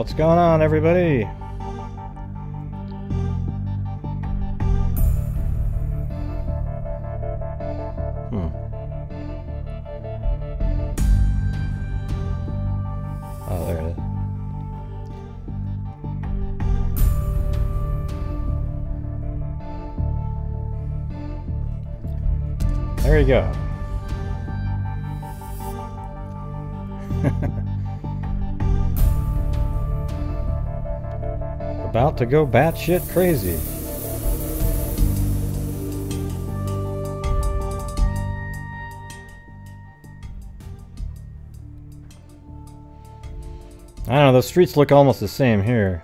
What's going on, everybody? Oh, there it is. There you go. About to go batshit crazy. I don't know, the streets look almost the same here.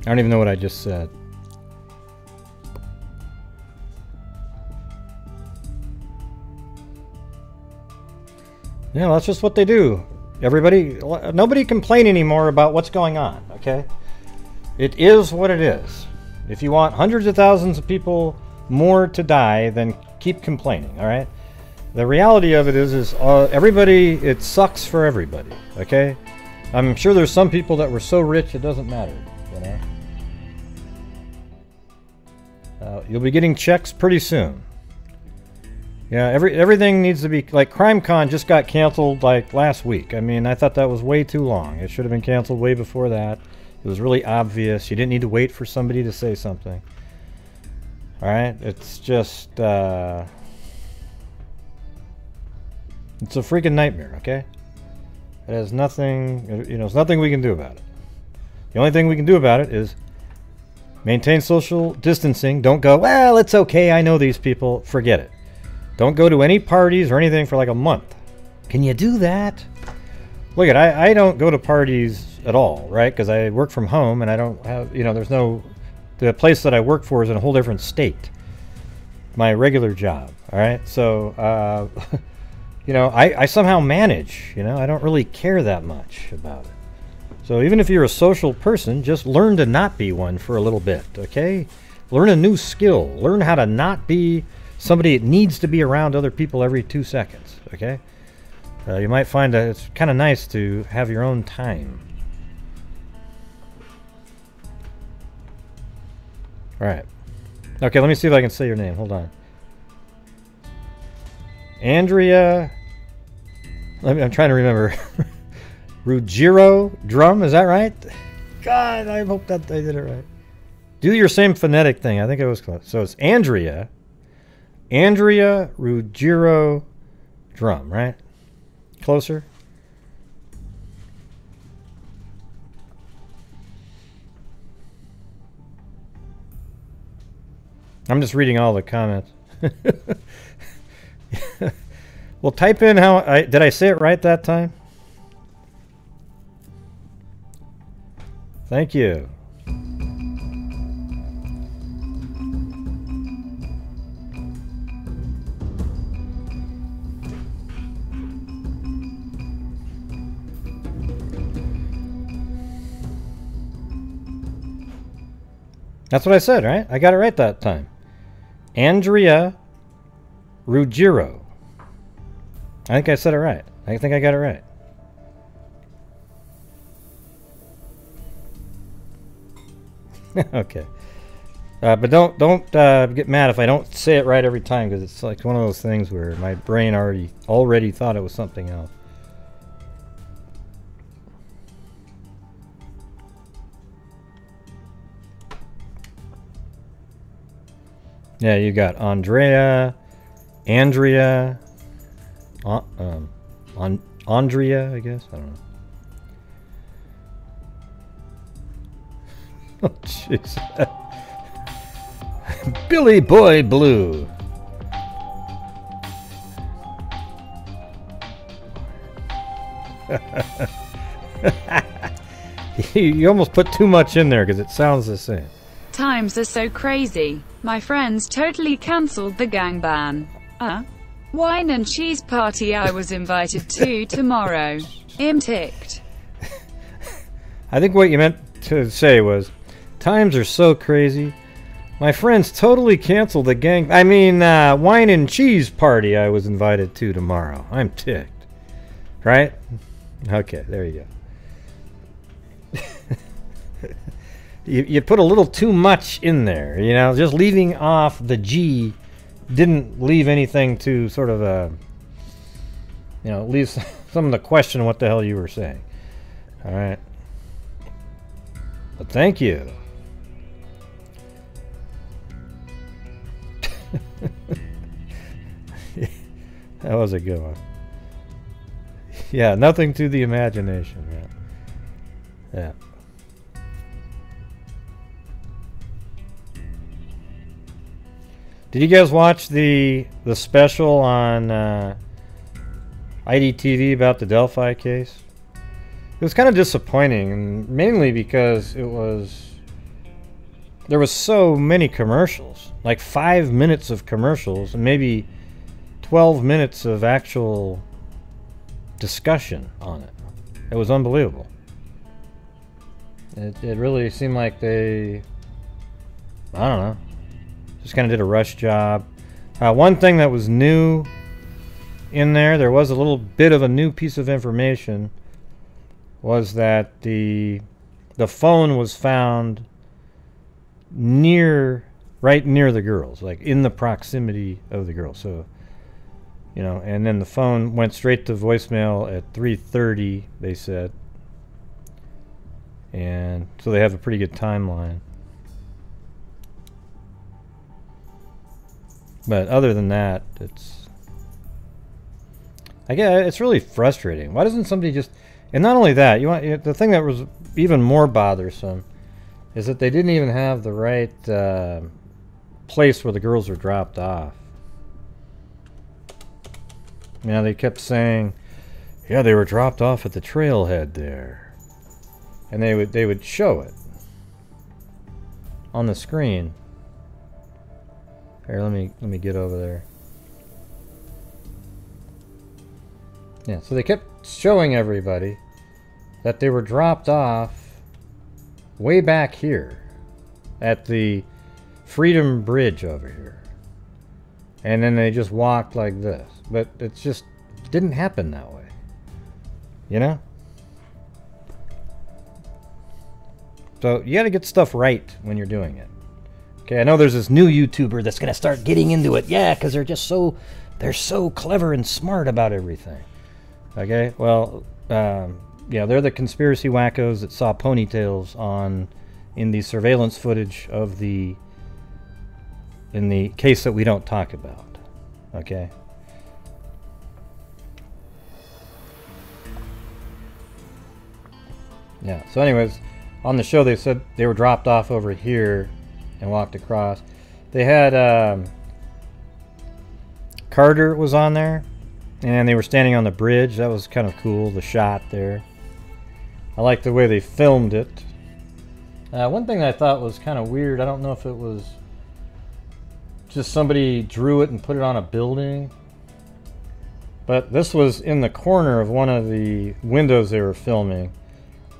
I don't even know what I just said. Yeah, that's just what they do. Everybody, nobody complain anymore about what's going on, okay? It is what it is. If you want hundreds of thousands of people more to die, then keep complaining, all right? The reality of it is everybody, it sucks for everybody, okay? I'm sure there's some people that were so rich it doesn't matter, you know? You'll be getting checks pretty soon. Yeah, everything needs to be, like, CrimeCon just got canceled like last week. I mean, I thought that was way too long. It should have been canceled way before that. It was really obvious. You didn't need to wait for somebody to say something. All right, it's just, it's a freaking nightmare, okay? It has nothing, you know, there's nothing we can do about it. The only thing we can do about it is maintain social distancing. Don't go, well, it's okay, I know these people. Forget it. Don't go to any parties or anything for like a month. Can you do that? Look at, I don't go to parties at all, right? Because I work from home and I don't have, you know, there's no, the place that I work for is in a whole different state. My regular job, all right? So, you know, I somehow manage, you know, I don't really care that much about it. So even if you're a social person, just learn to not be one for a little bit, okay? Learn a new skill, learn how to not be somebody that needs to be around other people every 2 seconds, okay? You might find that it's kind of nice to have your own time. All right. Okay, let me see if I can say your name. Hold on. Andrea... I'm trying to remember. Ruggiero Drum, is that right? God, I hope that I did it right. Do your same phonetic thing. I think it was close. So it's Andrea... Andrea Ruggiero Drum, right? Closer. I'm just reading all the comments. Well, type in how did I say it right that time? Thank you. That's what I said, right? I got it right that time. Andrea Ruggiero. I think I said it right. I think I got it right. Okay. But don't get mad if I don't say it right every time, because it's like one of those things where my brain already thought it was something else. Yeah, you got Andrea, Andrea, I guess. I don't know. Oh, jeez. Billy Boy Blue. You almost put too much in there because it sounds the same. Times are so crazy. My friends totally cancelled the gang ban. Wine and cheese party I was invited to tomorrow. I'm ticked. I think what you meant to say was Times are so crazy. My friends totally canceled the gang... I mean, wine and cheese party I was invited to tomorrow. I'm ticked. Right? Okay, there you go. You put a little too much in there, you know? Just leaving off the G didn't leave anything to sort of, you know, leave someone to question what the hell you were saying. All right. But thank you. That was a good one. Yeah, nothing to the imagination. Yeah. Yeah. Did you guys watch the special on IDTV about the Delphi case? It was kind of disappointing, and mainly because it was... There was so many commercials, like 5 minutes of commercials and maybe 12 minutes of actual discussion on it. It was unbelievable. It really seemed like they, I don't know, just kind of did a rush job. One thing that was new in there was a little bit of a new piece of information, was that the phone was found right near the girls, like in the proximity of the girls. So, you know, and then the phone went straight to voicemail at 3:30, they said. And so they have a pretty good timeline. But other than that, I guess it's really frustrating. Why doesn't somebody just... And not only that, the thing that was even more bothersome is that they didn't even have the right place where the girls were dropped off. You know, they kept saying, yeah, they were dropped off at the trailhead there. And they would show it on the screen. Here, let me get over there. Yeah, so they kept showing everybody that they were dropped off way back here at the Freedom Bridge over here. And then they just walked like this. But it just didn't happen that way, you know? So you got to get stuff right when you're doing it. Okay, I know there's this new YouTuber that's going to start getting into it. Yeah, because they're so clever and smart about everything. Okay, well, yeah, they're the conspiracy wackos that saw ponytails in the surveillance footage of in the case that we don't talk about. Okay. Yeah, so anyways, on the show they said they were dropped off over here and walked across. They had Carter was on there, and they were standing on the bridge. That was kind of cool, the shot there. I like the way they filmed it. One thing that I thought was kind of weird, I don't know if it was just somebody drew it and put it on a building, but this was in the corner of one of the windows they were filming.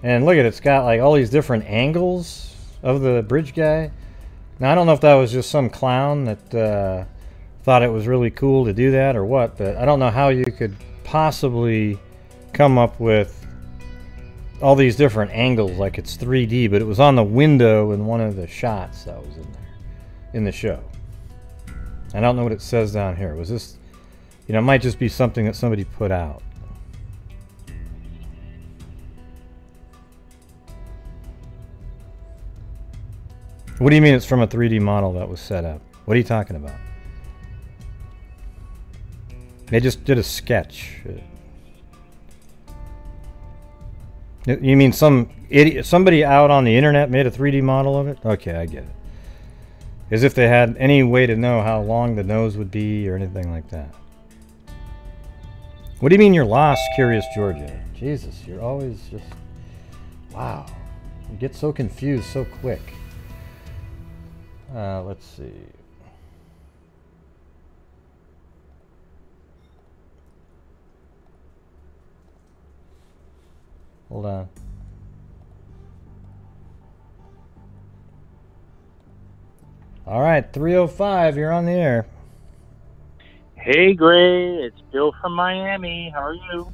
And look at it, it's got like all these different angles of the bridge guy. Now I don't know if that was just some clown that thought it was really cool to do that or what, but I don't know how you could possibly come up with all these different angles like it's 3D, but it was on the window in one of the shots that was in there, in the show. I don't know what it says down here. Was this, you know, it might just be something that somebody put out. What do you mean it's from a 3D model that was set up? What are you talking about? They just did a sketch. You mean some idiot, somebody out on the internet made a 3D model of it? Okay, I get it. As if they had any way to know how long the nose would be or anything like that. What do you mean you're lost, Curious Georgia? Jesus, you're always just... Wow. You get so confused so quick. Let's see. Hold on. All right, 305, you're on the air. Hey, Gray, it's Bill from Miami. How are you?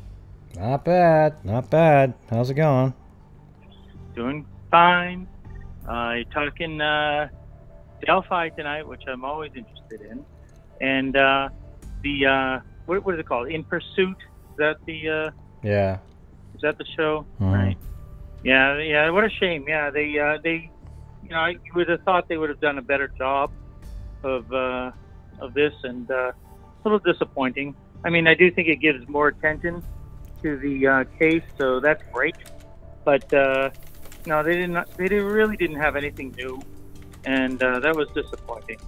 Not bad, not bad. How's it going? Doing fine. You're talking Delphi tonight, which I'm always interested in. And what is it called? In Pursuit? Is that the... Yeah. Is that the show? Mm-hmm. Right. Yeah, yeah. What a shame. Yeah, they you know, I would have thought they would have done a better job of this, and it's a little disappointing. I mean, I do think it gives more attention to the case, so that's great. But no, they didn't. They really didn't have anything new, and that was disappointing.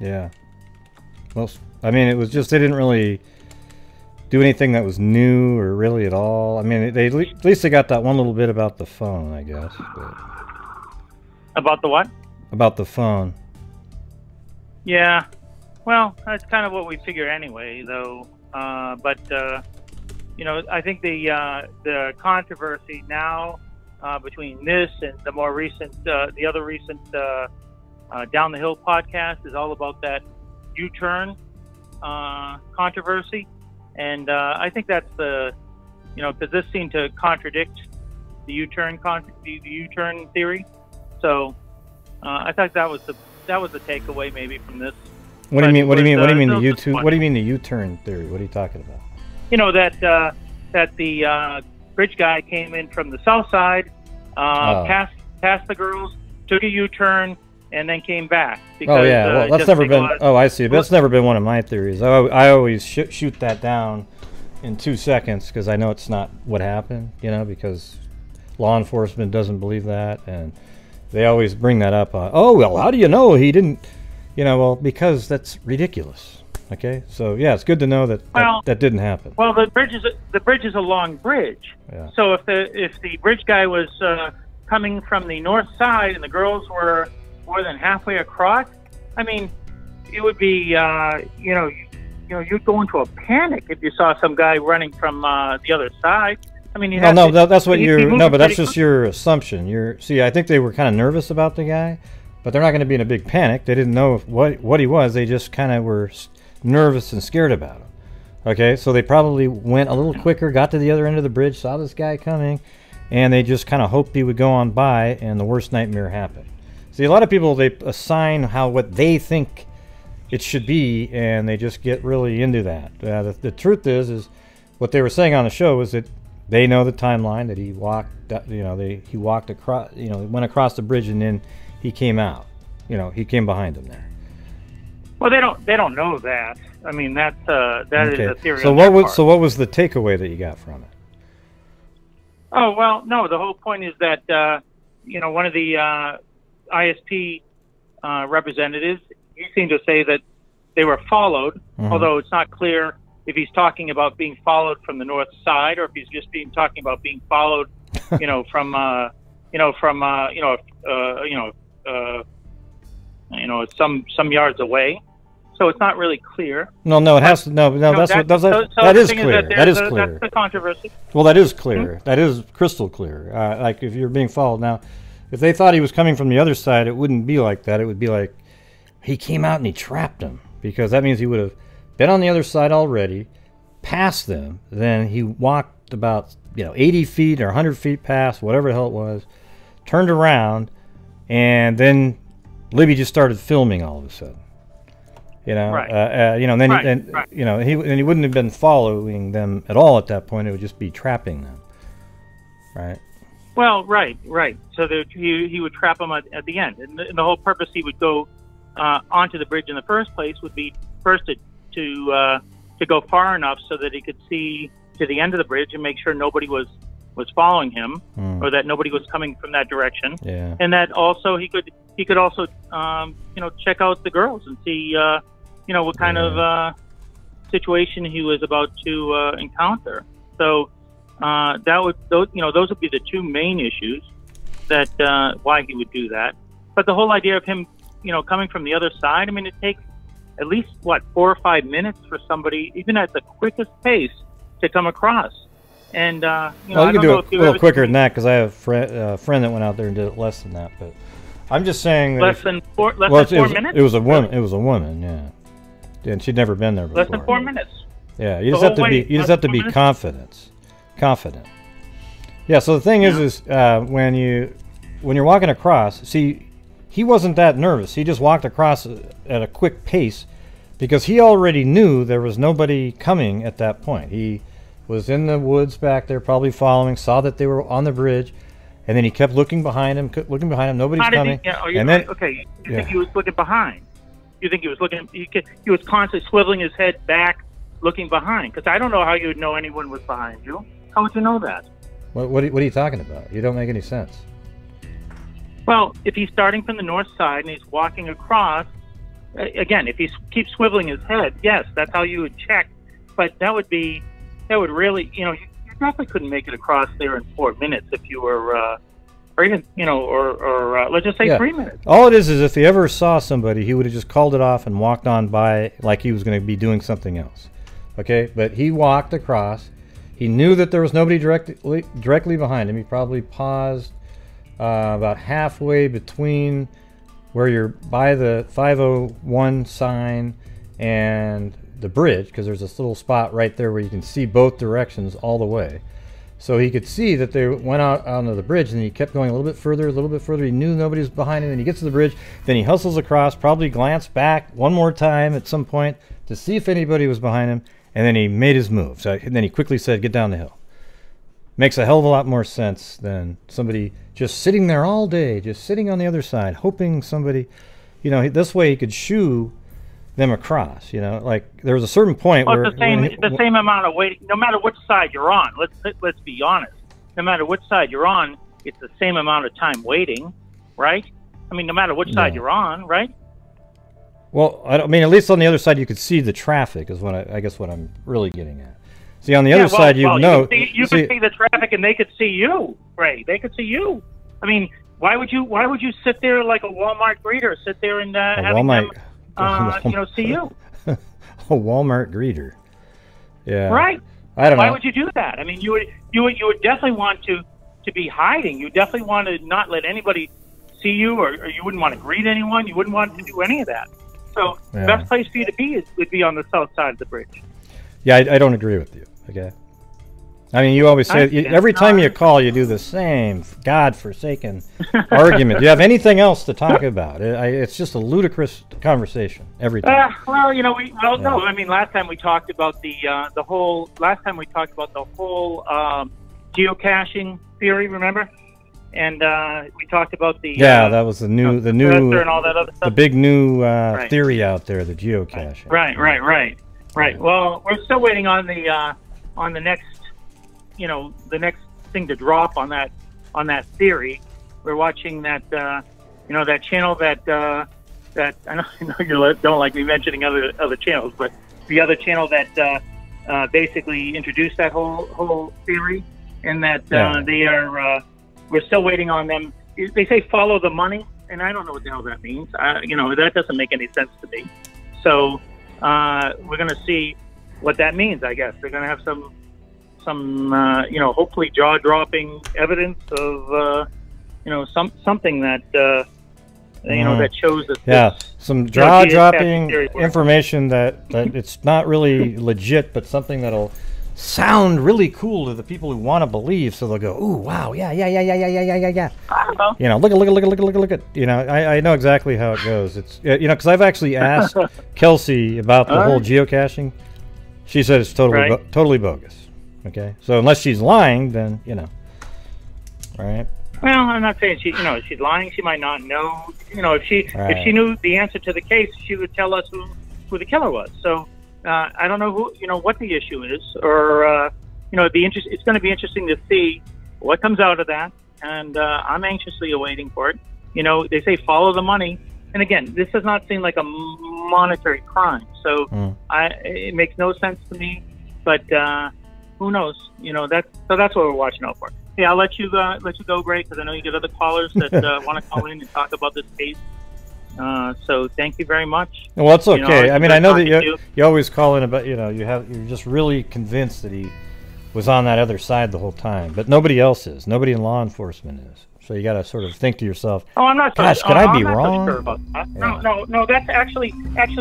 Yeah. Well, I mean, it was just they didn't really do anything that was new or really at all. I mean, they at least they got that one little bit about the phone, I guess. But... About the what? About the phone. Yeah. Well, that's kind of what we figure anyway, though. You know, I think the controversy now between this and the more recent, the other recent Down the Hill podcast is all about that U-turn controversy. And I think that's the, you know, because this seemed to contradict the U-turn theory. So I thought that was the takeaway maybe from this. What do you mean? What do you mean? What do you mean the U-turn? What do you mean the U-turn theory? What are you talking about? You know that the bridge guy came in from the south side, past the girls, took a U-turn, and then came back. Because, oh yeah, well, that's never been. Oh, I see. But that's never been one of my theories. I always shoot that down in 2 seconds because I know it's not what happened. You know, because law enforcement doesn't believe that, and they always bring that up. Oh well, how do you know he didn't? You know, well, because that's ridiculous. Okay, so yeah, it's good to know that didn't happen. Well, the bridge is a long bridge. Yeah. So if the bridge guy was coming from the north side and the girls were more than halfway across, I mean, it would be you know, you'd go into a panic if you saw some guy running from the other side. I mean, that's just your assumption. I think they were kind of nervous about the guy, but they're not going to be in a big panic. They didn't know what he was. They just kind of were nervous and scared about him. Okay, so they probably went a little quicker, got to the other end of the bridge, saw this guy coming, and they just kind of hoped he would go on by, and the worst nightmare happened. See, a lot of people, they assign what they think it should be, and they just get really into that. The truth is what they were saying on the show was that they know the timeline that he walked. You know, he walked across. You know, went across the bridge, and then he came out. You know, he came behind them there. Well, they don't know that. I mean, that is a theory. So what was the takeaway that you got from it? Oh well, no. The whole point is that you know, one of the ISP representatives, he seemed to say that they were followed, mm-hmm. although it's not clear if he's talking about being followed from the north side or if he's just talking about being followed, you know, from some yards away. So it's not really clear. No, it has to. No, that is clear. That is clear. That's the controversy. Well, that is clear. Mm-hmm. That is crystal clear. Like if you're being followed now, if they thought he was coming from the other side, it wouldn't be like that. It would be like he came out and he trapped him, because that means he would have been on the other side already, past them. Then he walked about, you know, 80 feet or 100 feet past, whatever the hell it was, turned around, and then Libby just started filming all of a sudden. You know, right. You know, and then right. And, right. You know, he wouldn't have been following them at all at that point. It would just be trapping them, right? Well, right. So he would trap them at the end, and the whole purpose he would go onto the bridge in the first place would be first to go far enough so that he could see to the end of the bridge and make sure nobody was following him, or that nobody was coming from that direction. Yeah. And that also he could also you know, check out the girls and see you know, what kind of situation he was about to encounter. So those would be the two main issues that why he would do that. But the whole idea of him, you know, coming from the other side, I mean, it takes at least, what, 4 or 5 minutes for somebody, even at the quickest pace, to come across. And, you know, well, you can do it a little quicker than that, because I have a friend that went out there and did it less than that. But I'm just saying that less than four minutes. It was a woman. It was a woman. Yeah, and she'd never been there before. Less than 4 minutes. Yeah, you just have to be. You just have to be confident. Yeah. So the thing is when you're walking across, see, he wasn't that nervous. He just walked across at a quick pace because he already knew there was nobody coming at that point. He was in the woods back there, probably following. Saw that they were on the bridge. And then he kept looking behind him, Nobody's coming. You think he was looking behind? You think he was looking? He was constantly swiveling his head back, looking behind. Because I don't know how you would know anyone was behind you. How would you know that? What are you talking about? You don't make any sense. Well, if he's starting from the north side and he's walking across, again, if he keeps swiveling his head, yes, that's how you would check. But that would really, Probably couldn't make it across there in 4 minutes if you were, or even let's just say 3 minutes. All it is if he ever saw somebody, he would have just called it off and walked on by like he was going to be doing something else. Okay, but he walked across. He knew that there was nobody directly behind him. He probably paused about halfway between where you're by the 501 sign and the bridge, because there's this little spot right there where you can see both directions all the way. So he could see that they went out onto the bridge, and he kept going a little bit further, He knew nobody was behind him, and he gets to the bridge. Then he hustles across, probably glanced back one more time at some point to see if anybody was behind him, and then he made his move. So and then he quickly said, "Get down the hill." Makes a hell of a lot more sense than somebody just sitting there all day, just sitting on the other side, hoping somebody, this way he could shoo them across, like there was a certain point where the same amount of waiting, no matter which side you're on. Let's be honest. No matter which side you're on, it's the same amount of time waiting, right? I mean, no matter which side you're on, right? Well, I don't mean at least on the other side you could see the traffic is what I guess what I'm really getting at. See, on the other side you could see the traffic and they could see you, right? They could see you. I mean, why would you sit there like a Walmart greeter, sit there and see you. A Walmart greeter. Yeah. Right. I don't know. Why would you do that? I mean, you would definitely want to be hiding. You definitely want to not let anybody see you, or you wouldn't want to greet anyone. You wouldn't want to do any of that. So the best place for you to be would be on the south side of the bridge. Yeah, I don't agree with you. Okay. I mean, you always say every time you call, you do the same godforsaken argument. Do you have anything else to talk about? It's just a ludicrous conversation every time. No. I mean, last time we talked about the whole geocaching theory. Remember? And we talked about the that was the new and all that other stuff. The big new theory out there, the geocaching. Right. Well, we're still waiting on the next. The next thing to drop on that theory. We're watching that that channel that I know you don't like me mentioning other channels, but the other channel that basically introduced that whole theory, and that they are we're still waiting on them. They say follow the money, and I don't know what the hell that means. That doesn't make any sense to me. So we're going to see what that means. I guess they're going to have some hopefully jaw-dropping evidence of something that that shows that some jaw-dropping information that it's not really legit, but something that'll sound really cool to the people who want to believe, so they'll go, "Ooh, wow, yeah. I don't know. Look at I know exactly how it goes. It's because I've actually asked Kelsey about the whole geocaching. She said it's totally bogus. Okay, so unless she's lying, then all right. Well, I'm not saying she's lying. She might not know. If she knew the answer to the case, she would tell us who the killer was. So I don't know what the issue is, or it's going to be interesting to see what comes out of that, and I'm anxiously awaiting for it. They say follow the money, and again, this does not seem like a monetary crime, so it makes no sense to me, but. Who knows? That's what we're watching out for. Yeah, I'll let you go, Gray, because I know you get other callers that want to call in and talk about this case. So thank you very much. Well, it's okay. I know that you always call in about you're just really convinced that he was on that other side the whole time. But nobody else is. Nobody in law enforcement is. So you got to sort of think to yourself, oh, I'm not gosh, could I be wrong? Sure about that. Yeah. No, that's actually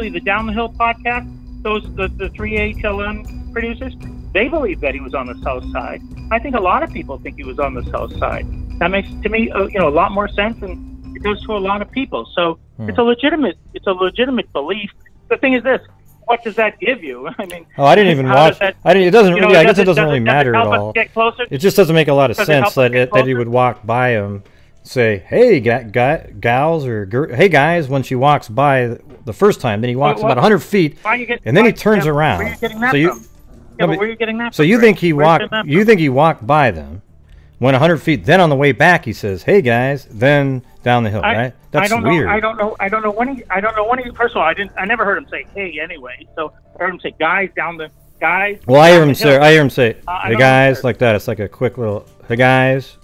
the Down the Hill podcast, the three HLM producers, they believe that he was on the south side. I think a lot of people think he was on the south side. That makes, to me, a lot more sense, and it goes to a lot of people. So it's a legitimate belief. The thing is this. What does that give you? I mean, oh, I didn't even watch. That, I didn't. It doesn't. Really, I guess it doesn't really matter at all. It just doesn't make a lot of sense that he would walk by him, say, "Hey, gals," or "Hey, guys." When she walks by the first time, then he walks about 100 feet, and then he turns around. Where are you getting that from? Yeah, but where are you getting that from? So you think he walked? You think he walked by them, went 100 feet, then on the way back he says, "Hey, guys," then down the hill, right? That's weird. I don't know when he. I don't know when he. First of all, I never heard him say "hey" anyway. So I heard him say "guys" down the guys. Well, I hear him say "hey guys" like that. It's like a quick little "hey guys."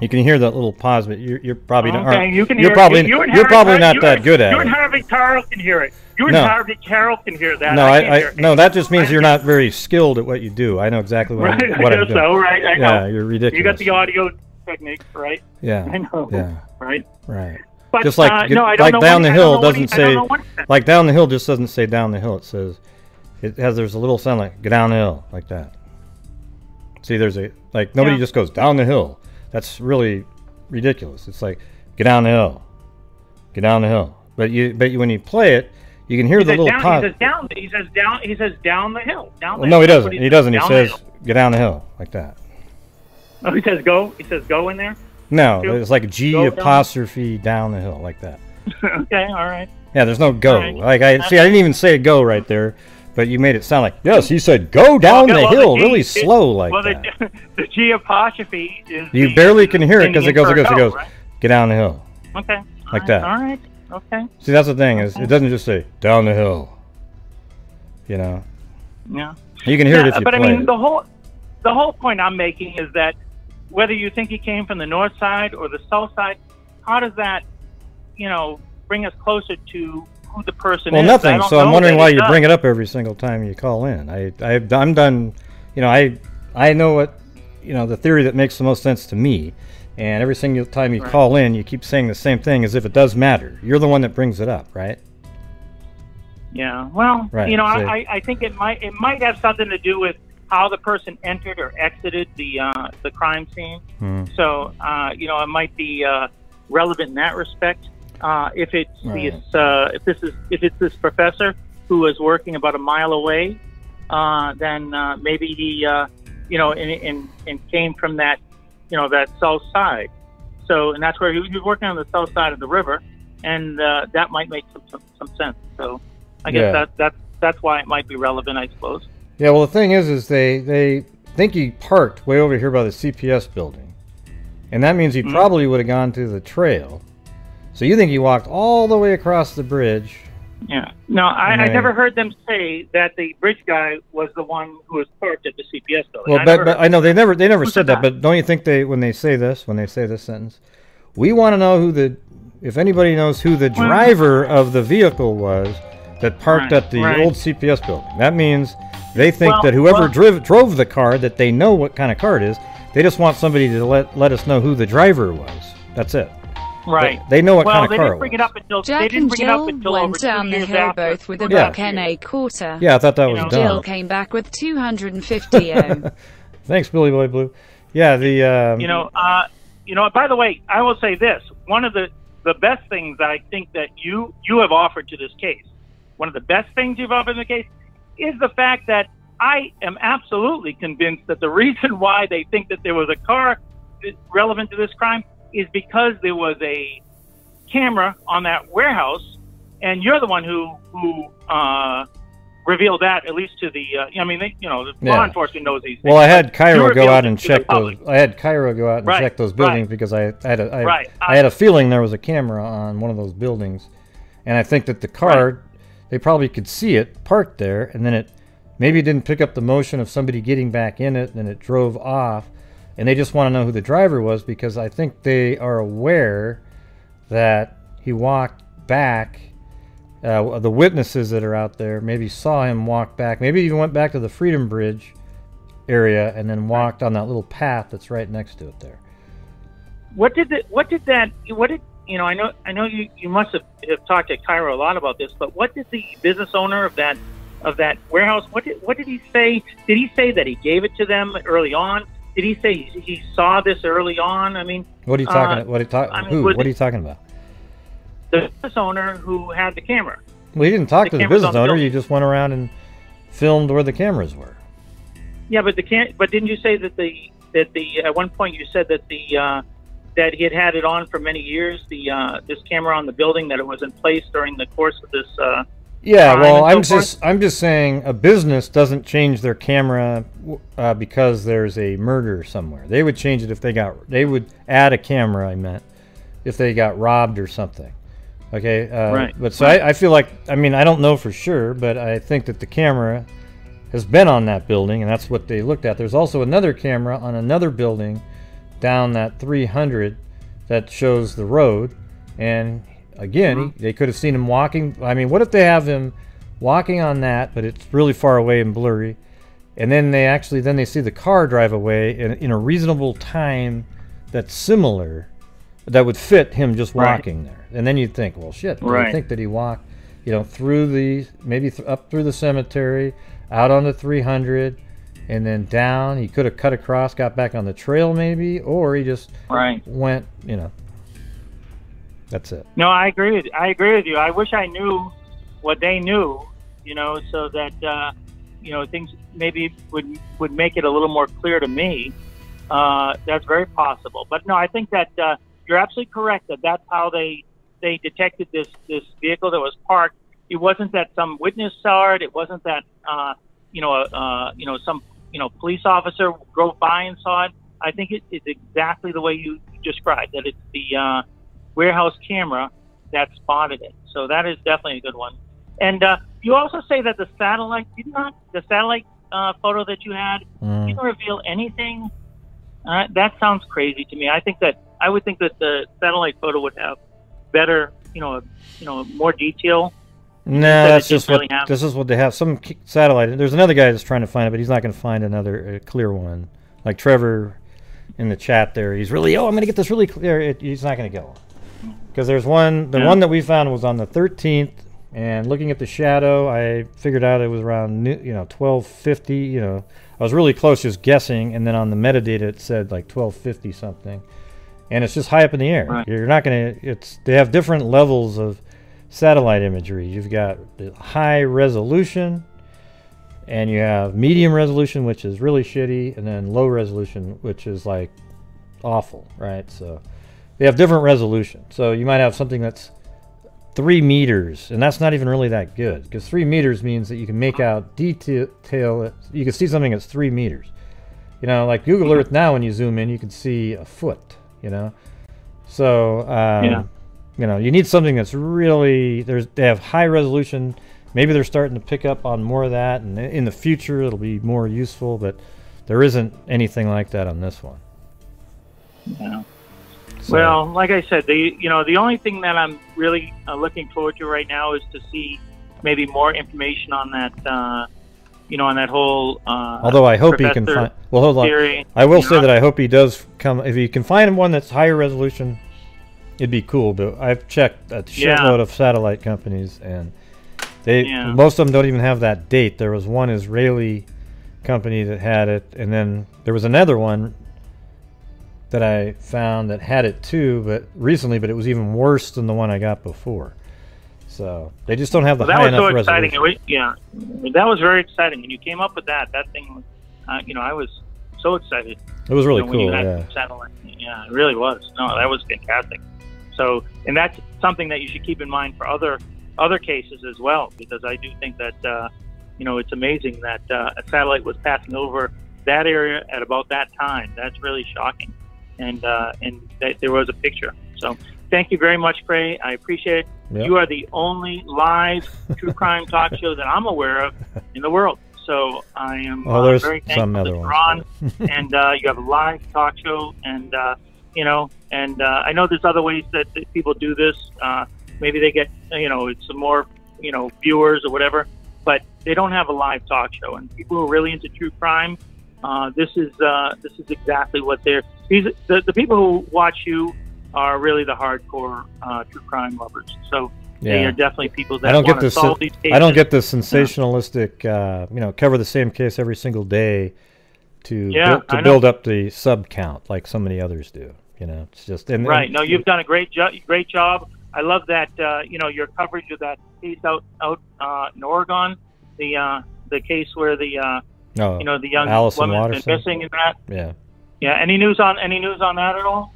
You can hear that little pause, but you're probably not. Okay, you're probably not that good at it. You and Harvey Carroll can hear it. Harvey Carroll can hear that. No, I that just means you're not very skilled at what you do. I know exactly what I'm doing. I guess so, right? I know. Yeah, you're ridiculous. You got the audio technique, right? Yeah, I know. Yeah, right. But, just like down the hill just doesn't say down the hill. It says there's a little sound like get down the hill like that. See, there's a nobody just goes down the hill. That's really ridiculous. It's like get down the hill, get down the hill. But when you play it, you can hear the little pause. He says down the hill. Down the hill. No, he doesn't. He says get down the hill like that. Oh, he says go. He says go in there. No, it's like G apostrophe down the hill, like that. Okay, all right. Yeah, there's no go. Right. Like I didn't even say go right there, but you made it sound like yes. He said go down the hill, really slow, like that. Well, the G apostrophe is. You barely can hear it because it goes. Right? Get down the hill. Okay. Like that. All right. Okay. See, that's the thing is it doesn't just say down the hill. You know. Yeah. You can hear it if you play. But I mean, the whole point I'm making is that, whether you think he came from the north side or the south side, how does that, bring us closer to who the person is? Well, nothing. So I'm wondering why you bring it up every single time you call in. I'm done. I know what, the theory that makes the most sense to me. And every single time you call in, you keep saying the same thing as if it does matter. You're the one that brings it up, right? Yeah. Well, I think it might have something to do with how the person entered or exited the crime scene. So it might be relevant in that respect. If it's this professor who was working about a mile away, then maybe he and came from that that south side. So and that's where he was working on the south side of the river, and that might make some sense. So I guess that's why it might be relevant, I suppose. Yeah, well, the thing is they think he parked way over here by the CPS building. And that means he probably would have gone to the trail. So you think he walked all the way across the bridge. Yeah. No, I never heard them say that the bridge guy was the one who was parked at the CPS building. Well, but I know they never said that, but don't you think when they say this sentence, we want to know if anybody knows who the driver of the vehicle was that parked at the old CPS building. That means they think that whoever drove the car, that they know what kind of car it is. They just want somebody to let us know who the driver was. That's it. Right. They know what kind of car it was. Well, they didn't bring it up until Jack and Jill went down the hill both with a buck and a quarter. Yeah, I thought that was dumb. Jill came back with 250. Thanks, Billy Boy Blue. Yeah, the by the way, I will say this. One of the best things I think that you have offered to this case, one of the best things you've offered in the case, is the fact that I am absolutely convinced that the reason why they think that there was a car relevant to this crime is because there was a camera on that warehouse, and you're the one who revealed that, at least to the law enforcement knows these things. Well, I had Cairo go out and check those. I had Cairo go out and check those buildings because I had a feeling there was a camera on one of those buildings, and I think that the car. They probably could see it parked there, and then it maybe didn't pick up the motion of somebody getting back in it, and it drove off, and they just want to know who the driver was because I think they are aware that he walked back. The witnesses that are out there maybe saw him walk back, maybe even went back to the Freedom Bridge area and then walked on that little path that's right next to it there. I know you must have talked to Cairo a lot about this, but what did the business owner of that warehouse, what did he say? Did he say that he gave it to them early on? Did he say he saw this early on? I mean, what are you talking? What are you talking about? The business owner who had the camera. Well, he didn't talk to the business owner. You just went around and filmed where the cameras were. Yeah, but didn't you say that the at one point you said that that he had had it on for many years, this camera on the building, that it was in place during the course of this. Yeah, well, I'm just saying a business doesn't change their camera because there's a murder somewhere. They would change it if they would add a camera. I meant if they got robbed or something. Okay, right. But so I feel like, I mean, I don't know for sure, but I think that the camera has been on that building, and that's what they looked at. There's also another camera on another building down that 300 that shows the road, and again, they could have seen him walking. I mean, what if they have him walking on that, but it's really far away and blurry, and then they see the car drive away in a reasonable time that's similar, that would fit him just walking there. And then you'd think, well, shit, I think that he walked, you know, through the, maybe up through the cemetery, out on the 300, and then down. He could have cut across, got back on the trail maybe, or he just went, you know. That's it. No, I agree with you. I wish I knew what they knew, you know, so that you know, things maybe would make it a little more clear to me. That's very possible. But no, I think that you're absolutely correct that that's how they detected this vehicle that was parked. It wasn't that some witness saw it. It wasn't that some police officer drove by and saw it. I think it's exactly the way you described that. It's the warehouse camera that spotted it. So that is definitely a good one. And you also say that the satellite photo that you had didn't reveal anything. That sounds crazy to me. I would think that the satellite photo would have better, more detail. No, that's just what this is what they have. Some satellite. There's another guy that's trying to find it, but he's not going to find another clear one. Like Trevor in the chat there, he's really, oh, I'm going to get this really clear. He's not going to get one, because there's one. The one that we found was on the 13th, and looking at the shadow, I figured out it was around 1250. You know, I was really close, just guessing, and then on the metadata it said like 1250 something, and it's just high up in the air. Right. You're not going to. They have different levels of satellite imagery. You've got the high resolution, and you have medium resolution, which is really shitty, and then low resolution, which is like awful, right? So they have different resolution. So you might have something that's 3 meters, and that's not even really that good, because 3 meters means that you can make out detail. You can see something that's 3 meters. You know, like Google Earth now, when you zoom in, you can see a foot, you know? So, you know, you need something that's really, they have high resolution. Maybe they're starting to pick up on more of that, and in the future it'll be more useful, but there isn't anything like that on this one. Yeah. So. Well, like I said, the only thing that I'm really looking forward to right now is to see maybe more information on that, on that whole although I hope he can find, well, hold on. Theory, I will say that I hope he does come, if he can find one that's higher resolution, it'd be cool, but I've checked a shitload of satellite companies, and most of them don't even have that date. There was one Israeli company that had it, and then there was another one that I found that had it too, but it was even worse than the one I got before. So they just don't have the high enough resolution. That was so exciting. That was very exciting. When you came up with that thing, I was so excited. It was really cool. Yeah, it really was. No, that was fantastic. So, and that's something that you should keep in mind for other cases as well, because I do think that it's amazing that a satellite was passing over that area at about that time. That's really shocking, and that there was a picture. So thank you very much, Gray. I appreciate it. Yep. You are the only live true crime talk show that I'm aware of in the world. So I am very thankful that you're on, and you have a live talk show, and I know there's other ways that people do this. Maybe they get, some more, viewers or whatever, but they don't have a live talk show. And people who are really into true crime This is exactly what they're. The people who watch you are really the hardcore true crime lovers. So they are definitely people that want to solve these cases. I don't get the sensationalistic, cover the same case every single day to build up the sub count like so many others do. You know, it's just and you've done a great job. I love that. Your coverage of that case out in Oregon, the case where the young Alison Watterson been missing in that. Yeah. Yeah. Any news on that at all?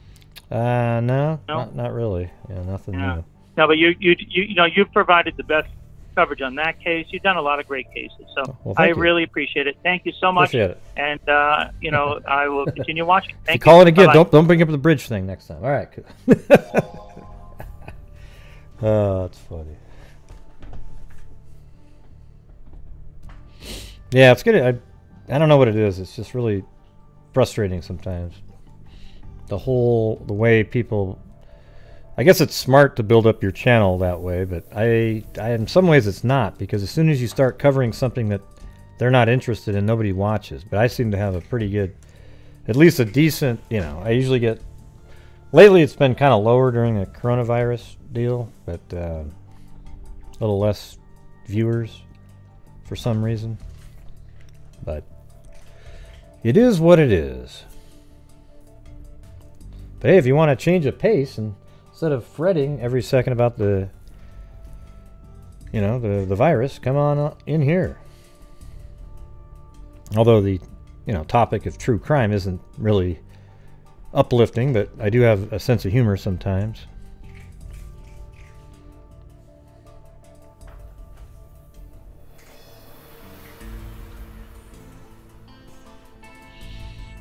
No. Not really. Yeah, nothing new. No, but you've provided the best coverage on that case. You've done a lot of great cases, so I really appreciate it. Thank you so much. And I will continue watching. Thank you. Call it again. Bye-bye. Don't bring up the bridge thing next time. All right. Oh, that's funny. Yeah, it's good. I don't know what it is. It's just really frustrating sometimes. The way people. I guess it's smart to build up your channel that way, but I in some ways it's not, because as soon as you start covering something that they're not interested in, nobody watches. But I seem to have a pretty good, at least a decent, I usually get, lately it's been kind of lower during the coronavirus deal, but a little less viewers for some reason. But it is what it is. But hey, if you want to change a pace and instead of fretting every second about the virus, come on in here. Although the topic of true crime isn't really uplifting, but I do have a sense of humor sometimes.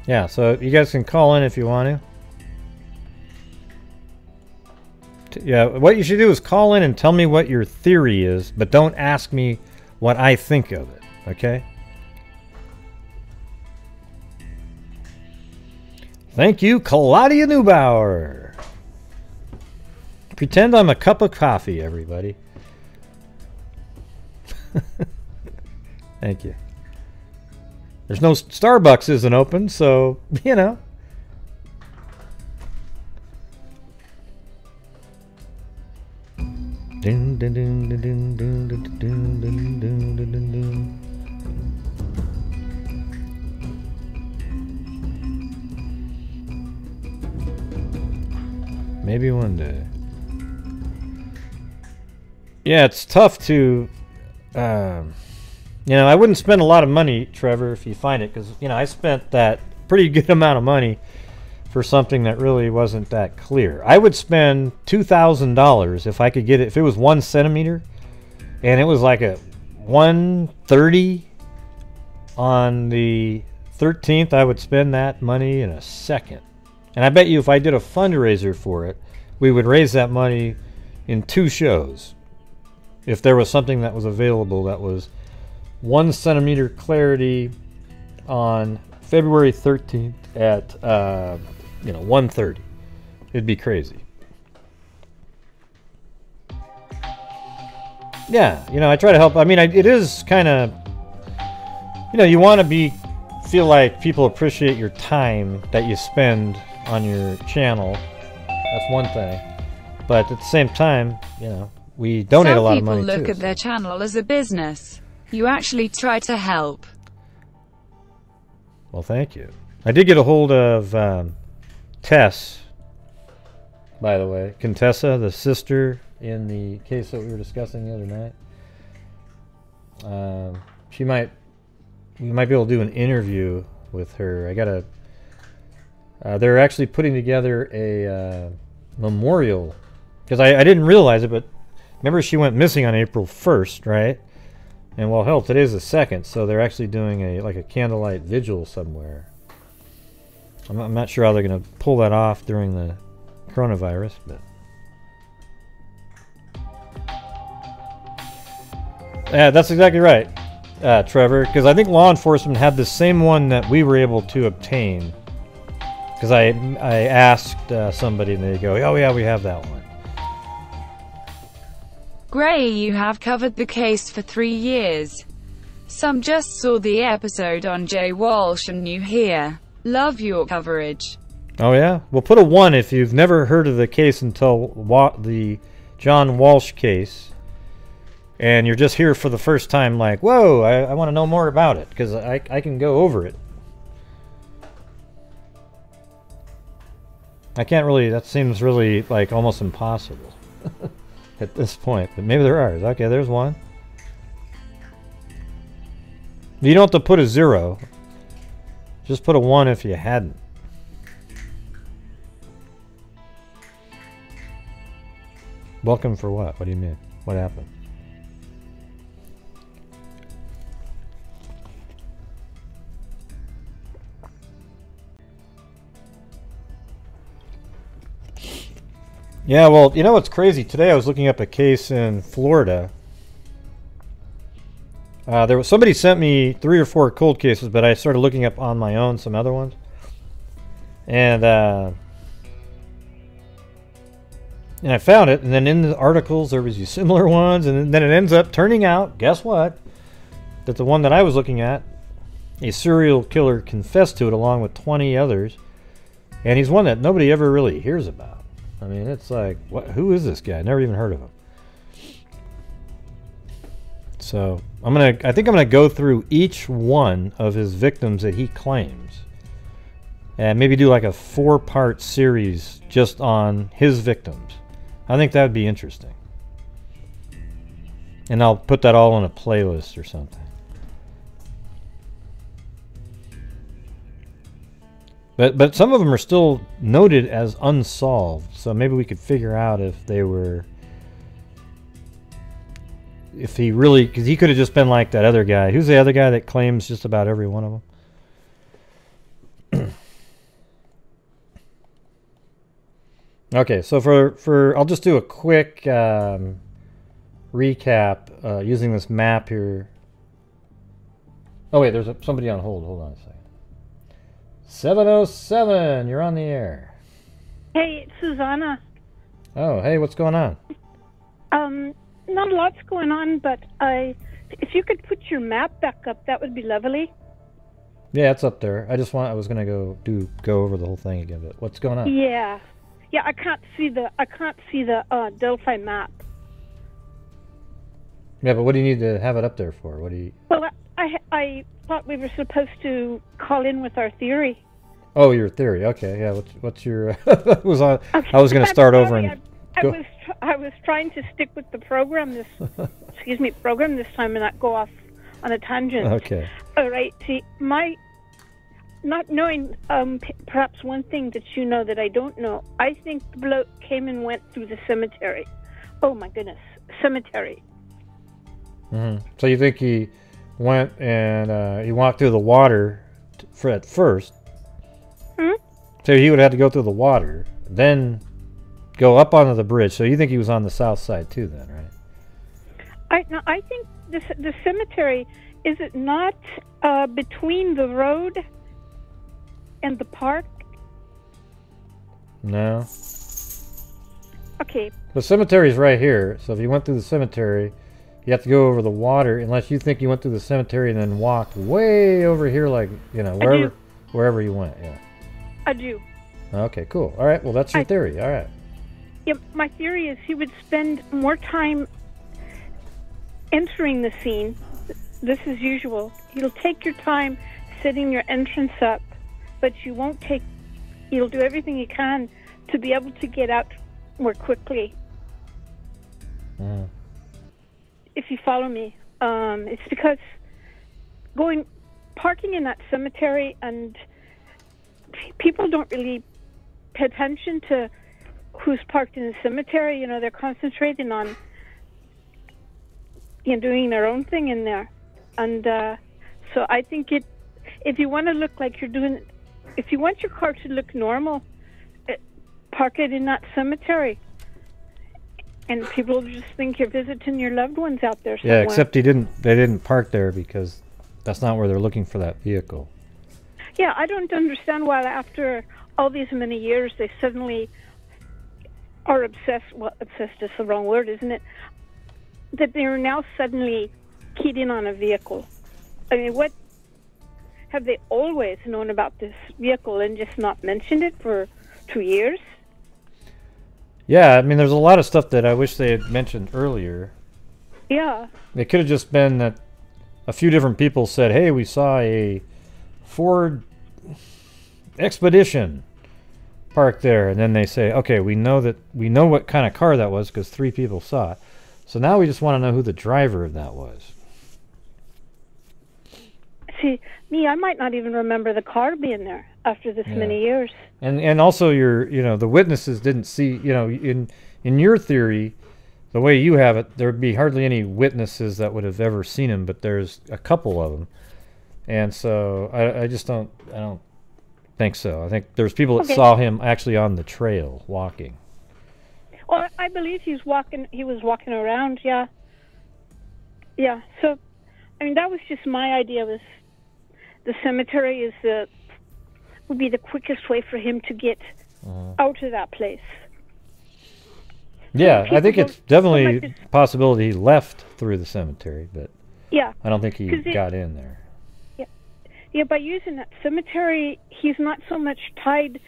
Yeah, so you guys can call in if you want to. Yeah, what you should do is call in and tell me what your theory is, but don't ask me what I think of it, okay? Thank you, Claudia Neubauer. Pretend I'm a cup of coffee, everybody. Thank you. There's no Starbucks isn't open, so, Maybe one day. Yeah, it's tough to, I wouldn't spend a lot of money, Trevor, if you find it, because, I spent that pretty good amount of money for something that really wasn't that clear. I would spend $2,000 if I could get it, if it was 1 centimeter and it was like a 130 on the 13th, I would spend that money in a second. And I bet you if I did a fundraiser for it, we would raise that money in 2 shows if there was something that was available that was 1 centimeter clarity on February 13th at 1:30. It'd be crazy. Yeah, I try to help. I mean, it is kind of, you want to feel like people appreciate your time that you spend on your channel. That's one thing. But at the same time, we donate a lot of money too. Some people look at their channel as a business. You actually try to help. Well, thank you. I did get a hold of Tess, by the way. Contessa, the sister in the case that we were discussing the other night. We might be able to do an interview with her. They're actually putting together a memorial, because I didn't realize it, but remember she went missing on April 1st, right? And well, hell, today's the 2nd, so they're actually doing a candlelight vigil somewhere. I'm not sure how they're going to pull that off during the coronavirus, but yeah, that's exactly right, Trevor. Because I think law enforcement had the same one that we were able to obtain. Because I asked somebody, and they go, "Oh yeah, we have that one." Gray, you have covered the case for 3 years. Some just saw the episode on Jay Walsh and knew here. Love your coverage. Oh yeah? Well, put a 1 if you've never heard of the case until the John Walsh case. And you're just here for the first time like, whoa, I want to know more about it, because I can go over it. I can't really, that seems really like almost impossible at this point. But maybe there are. Okay, there's one. You don't have to put a 0. Just put a 1 if you hadn't. Welcome for what? What do you mean? What happened? Yeah, well, you know what's crazy? Today I was looking up a case in Florida. There was somebody sent me 3 or 4 cold cases, but I started looking up on my own some other ones. And I found it, and then in the articles there was these similar ones, and then it ends up turning out, guess what? That the one that I was looking at, a serial killer confessed to it along with 20 others, and he's one that nobody ever really hears about. I mean, it's like, what? Who is this guy? Never even heard of him. So I think I'm gonna go through each one of his victims that he claims, and maybe do like a 4-part series just on his victims. I think that would be interesting, and I'll put that all on a playlist or something. But some of them are still noted as unsolved, so maybe we could figure out if they were, if he really, because he could have just been like that other guy. Who's the other guy that claims just about every one of them? Okay, so for I'll just do a quick recap using this map here. Oh wait, there's somebody on hold. Hold on a second. 707, you're on the air. Hey, it's Susanna. Oh, hey, what's going on? Not a lot's going on, but if you could put your map back up, that would be lovely. Yeah, it's up there. I was gonna go over the whole thing again, but what's going on? Yeah, yeah, I can't see the Delphi map. Yeah, but what do you need to have it up there for? What do you? Well, I thought we were supposed to call in with our theory. Oh, your theory. Okay, yeah. What's your? I was going to start over and. I was trying to stick with the program this. Excuse me, program this time, and not go off on a tangent. Okay. All right. See, my not knowing perhaps one thing that you know that I don't know. I think the bloke came and went through the cemetery. Oh my goodness, cemetery. Mm-hmm. So you think he went and he walked through the water at first. Hmm? So he would have had to go through the water, then go up onto the bridge. So you think he was on the south side too, then, right? I think the cemetery, is it not between the road and the park? No. Okay. The cemetery is right here. So if you went through the cemetery, you have to go over the water, unless you think you went through the cemetery and then walked way over here, like, you know, wherever you went. Yeah. I do. Okay, cool. All right. Well, that's your theory. All right. Yeah, my theory is he would spend more time entering the scene. This is usual. He'll take your time setting your entrance up, but you won't take. He'll do everything he can to be able to get out more quickly. Mm. If you follow me, it's because parking in that cemetery, and people don't really pay attention to who's parked in the cemetery. You know, they're concentrating on, you know, doing their own thing in there. And so I think if you want to look like you're doing, if you want your car to look normal, park it in that cemetery. And people just think you're visiting your loved ones out there somewhere. Yeah, except they didn't park there because that's not where they're looking for that vehicle. Yeah, I don't understand why after all these many years they suddenly are obsessed. Well, obsessed is the wrong word, isn't it? That they're now suddenly keyed in on a vehicle. I mean, what have they always known about this vehicle and just not mentioned it for 2 years? Yeah, I mean, there's a lot of stuff that I wish they had mentioned earlier. Yeah. It could have just been that a few different people said, hey, we saw a Ford Expedition parked there. And then they say, okay, we know what kind of car that was because 3 people saw it. So now we just want to know who the driver of that was. See, me, I might not even remember the car being there after this many years. And also your, you know, the witnesses didn't see, you know, in your theory, the way you have it, there'd be hardly any witnesses that would have ever seen him, but there's a couple of them. And so I just don't, I don't think so. I think there's people that saw him actually on the trail walking. Well, I believe he was walking around, yeah. Yeah, so, I mean, that was just my idea, was the cemetery is the, would be the quickest way for him to get out of that place. Yeah, I think it's definitely a possibility he left through the cemetery, but yeah, I don't think he got in there. Yeah, yeah. By using that cemetery, he's not so much tied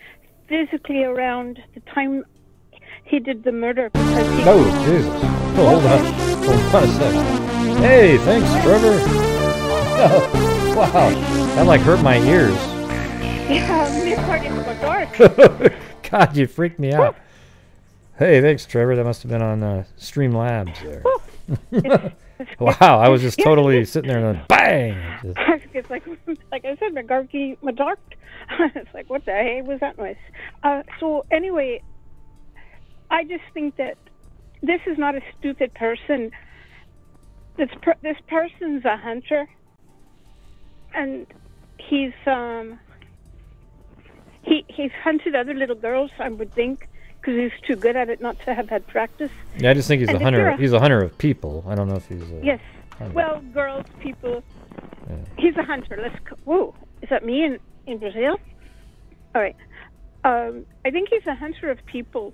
physically around the time he did the murder. Oh, Jesus. Oh, hold on. Hold on a second. Hey, thanks, Trevor. Oh, wow. That, like, hurt my ears. Yeah, my heart is so dark. God, you freaked me out. Hey, thanks, Trevor. That must have been on Streamlabs there. Wow, I was just totally sitting there and then bang! It's like I said, my dark. It's like, what the hey was that noise? So anyway, I just think that this is not a stupid person. This person's a hunter, and he's hunted other little girls, I would think. Because he's too good at it not to have had practice. Yeah, I just think he's a hunter. He's a hunter of people. I don't know if he's a hunter. Well, girls, people. Yeah. He's a hunter. Let's go. Whoa, is that me in Brazil? All right. I think he's a hunter of people.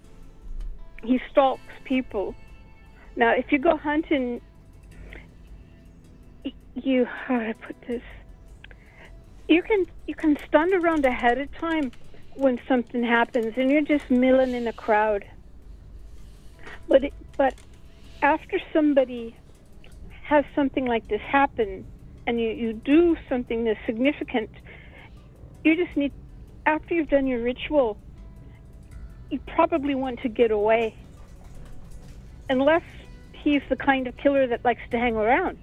He stalks people. Now, if you go hunting, you how do I put this? You can stand around ahead of time when something happens, and you're just milling in a crowd. But after somebody has something like this happen, and you do something that's significant, you just need, after you've done your ritual, you probably want to get away. Unless he's the kind of killer that likes to hang around.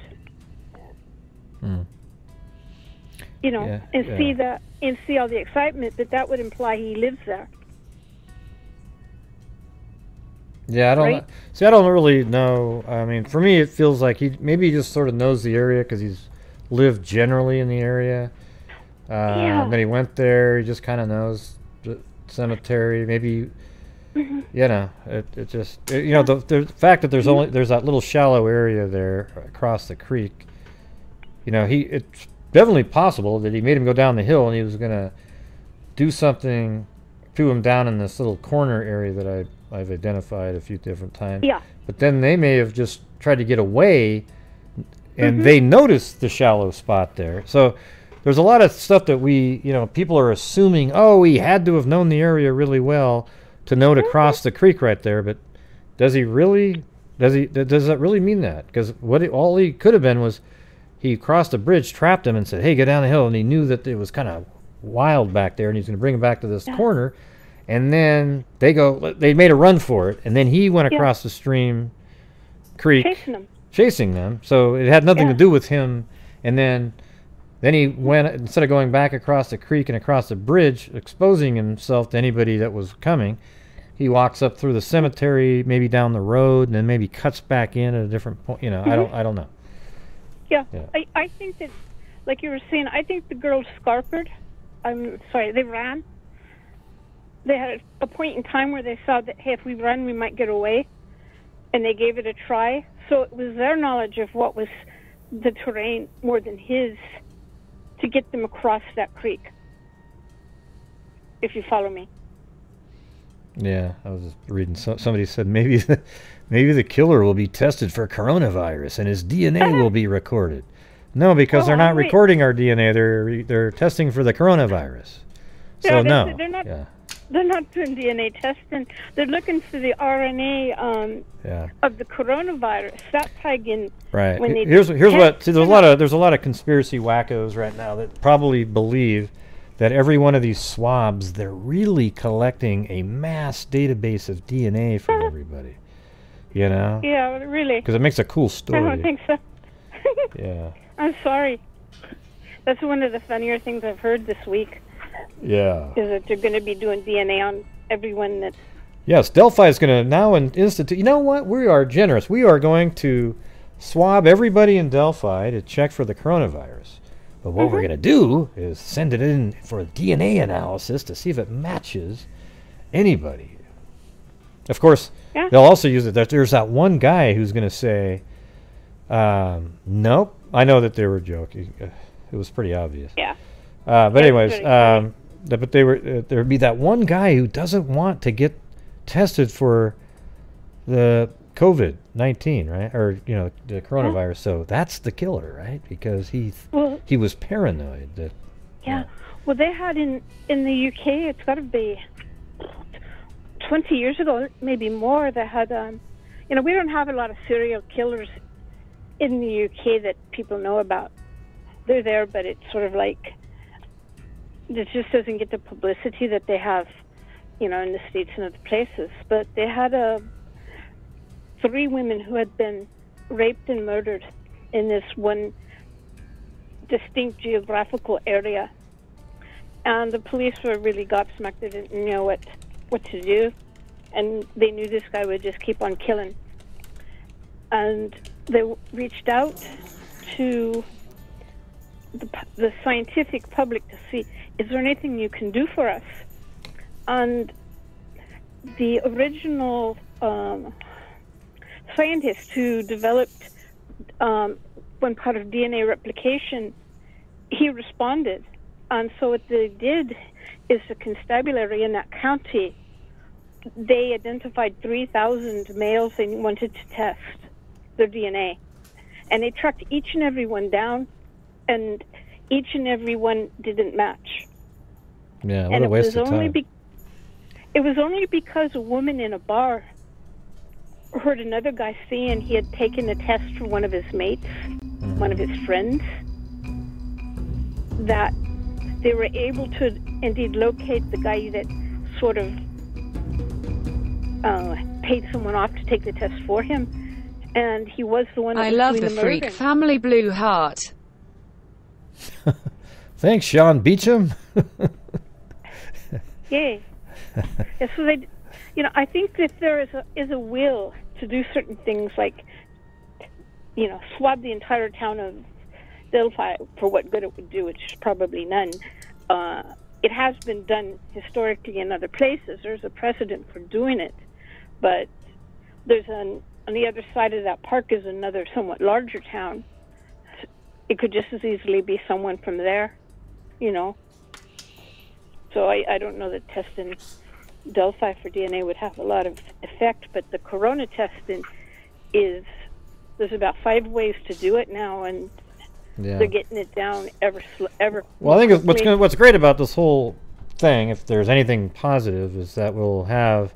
Hmm. You know, and see all the excitement, but that would imply he lives there. Yeah, I don't see. I don't really know. I mean, for me, it feels like maybe he just sort of knows the area because he's lived generally in the area. And then he went there. He just kind of knows the cemetery. Maybe you know, it just you know, the fact that there's that little shallow area there across the creek. You know, it's definitely possible that he made him go down the hill and he was going to do something to him down in this little corner area that I've identified a few different times. Yeah. But then they may have just tried to get away and they noticed the shallow spot there. So there's a lot of stuff that we, you know, people are assuming, oh, he had to have known the area really well to know to cross the creek right there. But does he really, does that really mean that? Because all he could have been was, he crossed a bridge, trapped him, and said, hey, go down the hill. And he knew that it was kind of wild back there, and he's going to bring him back to this corner. And then they made a run for it. And then he went across the stream, creek, chasing them. So it had nothing to do with him. And then he went, instead of going back across the creek and across the bridge, exposing himself to anybody that was coming, he walks up through the cemetery, maybe down the road, and then maybe cuts back in at a different point. You know, I don't know. Yeah, I think that, like you were saying, I think the girls scarpered. I'm sorry, they ran. They had a point in time where they saw that, hey, if we run, we might get away. And they gave it a try. So it was their knowledge of what was the terrain more than his to get them across that creek, if you follow me. Yeah, I was just reading. Somebody said maybe the killer will be tested for coronavirus and his DNA will be recorded. No, because they're not recording our DNA. They're testing for the coronavirus. So no, they're not doing DNA testing. They're looking for the RNA of the coronavirus. That tagging. Right. When they there's a lot of conspiracy wackos right now that probably believe that every one of these swabs, they're really collecting a mass database of DNA from everybody. You know? Yeah, really. Because it makes a cool story. I don't think so. Yeah. I'm sorry. That's one of the funnier things I've heard this week. Yeah. Is that they're going to be doing DNA on everyone that... Yes, Delphi is going to now institute... You know what? We are generous. We are going to swab everybody in Delphi to check for the coronavirus. But what we're going to do is send it in for a DNA analysis to see if it matches anybody. Of course, they'll also use it. There's that one guy who's going to say... Nope. I know that they were joking. It was pretty obvious. Yeah. But anyways, but they were there would be that one guy who doesn't want to get tested for the COVID-19, right? Or you know the coronavirus. Yeah. So that's the killer, right? Because he was paranoid. That, yeah. Well, they had in the UK. It's got to be 20 years ago, maybe more. They had you know, we don't have a lot of serial killers in the UK that people know about. They're there, but it's sort of like it just doesn't get the publicity that they have, you know, in the States and other places. But they had three women who had been raped and murdered in this one distinct geographical area, and the police were really gobsmacked. They didn't know what to do, and they knew this guy would just keep on killing. And they reached out to the scientific public to see, is there anything you can do for us? And the original scientist who developed one part of DNA replication, he responded. And so what they did is the constabulary in that county, they identified 3,000 males they wanted to test their DNA, and they tracked each and every one down, and each and every one didn't match. Yeah, what a waste of time. It was only because a woman in a bar heard another guy saying he had taken a test for one of his mates, one of his friends, that they were able to indeed locate the guy that sort of paid someone off to take the test for him. And he was the one. I love the freak family blue heart. Thanks, Sean Beecham. Yay. Yeah, so they, you know, I think that there is a will to do certain things, like, you know, swab the entire town of Delphi for what good it would do, which is probably none. It has been done historically in other places. There's a precedent for doing it, but there's an on the other side of that park is another somewhat larger town. It could just as easily be someone from there, you know. So I don't know that testing Delphi for DNA would have a lot of effect, but the corona testing is, there's about 5 ways to do it now, and they're getting it down ever. Well, I think what's great about this whole thing, if there's anything positive, is that we'll have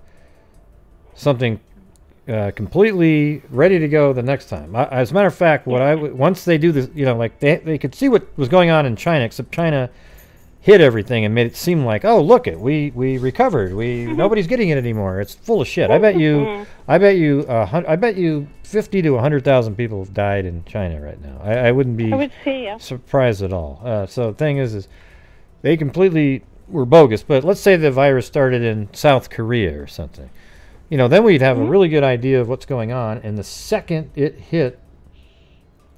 something completely ready to go the next time. As a matter of fact, what once they do this, you know, like they could see what was going on in China, except China hid everything and made it seem like, oh, look it, we recovered, nobody's getting it anymore. It's full of shit. I bet you 50,000 to 100,000 people have died in China right now. I wouldn't be surprised at all. So the thing is they completely were bogus. But let's say the virus started in South Korea or something. You know, then we'd have a really good idea of what's going on. And the second it hit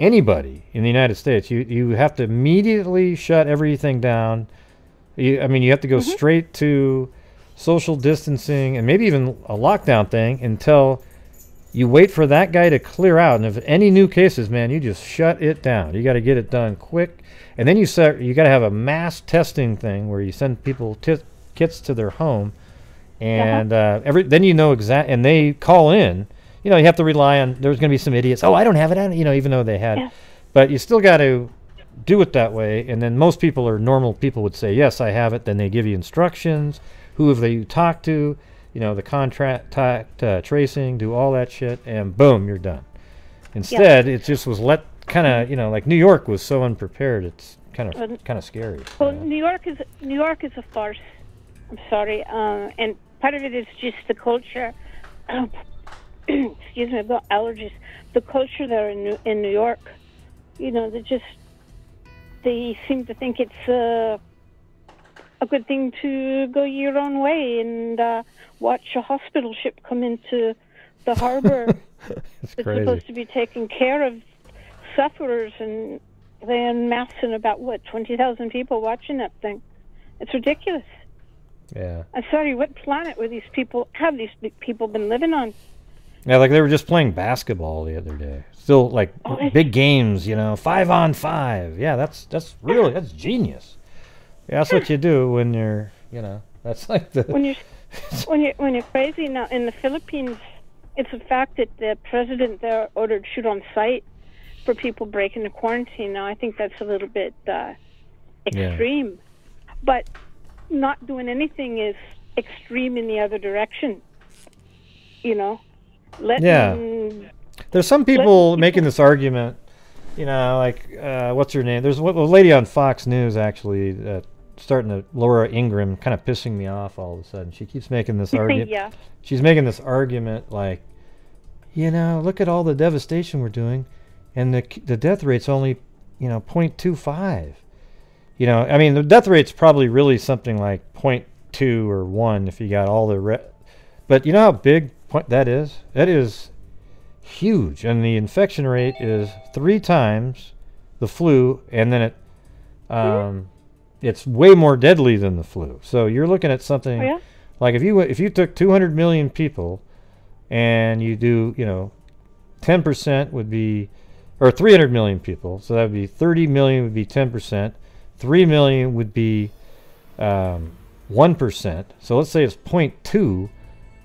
anybody in the United States, you have to immediately shut everything down. I mean, you have to go straight to social distancing and maybe even a lockdown thing until you wait for that guy to clear out. And if any new cases, man, you just shut it down. You got to get it done quick. And then you got to have a mass testing thing where you send people kits to their home. And then you know exactly, and they call in. You know, you have to rely on. There's going to be some idiots. Oh, I don't have it. You know, even though they had, But you still got to do it that way, and then most people or normal people would say, yes, I have it. Then they give you instructions, who have they talked to, you know, the contact tracing, do all that shit, and boom, you're done. Instead, it just was let kind of, you know, like New York was so unprepared, it's kind of scary. Well, you know? New York is a farce. I'm sorry, and part of it is just the culture. Excuse me, about allergies. The culture there in New York, you know, they seem to think it's a good thing to go your own way and watch a hospital ship come into the harbor. That's crazy. Supposed to be taking care of sufferers, and they're massing about, what, 20,000 people watching that thing. It's ridiculous. Yeah. I'm sorry, what planet were have these people been living on? Yeah, like they were just playing basketball the other day. Still, like, big games, you know, 5-on-5. Yeah, that's really, that's genius. Yeah, that's what you do when you're, you know, that's like the... When you're crazy. Now, in the Philippines, it's a fact that the president there ordered shoot-on-sight for people breaking the quarantine. Now, I think that's a little bit extreme. Yeah. But not doing anything is extreme in the other direction, you know? There's some people making this argument, you know, like what's her name? There's a lady on Fox News actually starting to, Laura Ingraham, kind of pissing me off all of a sudden. She keeps making this argument. Yeah. She's making this argument like, you know, look at all the devastation we're doing, and the death rate's only, you know, 0.25. You know, I mean, the death rate's probably really something like 0.2 or 1 if you got all the but you know how big that is? That is huge. And the infection rate is 3 times the flu, and then it's way more deadly than the flu. So you're looking at something like if you took 200 million people and you do, you know, 10% would be, or 300 million people, so that would be 30 million would be 10%, 3 million would be 1%. So let's say it's 0.2.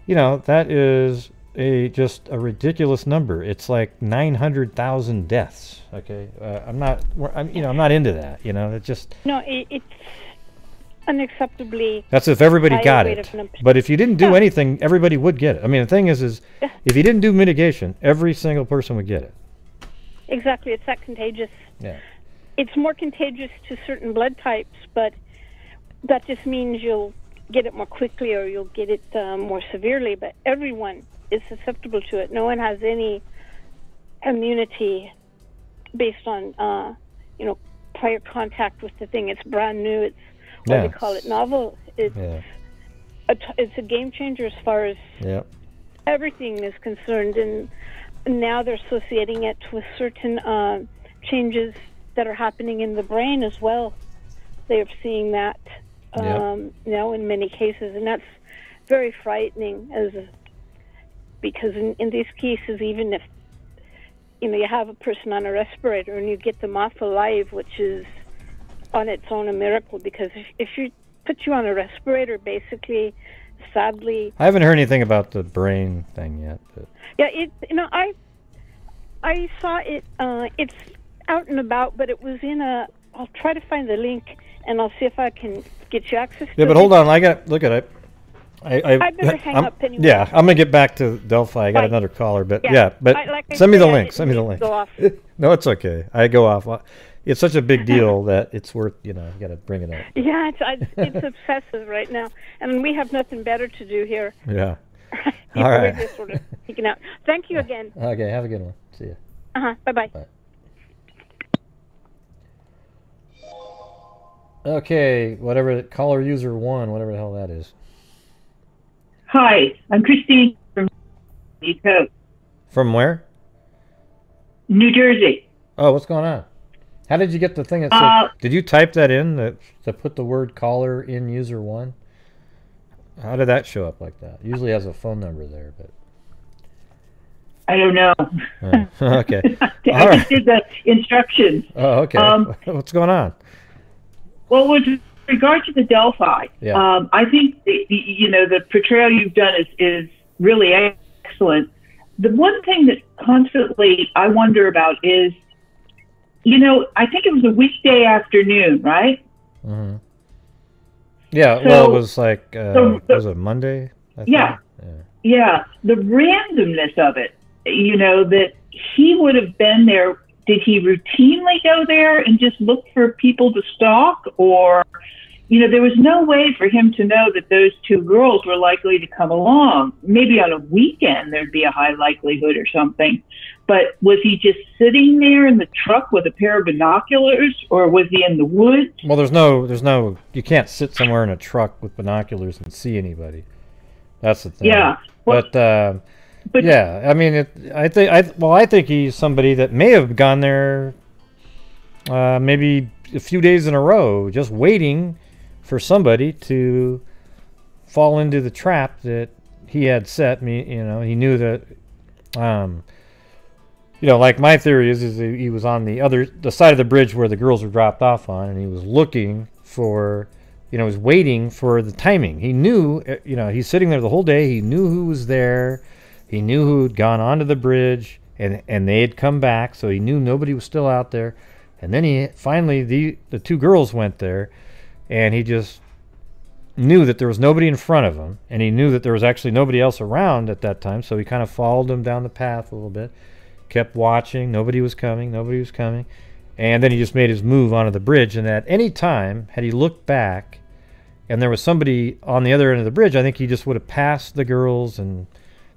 You know, that is just a ridiculous number. It's like 900,000 deaths. Okay, I'm not into that. You know, it just it's unacceptably. That's if everybody got it. But if you didn't do anything, everybody would get it. I mean, the thing is if you didn't do mitigation, every single person would get it. Exactly, it's that contagious. Yeah, it's more contagious to certain blood types, but that just means you'll get it more quickly, or you'll get it more severely, but everyone is susceptible to it. No one has any immunity based on, you know, prior contact with the thing. It's brand new. It's what they call it, novel. It's, it's a game changer as far as everything is concerned, and now they're associating it with certain changes that are happening in the brain as well. They're seeing that. Now in many cases, and that's very frightening, because in these cases, even if, you know, you have a person on a respirator and you get them off alive, which is on its own a miracle, because if you put you on a respirator, basically, sadly, I haven't heard anything about the brain thing yet, but I saw it, it's out and about, but it was I'll try to find the link, and I'll see if I can get you access to it. Yeah, but hold on. I got to look at it. I'd better hang up anyway. Yeah, I'm going to get back to Delphi. I got another caller. But, but send me the link. Send me the link. No, it's okay. I go off. It's such a big deal that it's worth, you know, you got to bring it up. Yeah, it's obsessive right now. And we have nothing better to do here. Yeah. All right. We're just sort of peeking out. Thank you again. Okay, have a good one. See you. Uh-huh. Bye-bye. Bye. Okay, whatever, caller user 1, whatever the hell that is. Hi, I'm Christine from New Coast. From where? New Jersey. Oh, what's going on? How did you get the thing that said, did you type that in, to put the word caller in user 1? How did that show up like that? It usually has a phone number there, but... I don't know. Oh, okay. I just did the instructions. Oh, okay. What's going on? Well, with regard to the Delphi, I think the portrayal you've done is really excellent. The one thing that constantly I wonder about is you know, I think it was a weekday afternoon, right? Mm-hmm. Yeah, so, well, it was like, was it Monday? Yeah, the randomness of it, you know, that he would have been there. Did he routinely go there and just look for people to stalk? Or, you know, there was no way for him to know that those two girls were likely to come along. Maybe on a weekend there'd be a high likelihood or something. But was he just sitting there in the truck with a pair of binoculars, or was he in the woods? Well, there's no, you can't sit somewhere in a truck with binoculars and see anybody. That's the thing. Yeah. Well, but yeah, I mean, I think he's somebody that may have gone there maybe a few days in a row, just waiting for somebody to fall into the trap that he had set. Me, you know, he knew that, you know, like my theory is he was on the side of the bridge where the girls were dropped off on, and he was looking for, you know, he was waiting for the timing. He knew, you know, he's sitting there the whole day. He knew who was there. He knew who had gone onto the bridge, and they had come back, so he knew nobody was still out there. And then he finally, the two girls went there, and he just knew that there was nobody in front of him, and he knew that there was actually nobody else around at that time, so he kind of followed them down the path a little bit, kept watching. Nobody was coming. And then he just made his move onto the bridge, and at any time, had he looked back and there was somebody on the other end of the bridge, I think he just would have passed the girls and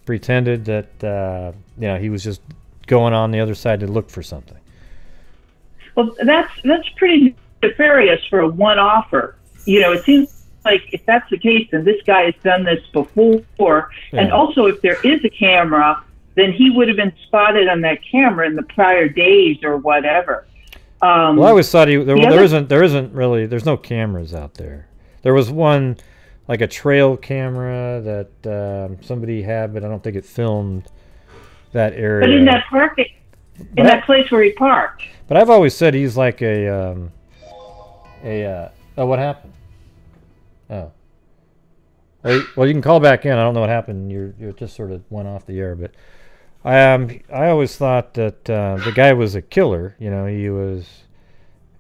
pretended that you know, he was just going on the other side to look for something. Well, that's pretty nefarious for a one-offer. You know, it seems like if that's the case, then this guy has done this before. Yeah. And also, if there is a camera, then he would have been spotted on that camera in the prior days or whatever. Well, I always thought there's no cameras out there. There was one, like a trail camera that somebody had, but I don't think it filmed that area. But in that place where he parked. But I've always said he's like oh, what happened? Oh. Well, you can call back in. I don't know what happened. You just sort of went off the air, but I always thought that the guy was a killer. You know, he was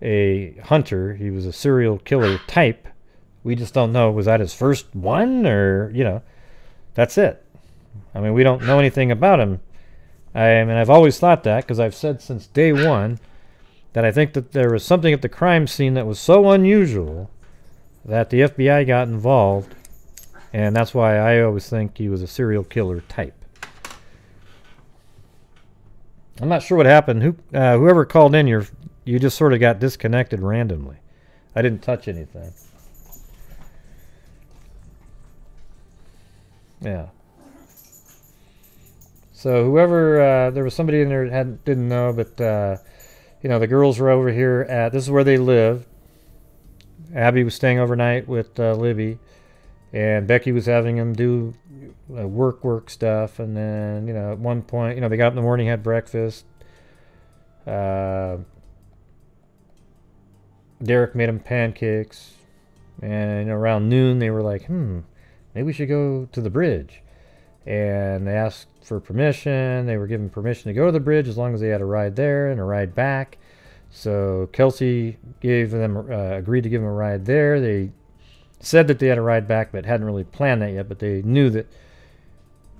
a hunter. He was a serial killer type. We just don't know. Was that his first one, or, you know, that's it. I mean, we don't know anything about him. I mean, I've always thought that, because I've said since day one that I think that there was something at the crime scene that was so unusual that the FBI got involved, and that's why I always think he was a serial killer type. I'm not sure what happened. Whoever called in, you just sort of got disconnected randomly. I didn't touch anything. Yeah. So whoever, there was somebody in there that didn't know, but, you know, the girls were over here at, this is where they live. Abby was staying overnight with Libby, and Becky was having them do work stuff. And then, you know, at one point, you know, they got up in the morning, had breakfast. Derek made them pancakes. And, you know, around noon, they were like, maybe we should go to the bridge. And they asked for permission. They were given permission to go to the bridge as long as they had a ride there and a ride back. So Kelsey agreed to give them a ride there. They said that they had a ride back, but hadn't really planned that yet. But they knew that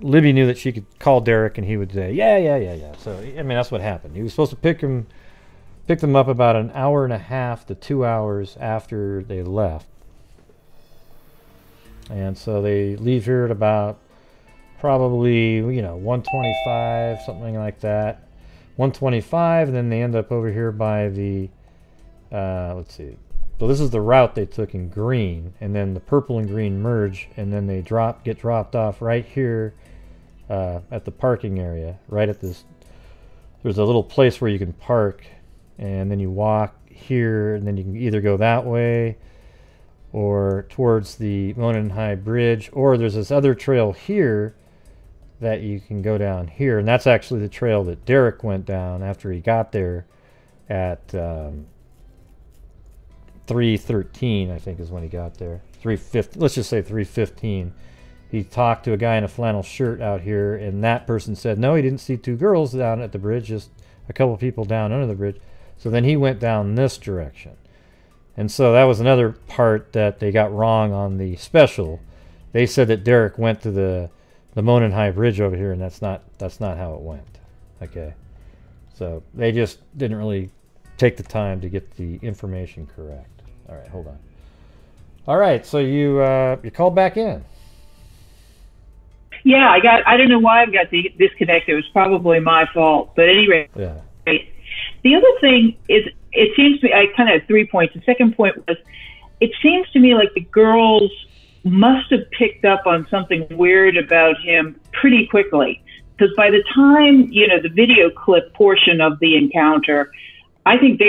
Libby knew that she could call Derek, and he would say, yeah. So, I mean, that's what happened. He was supposed to pick them up about an hour and a half to 2 hours after they left. And so they leave here at about probably, you know, 1:25, something like that. 1:25, and then they end up over here by the, let's see. So this is the route they took in green, and then the purple and green merge, and then they get dropped off right here at the parking area, right at this. There's a little place where you can park, and then you walk here, and then you can either go that way or towards the Monon High Bridge, or there's this other trail here that you can go down here, and that's actually the trail that Derek went down after he got there at 3:13, I think is when he got there. 3:15, let's just say 3:15. He talked to a guy in a flannel shirt out here, and that person said, no, he didn't see two girls down at the bridge, just a couple people down under the bridge. So then he went down this direction. And so that was another part that they got wrong on the special. They said that Derek went to the Monon High Bridge over here, and that's not how it went. Okay. So they just didn't really take the time to get the information correct. All right, hold on. All right, so you called back in. Yeah, I don't know why I got disconnected. It was probably my fault, but at any rate. Yeah. The other thing is, it seems to me, I kind of had 3 points. The second point was, it seems to me like the girls must have picked up on something weird about him pretty quickly. Because by the time, you know, the video clip portion of the encounter, I think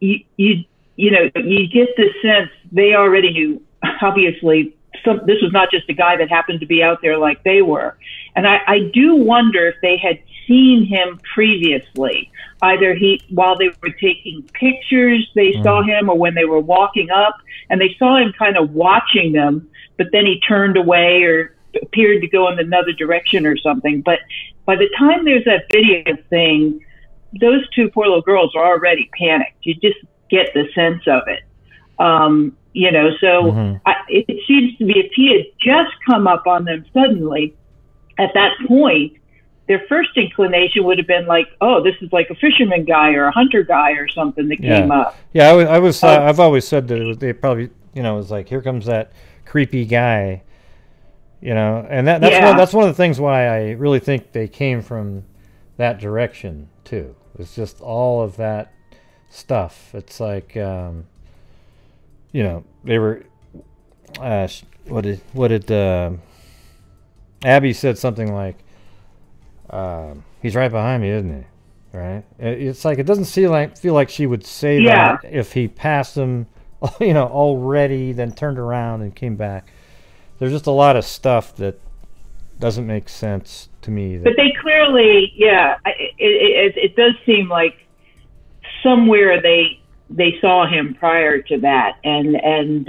you get the sense they already knew, obviously, this was not just a guy that happened to be out there like they were. And I do wonder if they had seen him previously. Either while they were taking pictures, they saw him, or when they were walking up, and they saw him kind of watching them, but then he turned away or appeared to go in another direction or something. But by the time there's that video thing, those two poor little girls are already panicked. You just get the sense of it. You know, so it seems to me if he had just come up on them suddenly at that point, their first inclination would have been like, oh, this is like a fisherman guy or a hunter guy or something that came up. Yeah, I've always said that they probably, you know, it was like, here comes that creepy guy, you know, and that's one of the things why I really think they came from that direction too. It's just all of that stuff. It's like, you know, they were, what did Abby said something like, he's right behind me, isn't he? Right? It's like, it doesn't feel like she would say that if he passed him, you know, already, then turned around and came back. There's just a lot of stuff that doesn't make sense to me. But they clearly, it does seem like somewhere they saw him prior to that, and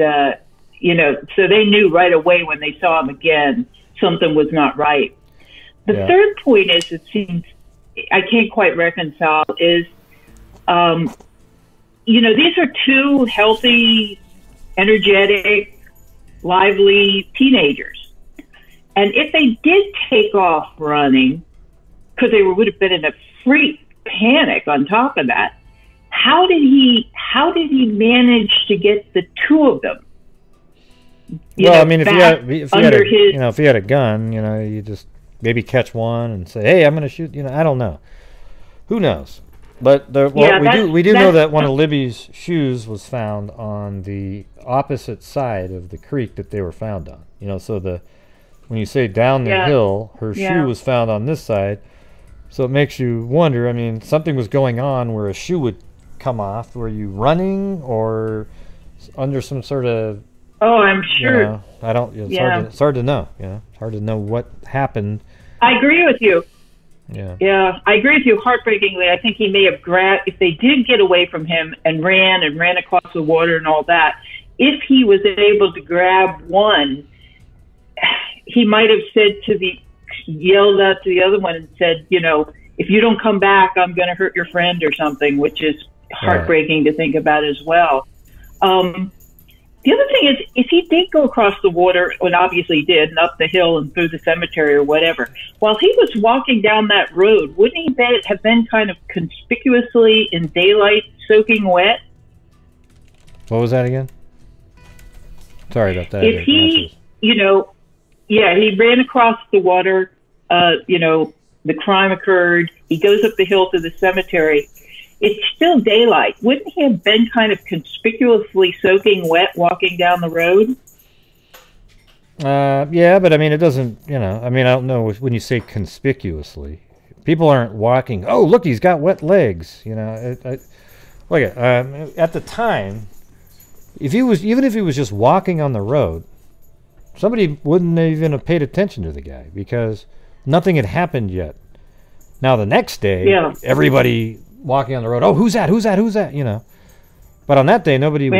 you know, so they knew right away when they saw him again something was not right. The third point is, it seems I can't quite reconcile is, you know, these are two healthy, energetic, lively teenagers, and if they did take off running, because they would have been in a freak panic on top of that, how did he manage to get the two of them? Well, I mean, if he had a gun, you know, you just maybe catch one and say, "Hey, I'm going to shoot." You know, I don't know. Who knows? But we do know that one of Libby's shoes was found on the opposite side of the creek that they were found on. You know, so when you say down the hill, her shoe was found on this side. So it makes you wonder. I mean, something was going on where a shoe would come off. Were you running or under some sort of? Oh, I'm sure. You know, I don't. It's hard to know. You know, it's hard to know what happened. I agree with you. Yeah, I agree with you heartbreakingly. I think he may have if they did get away from him and ran across the water and all that. If he was able to grab one, he might have yelled out to the other one and said, you know, if you don't come back, I'm going to hurt your friend or something, which is heartbreaking to think about as well. The other thing is, if he did go across the water, and obviously he did, and up the hill and through the cemetery or whatever, while he was walking down that road, wouldn't he have been kind of conspicuously in daylight, soaking wet? What was that again? Sorry about that. If he, you know, he ran across the water, you know, the crime occurred. He goes up the hill to the cemetery. It's still daylight. Wouldn't he have been kind of conspicuously soaking wet walking down the road? Yeah, but I mean, it doesn't, you know, I mean, I don't know when you say conspicuously. People aren't walking, oh, look, he's got wet legs, you know. At the time, even if he was just walking on the road, somebody wouldn't even have paid attention to the guy because nothing had happened yet. Now the next day, everybody walking on the road, oh, who's that? Who's that? Who's that? You know. But on that day, nobody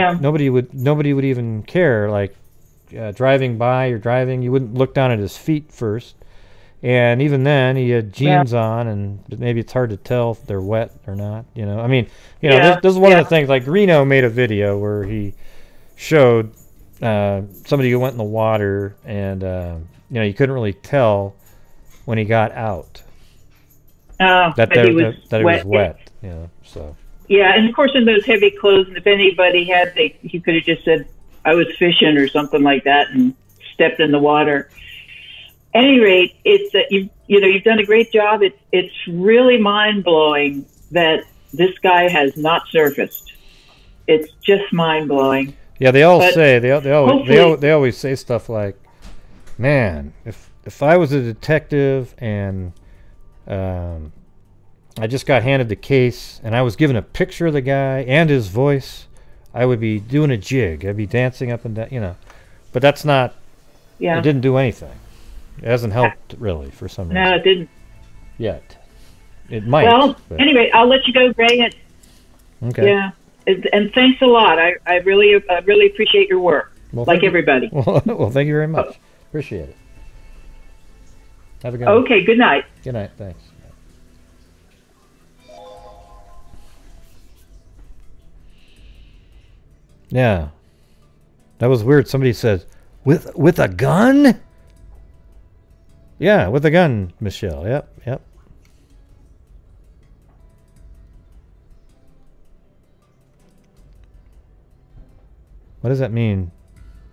would even care. Like driving by, you wouldn't look down at his feet first, And even then, he had jeans on, and maybe it's hard to tell if they're wet or not. You know, I mean, you know, this is one of the things. Like Reno made a video where he showed somebody who went in the water, and you know, you couldn't really tell when he got out that he was wet. You know, so and of course, in those heavy clothes, and if anybody had, he could have just said, "I was fishing" or something like that, and stepped in the water. At any rate, it's that you've done a great job. It's really mind blowing that this guy has not surfaced. It's just mind blowing. Yeah, they always say stuff like, "Man, if I was a detective and I just got handed the case and I was given a picture of the guy and his voice, I would be doing a jig. I'd be dancing up and down, you know." But that's not. Yeah. It didn't do anything. It hasn't helped, really, for some reason. No, it didn't. Yet. It might. Well, but anyway, I'll let you go, Gray. Okay. Yeah. And thanks a lot. I really appreciate your work, well, like everybody. Well, thank you very much. Oh. Appreciate it. Have a good night. Okay, good night. Good night. Thanks. Yeah. That was weird. Somebody says, with a gun? Yeah, with a gun, Michelle. Yep. What does that mean?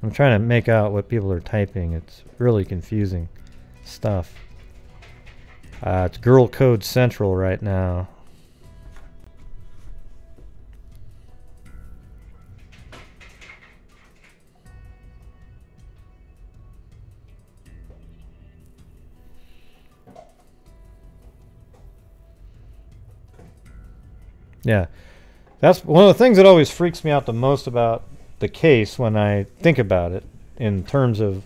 I'm trying to make out what people are typing. It's really confusing stuff. It's Girl Code Central right now. Yeah, that's one of the things that always freaks me out the most about the case when I think about it in terms of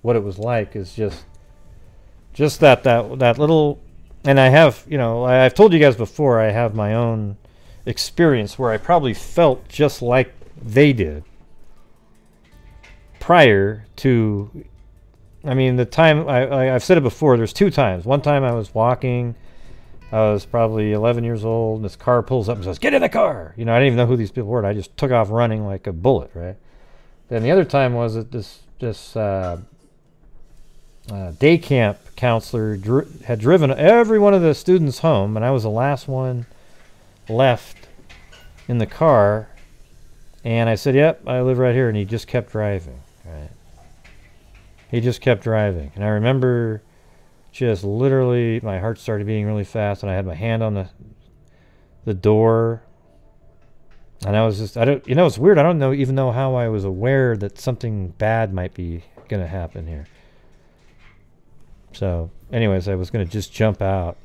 what it was like is just that little, and I have, you know, I've told you guys before, I have my own experience where I probably felt just like they did prior to, I mean, the time, I've said it before, there's two times. One time I was walking, I was probably 11 years old, and this car pulls up and says, "Get in the car!" You know, I didn't even know who these people were, and I just took off running like a bullet, right? Then the other time was that this day camp counselor had driven every one of the students home, and I was the last one left in the car, and I said, "Yep, I live right here," and he just kept driving, right? He just kept driving, and I remember just literally my heart started beating really fast, and I had my hand on the door, and I was just, I don't, you know, it's weird, I don't know even know how I was aware that something bad might be gonna happen here. So anyways, I was gonna just jump out,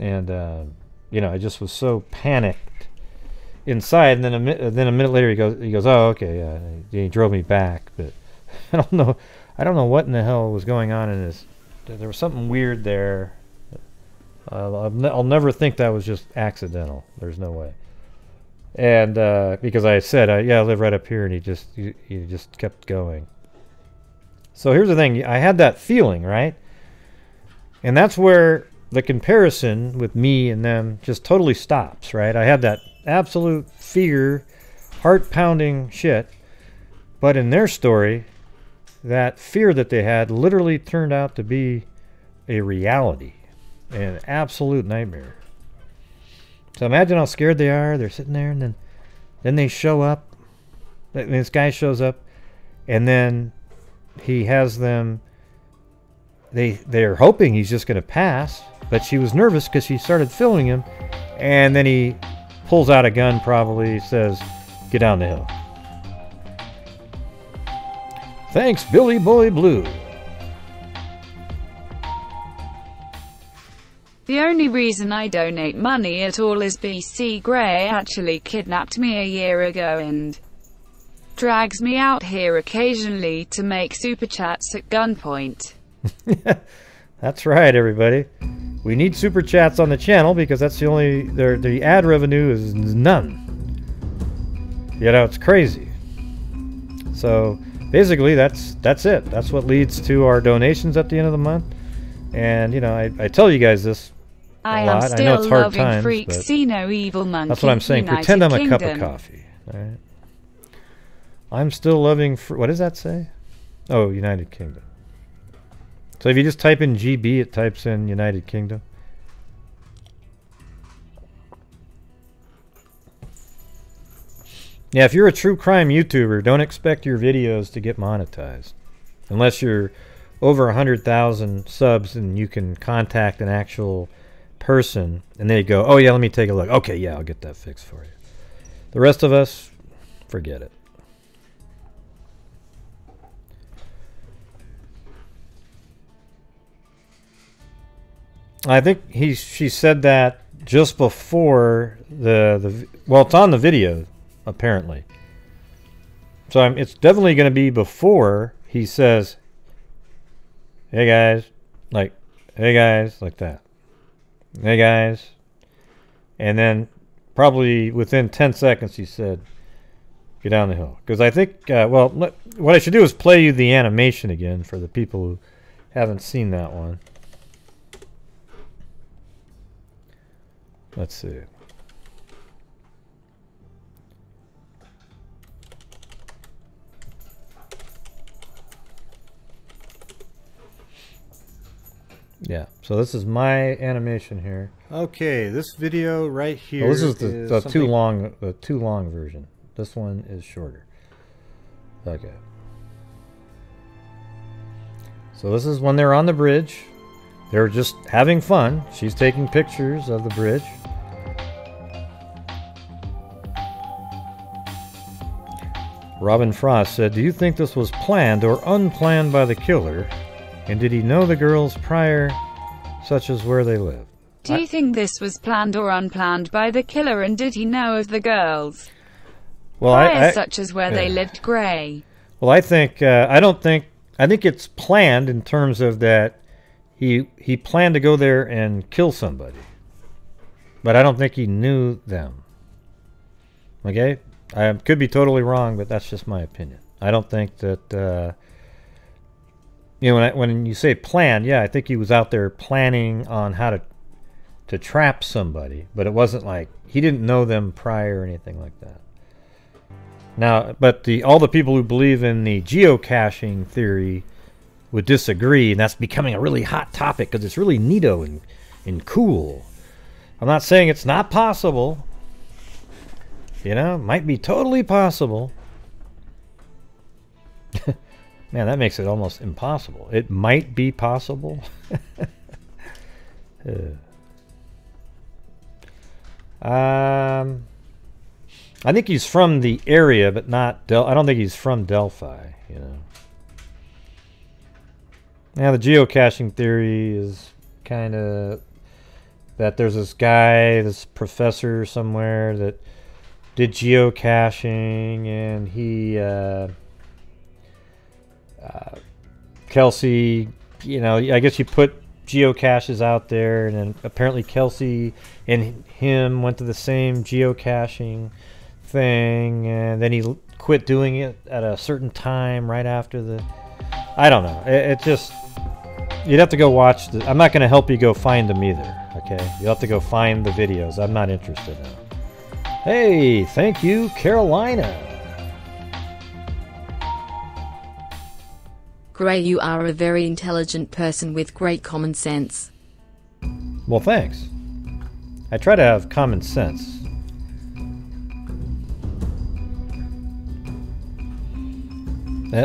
and you know, I just was so panicked inside, and then a minute later he goes, "Oh, okay, yeah," and he drove me back. But I don't know what in the hell was going on in this. There was something weird there. I'll never think that was just accidental. There's no way. And because I said, "Yeah, I live right up here," and he just kept going. So here's the thing. I had that feeling, right? And that's where the comparison with me and them just totally stops, right? I had that absolute fear, heart-pounding shit. But in their story, that fear that they had literally turned out to be a reality, an absolute nightmare. So imagine how scared they are. They're sitting there, and then they show up. I mean, this guy shows up, and then he has them. They're hoping he's just going to pass, but she was nervous because she started filming him, and then he pulls out a gun, probably says, "Get down the hill." Thanks, Billy Boy Blue. The only reason I donate money at all is BC Gray actually kidnapped me a year ago and drags me out here occasionally to make super chats at gunpoint. That's right, everybody. We need super chats on the channel because that's the only, the ad revenue is none. You know, it's crazy. So basically that's it. That's what leads to our donations at the end of the month. And you know, I tell you guys this a lot. I know it's hard times, but that's what I'm saying. Pretend I'm a cup of coffee. All right? I'm still loving. What does that say? Oh, United Kingdom. So if you just type in GB, it types in United Kingdom. Yeah, if you're a true crime YouTuber, don't expect your videos to get monetized. Unless you're over 100,000 subs and you can contact an actual person and they go, oh yeah, let me take a look. Okay, yeah, I'll get that fixed for you. The rest of us, forget it. I think she said that just before the well, it's on the video apparently. So it's definitely going to be before he says, hey guys, like that. Hey guys. And then probably within 10 seconds he said, get down the hill. Because I think, well, what I should do is play you the animation again for the people who haven't seen that one. Let's see. Yeah, so this is my animation here. Okay, this video right here. Well, this is the too long version. This one is shorter. Okay. So this is when they're on the bridge. They're just having fun. She's taking pictures of the bridge. Robin Frost said, do you think this was planned or unplanned by the killer? And did he know the girls prior, such as where they lived? Do you think this was planned or unplanned by the killer, and did he know of the girls prior, such as where they lived? Gray. Well, I think, I think it's planned in terms of that he planned to go there and kill somebody. But I don't think he knew them. Okay? I could be totally wrong, but that's just my opinion. I don't think that... you know, when you say plan, yeah, I think he was out there planning on how to trap somebody, but it wasn't like he didn't know them prior or anything like that. Now, but all the people who believe in the geocaching theory would disagree, and that's becoming a really hot topic because it's really neato and cool. I'm not saying it's not possible. You know, it might be totally possible. Man, that makes it almost impossible. It might be possible. I think he's from the area, but not I don't think he's from Delphi, you know. Now the geocaching theory is kind of that there's this guy, this professor somewhere that did geocaching, and he Kelsey, you know, I guess you put geocaches out there, and then apparently Kelsey and him went to the same geocaching thing, and then he quit doing it at a certain time right after the... I don't know. It just... You'd have to go watch the... I'm not going to help you go find them either, okay? You'll have to go find the videos. I'm not interested in them. Hey, thank you, Carolina. Gray, you are a very intelligent person with great common sense. Well, thanks. I try to have common sense.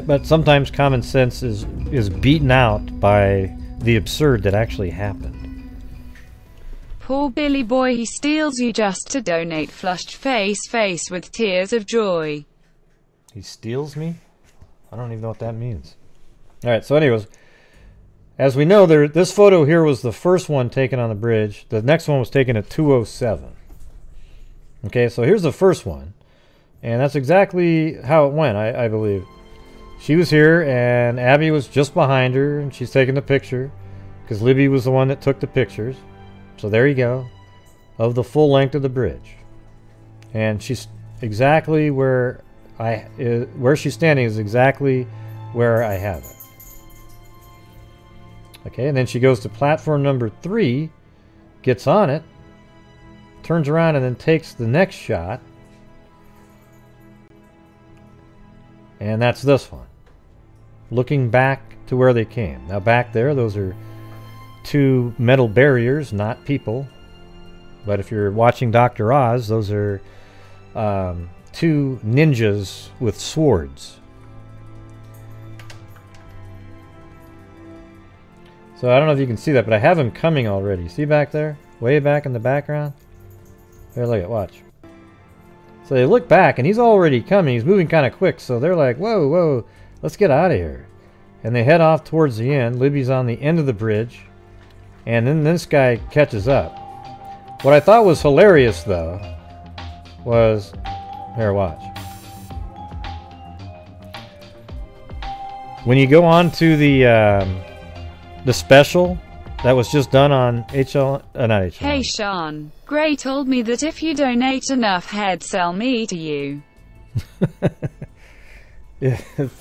But sometimes common sense is beaten out by the absurd that actually happened. Poor Billy Boy, he steals you just to donate. Flushed face with tears of joy. He steals me? I don't even know what that means. All right, so anyways, as we know, this photo here was the first one taken on the bridge. The next one was taken at 2:07. Okay, so here's the first one, and that's exactly how it went, I believe. She was here, and Abby was just behind her, and she's taking the picture, because Libby was the one that took the pictures. So there you go, of the full length of the bridge. And she's exactly where where she's standing is exactly where I have it. Okay, and then she goes to platform number 3, gets on it, turns around and then takes the next shot. And that's this one. Looking back to where they came. Now back there, those are 2 metal barriers, not people. But if you're watching Dr. Oz, those are 2 ninjas with swords. So I don't know if you can see that, but I have him coming already. See back there? Way back in the background? There, look at it, watch. So they look back, and he's already coming. He's moving kind of quick, so they're like, whoa, whoa, let's get out of here. And they head off towards the end. Libby's on the end of the bridge, and then this guy catches up. What I thought was hilarious, though, was... Here, watch. When you go on to the special that was just done on HL... not HL. Hey, Sean. Gray told me that if you donate enough, he'd sell me to you. If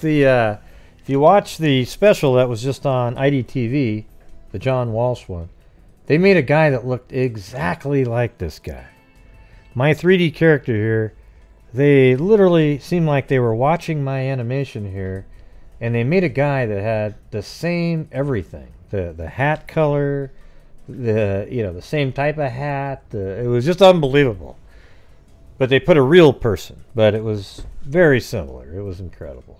you watch the special that was just on IDTV, the John Walsh one, they made a guy that looked exactly like this guy. My 3D character here, they literally seemed like they were watching my animation here, and they made a guy that had the same everything. The hat color, the same type of hat. It was just unbelievable. But they put a real person, but it was very similar. It was incredible.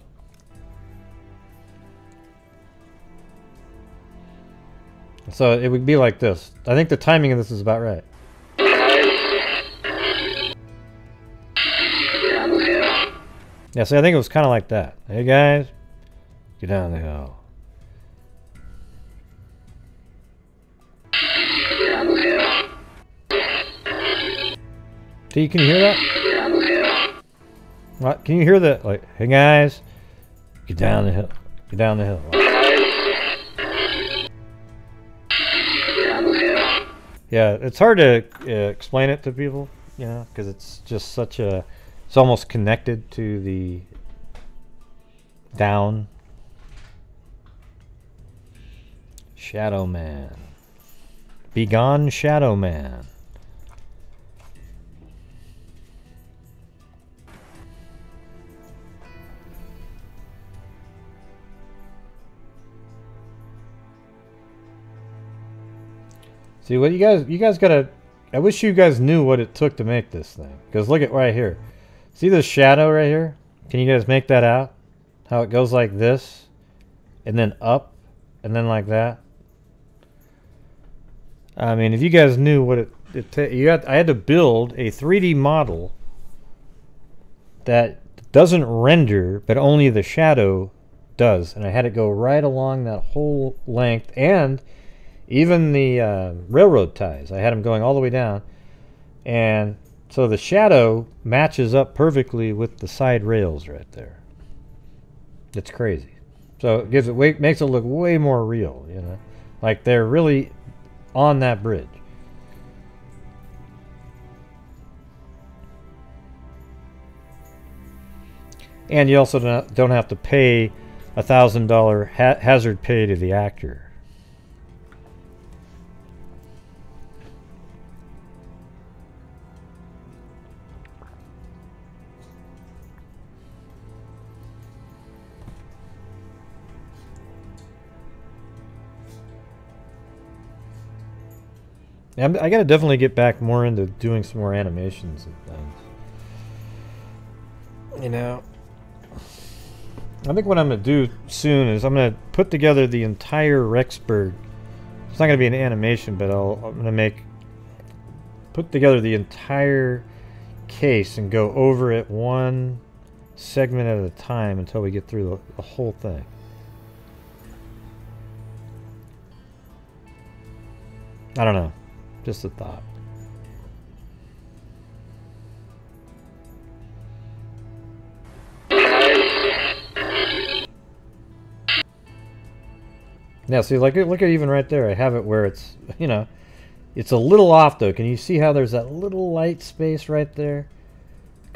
So it would be like this. I think the timing of this is about right. Yeah, see, I think it was kind of like that. Hey guys, get down the hill. See, can you hear that? What? Can you hear that? Like, hey guys, get down the hill. Get down the hill. Yeah, it's hard to explain it to people, you know, because it's just such a... It's almost connected to the down. Shadow Man. Begone, Shadow Man. See what you guys gotta... I wish you guys knew what it took to make this thing. Because look at right here. See this shadow right here? Can you guys make that out? How it goes like this, and then up, and then like that. I mean, if you guys knew what I had to build a 3D model that doesn't render, but only the shadow does. And I had it go right along that whole length, and even the railroad ties, I had them going all the way down. And so the shadow matches up perfectly with the side rails right there. It's crazy. So it gives it way, makes it look way more real, you know? Like they're really on that bridge. And you also don't have to pay a $1,000 hazard pay to the actor. I gotta definitely get back more into doing some more animations and things. You know, I think what I'm gonna do soon is I'm gonna put together the entire Rexburg. It's not gonna be an animation, but I'm gonna put together the entire case and go over it one segment at a time until we get through the whole thing. I don't know. Just a thought. Now, see, like, look at even right there. I have it where it's, you know, it's a little off, though. Can you see how there's that little light space right there?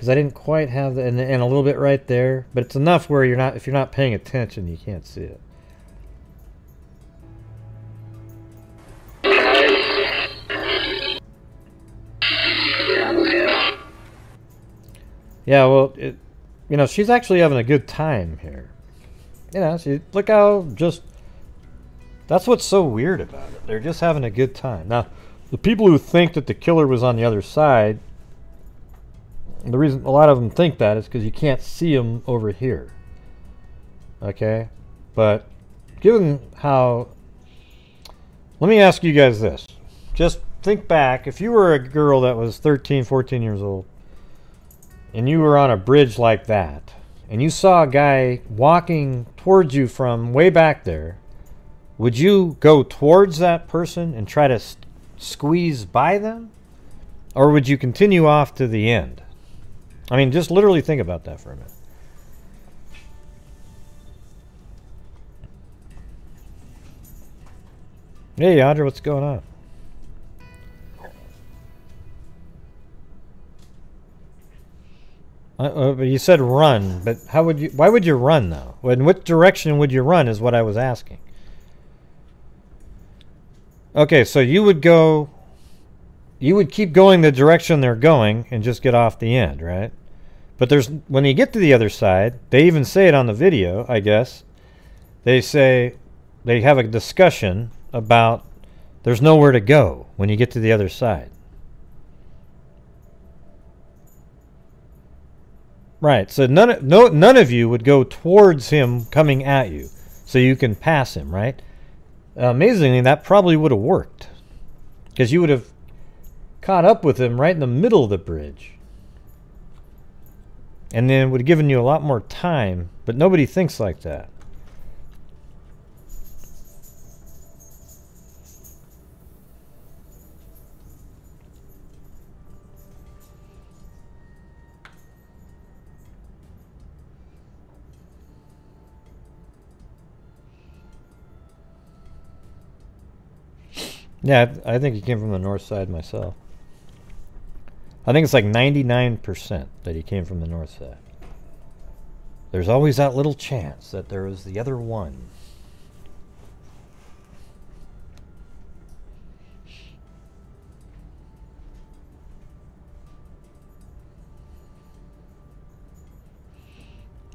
because I didn't quite have the, and a little bit right there, but it's enough where you're not, if you're not paying attention, you can't see it. Yeah, well, it, you know, she's actually having a good time here. You know, she, look how just, that's what's so weird about it. They're just having a good time. Now, the people who think that the killer was on the other side, the reason a lot of them think that is because you can't see them over here. Okay? But given how, let me ask you guys this. Just think back. If you were a girl that was 13, 14 years old, and you were on a bridge like that, and you saw a guy walking towards you from way back there, would you go towards that person and try to squeeze by them? Or would you continue off to the end? I mean, just literally think about that for a minute. Hey, Audra, what's going on? You said run, but how would you? Why would you run though? In what direction would you run? Is what I was asking. Okay, so you would go. You would keep going the direction they're going and just get off the end, right? But there's, when you get to the other side, they even say it on the video. I guess they say they have a discussion about there's nowhere to go when you get to the other side. Right, so none of you would go towards him coming at you, so you can pass him, right? Amazingly, that probably would have worked, because you would have caught up with him right in the middle of the bridge, and then would have given you a lot more time. But nobody thinks like that. Yeah, I think he came from the north side myself. I think it's like 99% that he came from the north side. There's always that little chance that there was the other one.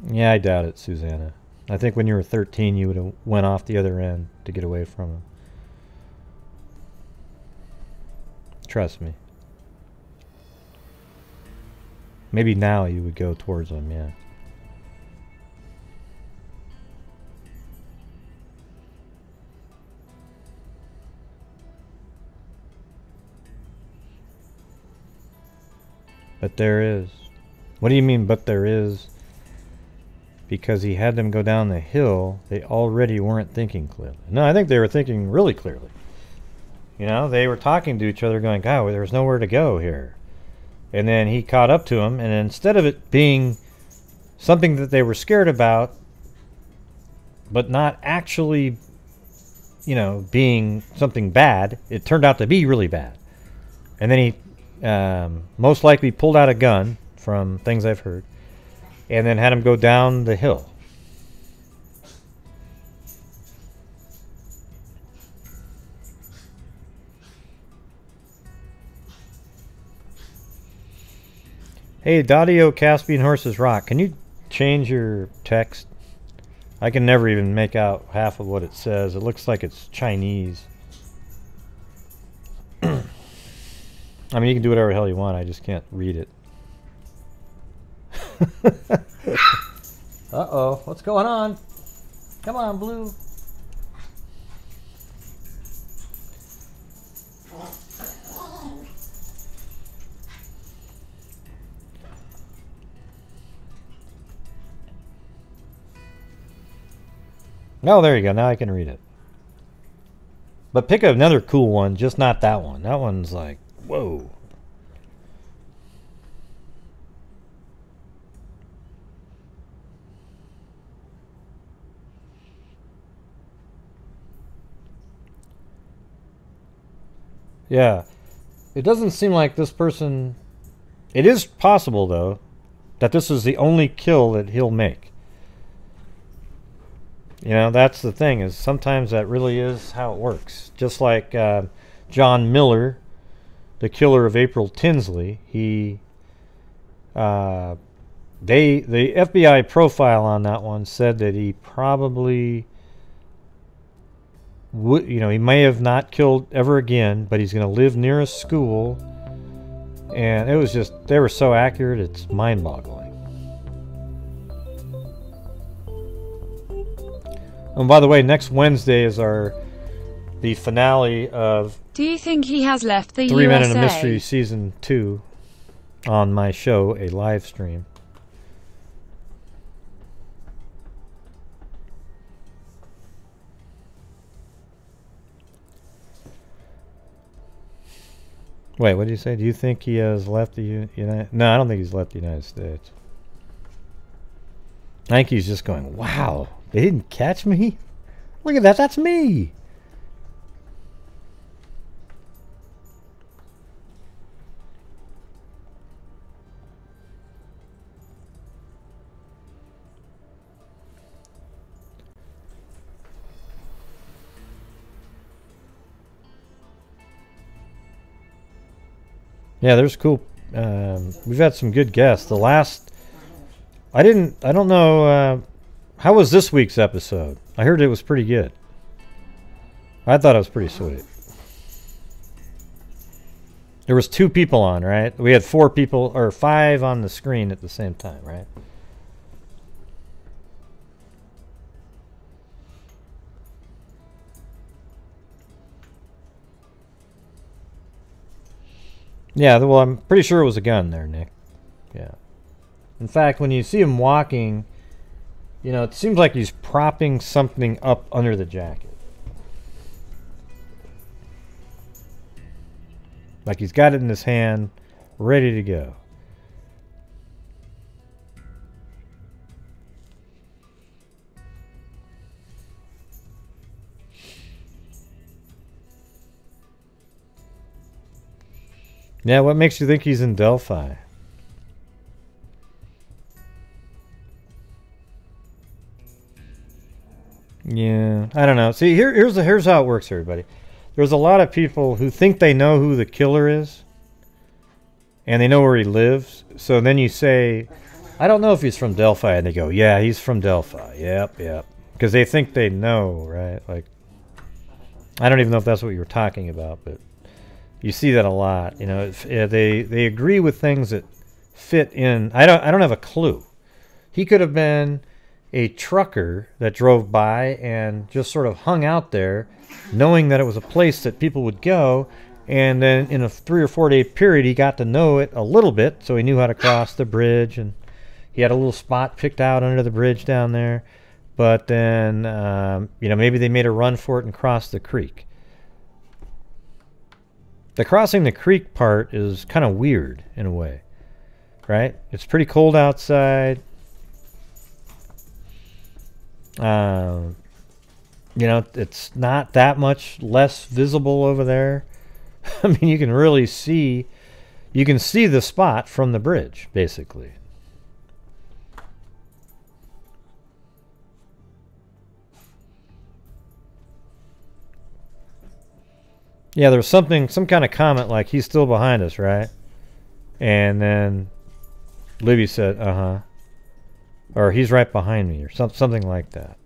Yeah, I doubt it, Susanna. I think when you were 13, you would have went off the other end to get away from him. Trust me. Maybe now you would go towards them, yeah. But there is. What do you mean, but there is? Because he had them go down the hill, they already weren't thinking clearly. No, I think they were thinking really clearly. You know, they were talking to each other going, God, there's nowhere to go here. And then he caught up to him, and instead of it being something that they were scared about, but not actually, you know, being something bad, it turned out to be really bad. And then he most likely pulled out a gun, from things I've heard, and then had him go down the hill. Hey, Dadio Caspian Horses Rock, can you change your text? I can never even make out half of what it says. It looks like it's Chinese. I mean, you can do whatever the hell you want. I just can't read it. Uh-oh, what's going on? Come on, Blue. Oh, there you go. Now I can read it. But pick another cool one, just not that one. That one's like, whoa. Yeah. It doesn't seem like this person... It is possible, though, that this is the only kill that he'll make. You know, that's the thing, is sometimes that really is how it works. Just like John Miller, the killer of April Tinsley, he the FBI profile on that one said that he probably would, you know, he may have not killed ever again, but he's going to live near a school. And it was just, they were so accurate, it's mind-boggling. And by the way, next Wednesday is the finale of... Do you think he has left the USA? 3 Men and a Mystery Season 2 on my show, a live stream. Wait, what did you say? Do you think he has left the United... No, I don't think he's left the United States. I think he's just going, wow, they didn't catch me? Look at that, that's me! Yeah, there's cool. We've had some good guests. The last, I don't know. How was this week's episode? I heard it was pretty good. I thought it was pretty sweet. There was 2 people on, right? We had 4 people or 5 on the screen at the same time, right? Yeah, well, I'm pretty sure it was a gun there, Nick. Yeah. In fact, when you see him walking, you know, it seems like he's propping something up under the jacket. Like he's got it in his hand, ready to go. Yeah, what makes you think he's in Delphi? Yeah, I don't know. See, here's how it works, everybody. There's a lot of people who think they know who the killer is, and they know where he lives. So then you say, I don't know if he's from Delphi, and they go, yeah, he's from Delphi. Yep, yep. Because they think they know, right? Like, I don't even know if that's what you were talking about, but... You see that a lot, you know. They agree with things that fit in. I don't have a clue. He could have been a trucker that drove by and just sort of hung out there, knowing that it was a place that people would go, and then in a 3 or 4 day period, he got to know it a little bit, so he knew how to cross the bridge, and he had a little spot picked out under the bridge down there. But then, you know, maybe they made a run for it and crossed the creek. The crossing the creek part is kind of weird in a way, right? It's pretty cold outside. You know, it's not that much less visible over there. I mean, you can really see, you can see the spot from the bridge, basically. Yeah, there's something, some kind of comment like, he's still behind us, right? And then Libby said, uh-huh. Or he's right behind me, or something like that.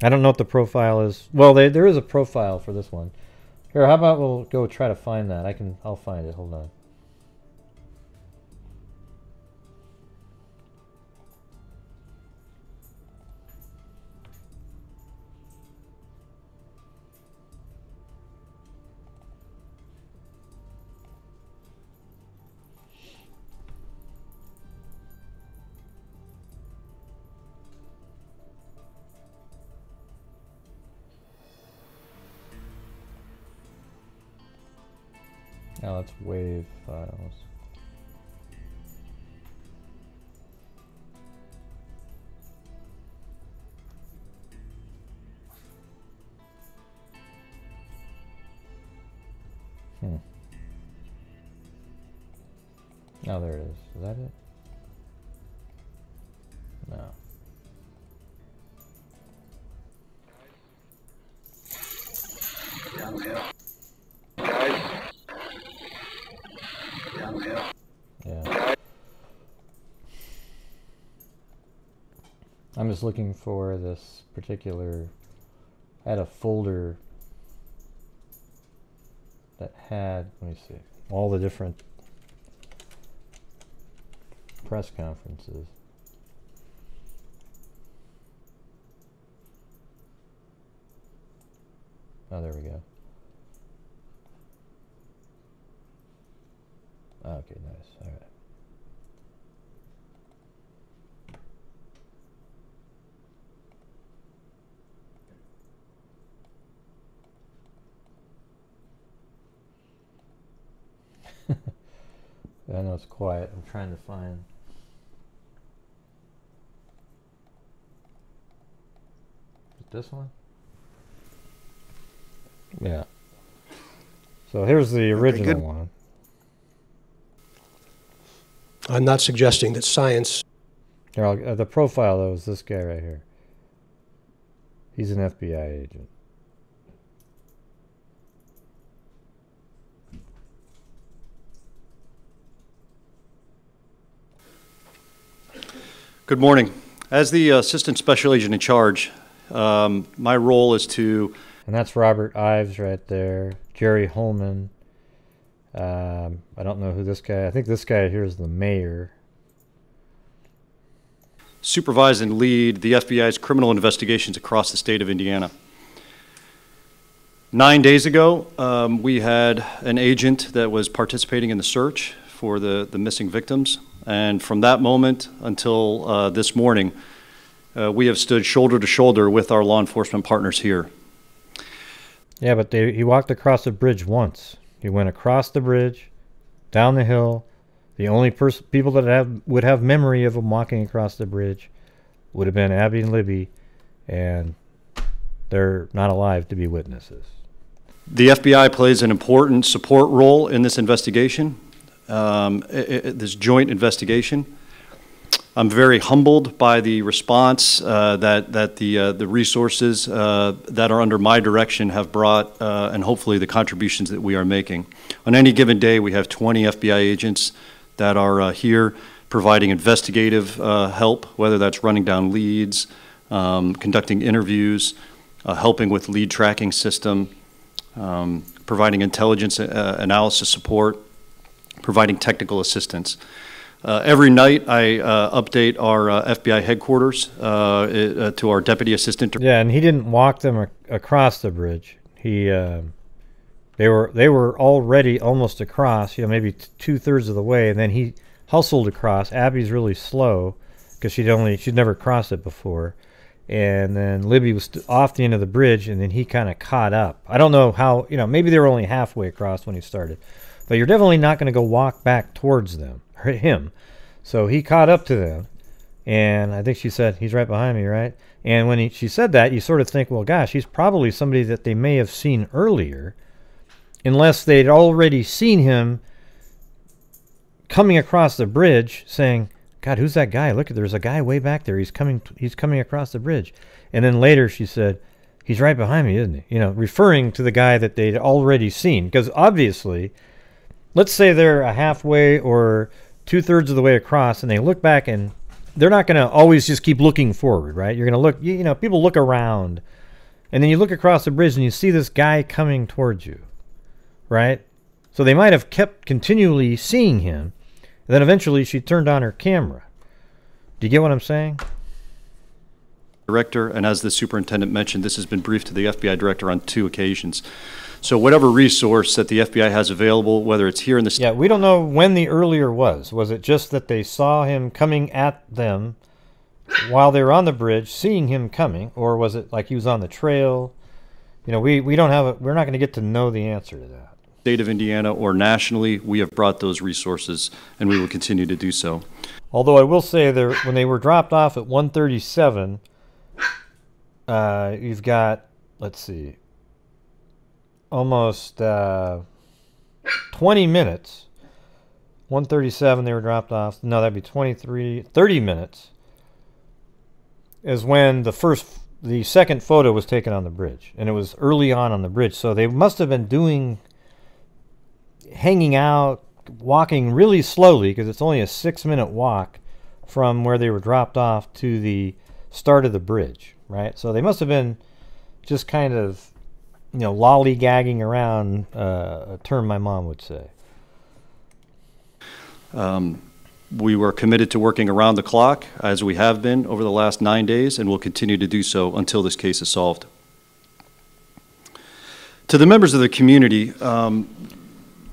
I don't know what the profile is. Well, there is a profile for this one. Here, how about we'll go try to find that? I'll find it, hold on. Now it's wave files. Oh, there it is. Is that it? No. Downhill. Guys. Downhill. Yeah. I'm just looking for this particular. I had a folder that had, let me see, all the different press conferences. Oh, there we go. Okay, nice. All right. I know it's quiet. I'm trying to find. Is it this one? Yeah. So here's the original one. I'm not suggesting that science. Here, the profile, though, is this guy right here. He's an FBI agent. Good morning. As the assistant special agent in charge, my role is to... And that's Robert Ives right there, Jerry Holman. I don't know who this guy... I think this guy here is the mayor. Supervise and lead the FBI's criminal investigations across the state of Indiana. 9 days ago, we had an agent that was participating in the search for the missing victims. And from that moment until this morning, we have stood shoulder to shoulder with our law enforcement partners here. Yeah, but he walked across the bridge once. He went across the bridge, down the hill. The only people that would have memory of him walking across the bridge would have been Abby and Libby, and they're not alive to be witnesses. The FBI plays an important support role in this investigation. This joint investigation. I'm very humbled by the response that the resources that are under my direction have brought, and hopefully the contributions that we are making. On any given day, we have 20 FBI agents that are here providing investigative help, whether that's running down leads, conducting interviews, helping with lead tracking system, providing intelligence analysis support, providing technical assistance. Every night I update our FBI headquarters to our deputy assistant. Yeah, and he didn't walk them across the bridge. He, they were already almost across, you know, maybe 2/3 of the way, and then he hustled across. Abby's really slow because she'd never crossed it before, and then Libby was off the end of the bridge, and then he kind of caught up. I don't know how, you know, maybe they were only halfway across when he started. But you're definitely not going to go walk back towards them, or him. So he caught up to them, and I think she said, he's right behind me, right? And when she said that, you sort of think, well, gosh, he's probably somebody that they may have seen earlier, unless they'd already seen him coming across the bridge saying, God, who's that guy? Look, there's a guy way back there. He's coming across the bridge. And then later she said, he's right behind me, isn't he? You know, referring to the guy that they'd already seen, because obviously... Let's say they're a halfway or 2/3 of the way across, and they look back, and they're not going to always just keep looking forward, right? You're going to look, you know, people look around, and then you look across the bridge, and you see this guy coming towards you, right? So they might have kept continually seeing him, and then eventually she turned on her camera. Do you get what I'm saying? Director, and as the superintendent mentioned, this has been briefed to the FBI director on 2 occasions. So whatever resource that the FBI has available, whether it's here in the state... Yeah, we don't know when the earlier was. Was it just that they saw him coming at them while they were on the bridge, seeing him coming? Or was it like he was on the trail? You know, we don't have... we're not going to get to know the answer to that. State of Indiana or nationally, we have brought those resources, and we will continue to do so. Although I will say, when they were dropped off at 137, you've got... Let's see... almost 20 minutes 1:37 they were dropped off. No, that'd be 23, 30 minutes is when the second photo was taken on the bridge, and it was early on the bridge. So they must have been hanging out, walking really slowly, because it's only a 6-minute walk from where they were dropped off to the start of the bridge, right? So they must have been just kind of, you know, lollygagging around, a term my mom would say. We were committed to working around the clock, as we have been over the last 9 days, and will continue to do so until this case is solved. To the members of the community,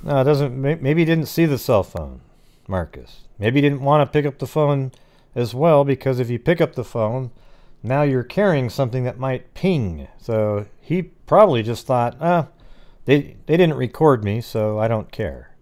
no, it doesn't. Maybe he didn't see the cell phone, Marcus. Maybe he didn't want to pick up the phone as well, because if you pick up the phone, now you're carrying something that might ping. So he probably just thought, ah, they didn't record me, so I don't care.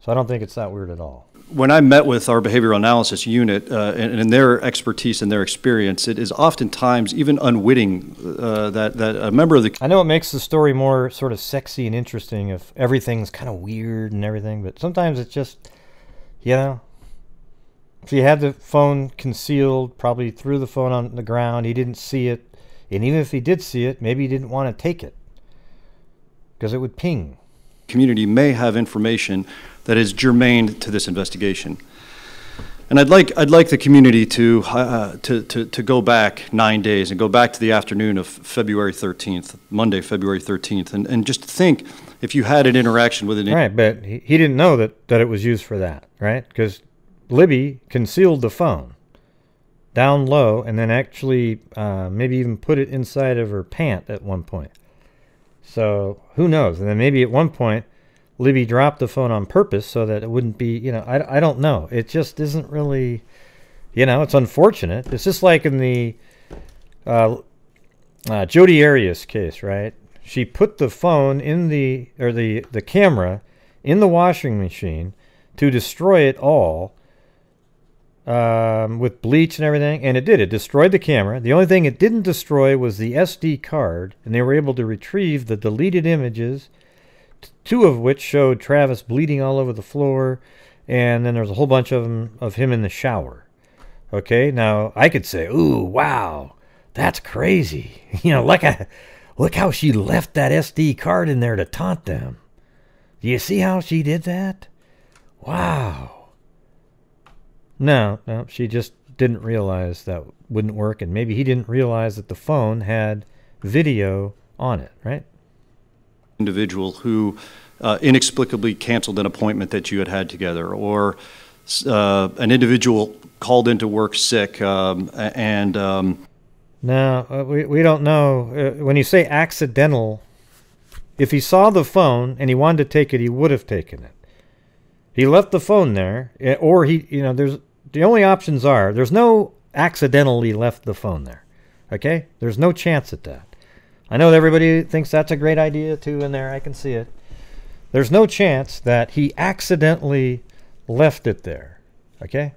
So I don't think it's that weird at all. When I met with our behavioral analysis unit and their expertise and their experience, it is oftentimes even unwitting that a member of the... I know it makes the story more sort of sexy and interesting if everything's kind of weird and everything, but sometimes it's just, you know, if he had the phone concealed, probably threw the phone on the ground, he didn't see it, and even if he did see it, maybe he didn't want to take it because it would ping. Community may have information that is germane to this investigation, and I'd like the community to go back 9 days and go back to the afternoon of February 13th, Monday, February 13th, and just think if you had an interaction with an right, but he didn't know that it was used for that, right? Because Libby concealed the phone down low and then actually maybe even put it inside of her pant at one point. So who knows? And then maybe at one point, Libby dropped the phone on purpose so that it wouldn't be, you know, I don't know. It just isn't really, you know, it's unfortunate. It's just like in the Jodi Arias case, right? She put the phone in the camera in the washing machine to destroy it all with bleach and everything, and it did. It destroyed the camera. The only thing it didn't destroy was the SD card, and they were able to retrieve the deleted images, two of which showed Travis bleeding all over the floor, and then there's a whole bunch of them of him in the shower. Okay, now I could say, "Ooh, wow, that's crazy!" You know, look how she left that SD card in there to taunt them. Do you see how she did that? Wow. No, she just didn't realize that wouldn't work, and maybe he didn't realize that the phone had video on it, right? Individual who inexplicably canceled an appointment that you had together, or an individual called into work sick, now we don't know. When you say accidental, if he saw the phone and he wanted to take it, he would have taken it. He left the phone there, or he, you know, there's the only options are there's no accidentally left the phone there. Okay, there's no chance at that. I know everybody thinks that's a great idea, too, in there. I can see it. There's no chance that he accidentally left it there, okay?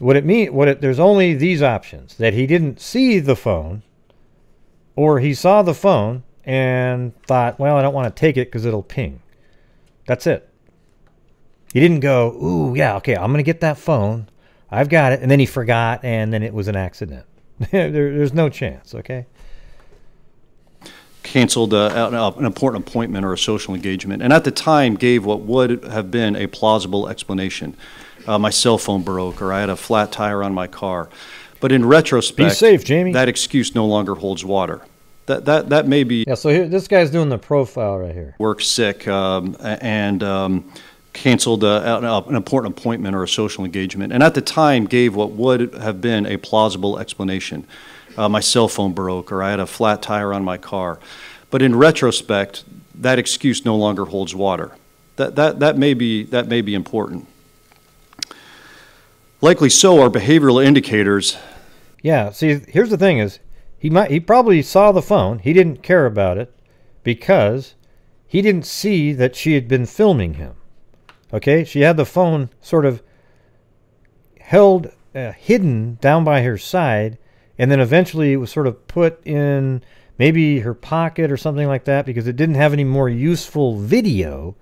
There's only these options, that he didn't see the phone, or he saw the phone and thought, well, I don't want to take it because it'll ping. That's it. He didn't go, ooh, yeah, okay, I'm going to get that phone. I've got it. And then he forgot, and then it was an accident. There's no chance, okay? Canceled an important appointment or a social engagement, and at the time gave what would have been a plausible explanation. My cell phone broke, or I had a flat tire on my car. But in retrospect, be safe, Jamie. That excuse no longer holds water. That may be. Yeah. So here, this guy's doing the profile right here. Work sick and canceled an important appointment or a social engagement, and at the time gave what would have been a plausible explanation. My cell phone broke, or I had a flat tire on my car. But in retrospect, that excuse no longer holds water. That may be important. Likely so are behavioral indicators. Yeah, see, here's the thing is, he probably saw the phone. He didn't care about it because he didn't see that she had been filming him. Okay, she had the phone sort of held, hidden down by her side, and then eventually it was sort of put in maybe her pocket or something like that because it didn't have any more useful video.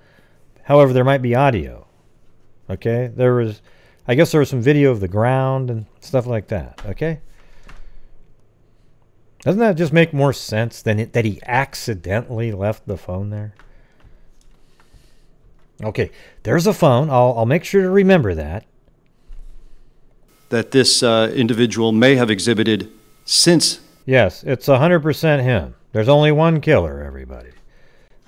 However, there might be audio. Okay, I guess there was some video of the ground and stuff like that. Okay, doesn't that just make more sense than that he accidentally left the phone there? Okay, there's a phone. I'll make sure to remember that. That this individual may have exhibited since. Yes, it's 100% him. There's only one killer, everybody.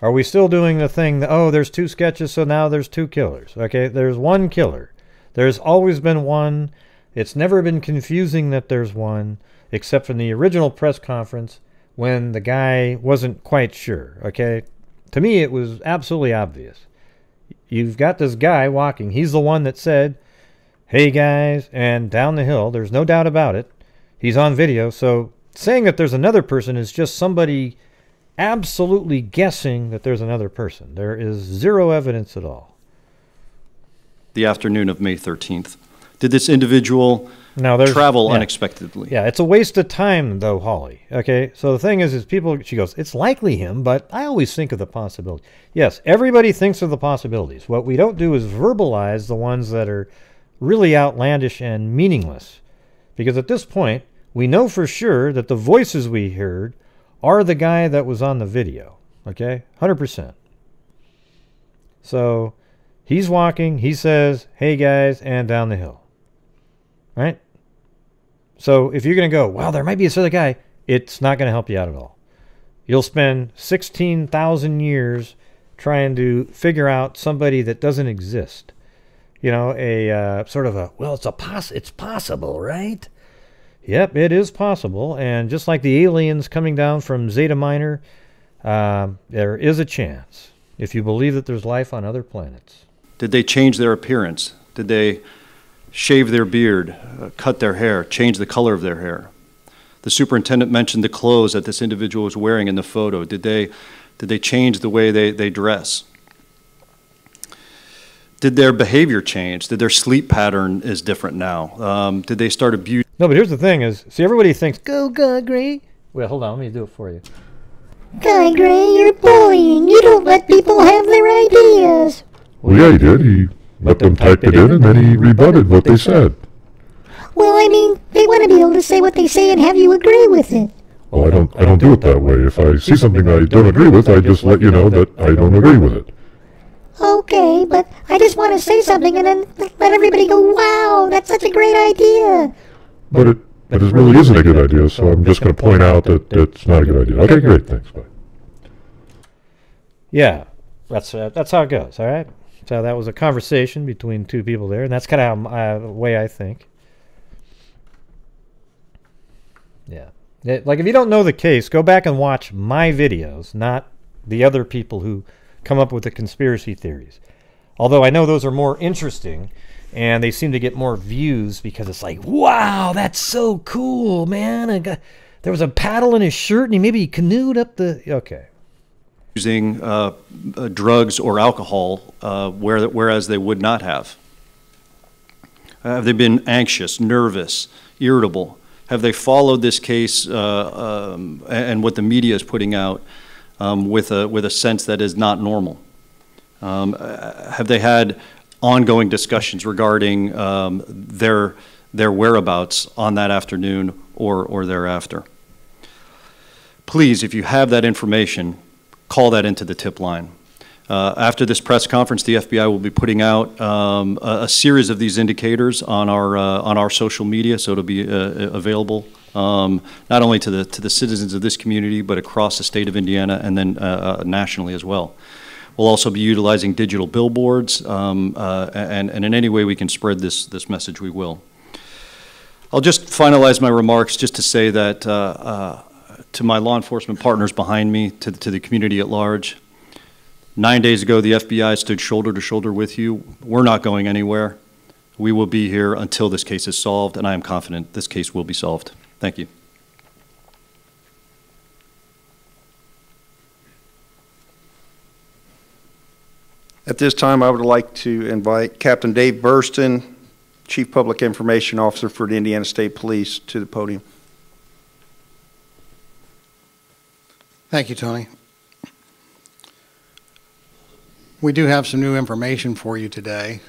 Are we still doing the thing that, oh, there's two sketches, so now there's two killers? Okay, there's one killer. There's always been one. It's never been confusing that there's one, except from the original press conference when the guy wasn't quite sure, okay? To me, it was absolutely obvious. You've got this guy walking. He's the one that said, hey, guys, and down the hill. There's no doubt about it. He's on video, so saying that there's another person is just somebody absolutely guessing that there's another person. There is zero evidence at all. The afternoon of May 13th. Did this individual travel unexpectedly? Yeah, it's a waste of time, though, Holly. Okay, so the thing is people, she goes, it's likely him, but I always think of the possibility. Yes, everybody thinks of the possibilities. What we don't do is verbalize the ones that are really outlandish and meaningless. Because at this point, we know for sure that the voices we heard are the guy that was on the video, okay? 100%. So he's walking, he says, hey guys, and down the hill, right? So if you're gonna go, wow, there might be this other guy, it's not gonna help you out at all. You'll spend 16,000 years trying to figure out somebody that doesn't exist. You know, a sort of a, well, it's possible, right? Yep, it is possible, and just like the aliens coming down from Zeta Minor, there is a chance if you believe that there's life on other planets. Did they change their appearance? Did they shave their beard, cut their hair, change the color of their hair? The superintendent mentioned the clothes that this individual was wearing in the photo. Did they change the way they dress? Did their behavior change? Did their sleep pattern is different now? Did they start abusing? No, but here's the thing is, see, everybody thinks, go, go, Gray. Wait, hold on, let me do it for you. Guy Gray, you're bullying. You don't let people have their ideas. Well, yeah, he did. He let them type it in, and then he rebutted what they said. Well, I mean, they want to be able to say what they say and have you agree with it. Well, I don't do it that way. If I see something I don't agree with, I just let you know that I don't agree with it. Okay, but I just want to say something and then let everybody go, wow, that's such a great idea. But it really isn't a good idea, so I'm just going to point out that it's not a good idea. Okay, great, thanks, bye. Yeah, that's how it goes, all right? So that was a conversation between two people there, and that's kind of how the way I think. Yeah. Like, if you don't know the case, go back and watch my videos, not the other people who come up with the conspiracy theories. Although I know those are more interesting, and they seem to get more views because it's like, wow, that's so cool, man. There was a paddle in his shirt, and maybe he canoed up the... Okay. ...using drugs or alcohol, whereas they would not have. Have they been anxious, nervous, irritable? Have they followed this case and what the media is putting out with a sense that is not normal? Have they had ongoing discussions regarding their whereabouts on that afternoon or thereafter? Please, if you have that information, call that into the tip line. After this press conference, the FBI will be putting out a series of these indicators on our social media, so it'll be available not only to the citizens of this community, but across the state of Indiana and then nationally as well. We'll also be utilizing digital billboards, and in any way we can spread this message, we will. I'll just finalize my remarks just to say that to my law enforcement partners behind me, to the community at large, 9 days ago the FBI stood shoulder to shoulder with you. We're not going anywhere. We will be here until this case is solved, and I am confident this case will be solved. Thank you. At this time, I would like to invite Captain Dave Burston, Chief Public Information Officer for the Indiana State Police, to the podium. Thank you, Tony. We do have some new information for you today.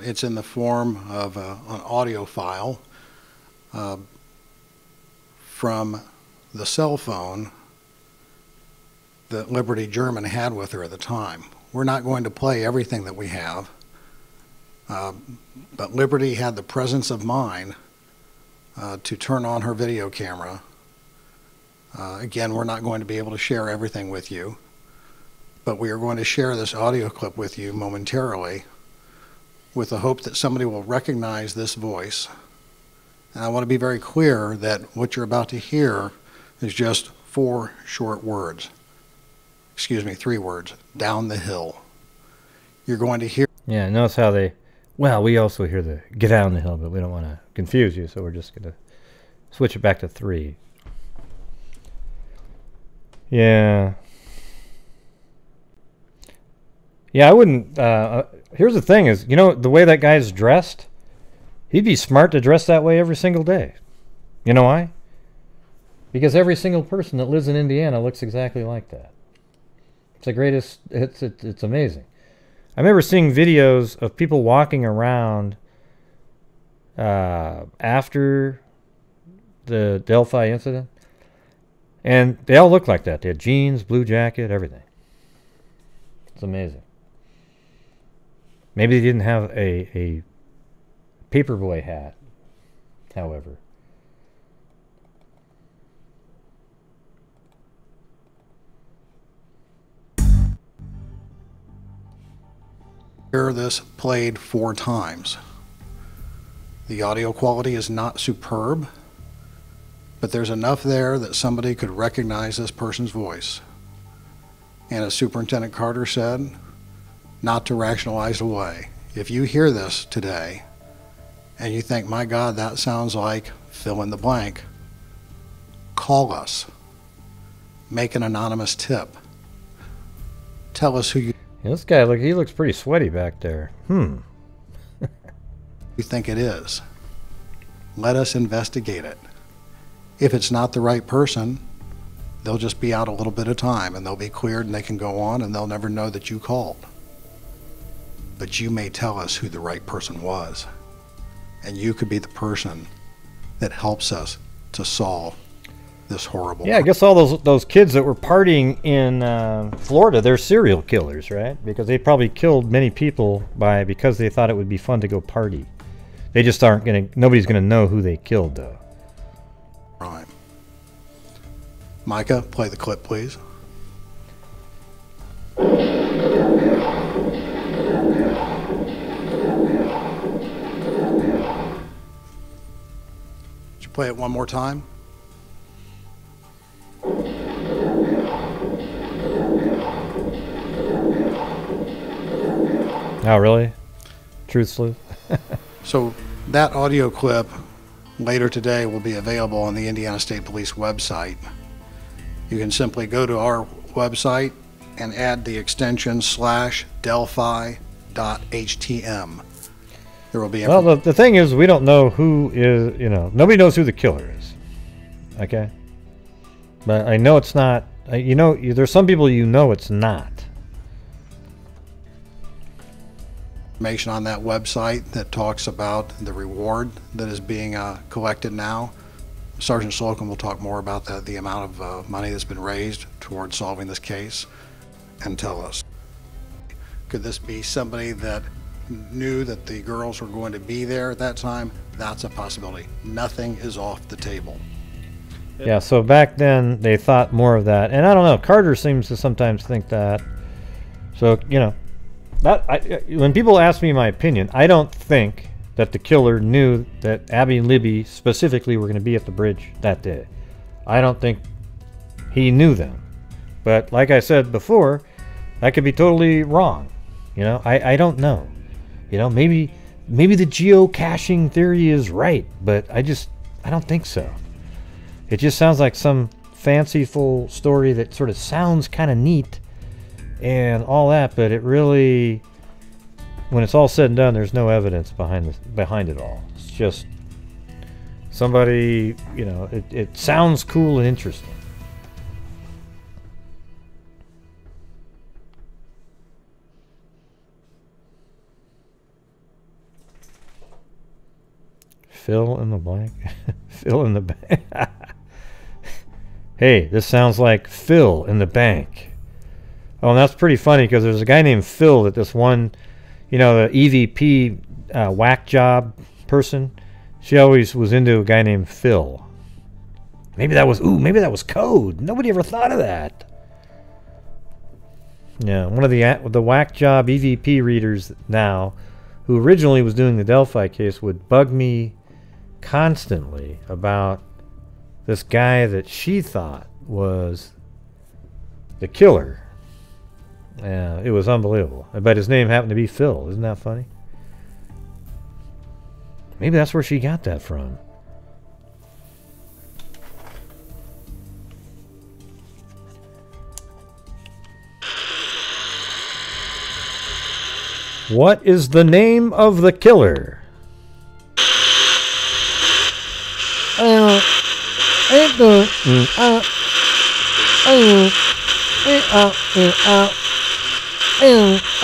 It's in the form of an audio file from the cell phone that Liberty German had with her at the time. We're not going to play everything that we have, but Liberty had the presence of mind to turn on her video camera. Again, we're not going to be able to share everything with you, but we are going to share this audio clip with you momentarily with the hope that somebody will recognize this voice. And I want to be very clear that what you're about to hear is just four short words. Excuse me, three words. Down the hill. You're going to hear... Yeah, notice how they... Well, we also hear the get down the hill, but we don't want to confuse you, so we're just going to switch it back to three. Yeah. Yeah, I wouldn't... here's the thing is, you know, the way that guy's dressed, he'd be smart to dress that way every single day. You know why? Because every single person that lives in Indiana looks exactly like that. It's the greatest, it's amazing. I remember seeing videos of people walking around after the Delphi incident, and they all looked like that. They had jeans, blue jacket, everything. It's amazing. Maybe they didn't have a paperboy hat, however. Hear this played four times. The audio quality is not superb, but there's enough there that somebody could recognize this person's voice. And as Superintendent Carter said, not to rationalize away. If you hear this today and you think, my God, that sounds like fill in the blank, call us. Make an anonymous tip. Tell us who you... Yeah, this guy, look, he looks pretty sweaty back there. You think it is. Let us investigate it. If it's not the right person, they'll just be out a little bit of time and they'll be cleared and they can go on and they'll never know that you called. But you may tell us who the right person was, and you could be the person that helps us to solve this horrible... Yeah, I guess all those kids that were partying in Florida, they're serial killers, right? Because they probably killed many people because they thought it would be fun to go party. They just aren't going to... Nobody's going to know who they killed, though. Right. Micah, play the clip, please. Play it one more time. Oh, really? Truth sleuth. So that audio clip later today will be available on the Indiana State Police website. You can simply go to our website and add the extension /delphi.htm. There will be... Well, the thing is, we don't know who is, you know, nobody knows who the killer is, okay? But I know it's not, you know, there's some people you know it's not. Information on that website that talks about the reward that is being collected now. Sergeant Slocum will talk more about that, the amount of money that's been raised towards solving this case, and tell us. Could this be somebody that knew that the girls were going to be there at that time? That's a possibility. Nothing is off the table. Yeah, so back then they thought more of that, and I don't know, Carter seems to sometimes think that. So, you know, that when people ask me my opinion, I don't think that the killer knew that Abby and Libby specifically were going to be at the bridge that day. I don't think he knew them, but like I said before, that could be totally wrong. You know, I don't know. You know, maybe the geocaching theory is right, but I don't think so. It just sounds like some fanciful story that sort of sounds kind of neat and all that, but it really, when it's all said and done, there's no evidence behind it all. It's just somebody, you know, it sounds cool and interesting. fill in the blank. Fill in the bank. Hey, this sounds like Phil in the bank. Oh, and that's pretty funny because there's a guy named Phil that this one, you know, the EVP whack job person, she always was into a guy named Phil. Maybe that was, ooh, maybe that was code. Nobody ever thought of that. Yeah, one of the whack job EVP readers now, who originally was doing the Delphi case, would bug me constantly about this guy that she thought was the killer. Yeah, it was unbelievable. I bet his name happened to be Phil. Isn't that funny? Maybe that's where she got that from. What is the name of the killer?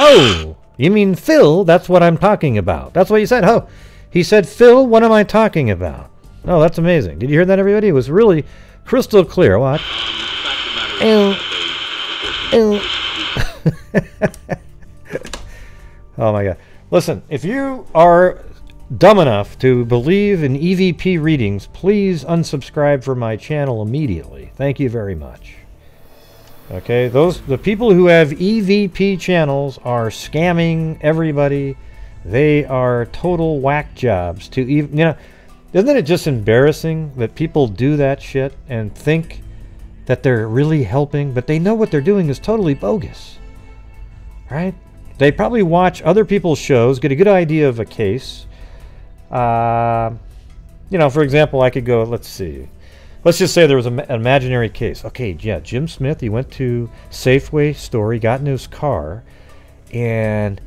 Oh, you mean Phil? That's what I'm talking about. That's what you said. Oh, he said, Phil, what am I talking about? Oh, that's amazing. Did you hear that, everybody? It was really crystal clear. Watch. Oh, my God. Listen, if you are dumb enough to believe in EVP readings, please unsubscribe from my channel immediately. Thank you very much. Okay, the people who have EVP channels are scamming everybody. They are total whack jobs. To even, you know, isn't it just embarrassing that people do that shit and think that they're really helping, but they know what they're doing is totally bogus, right? They probably watch other people's shows, get a good idea of a case. You know, for example, I could go, let's see. Let's just say there was an imaginary case. Okay, yeah, Jim Smith, he went to Safeway store, he got in his car, and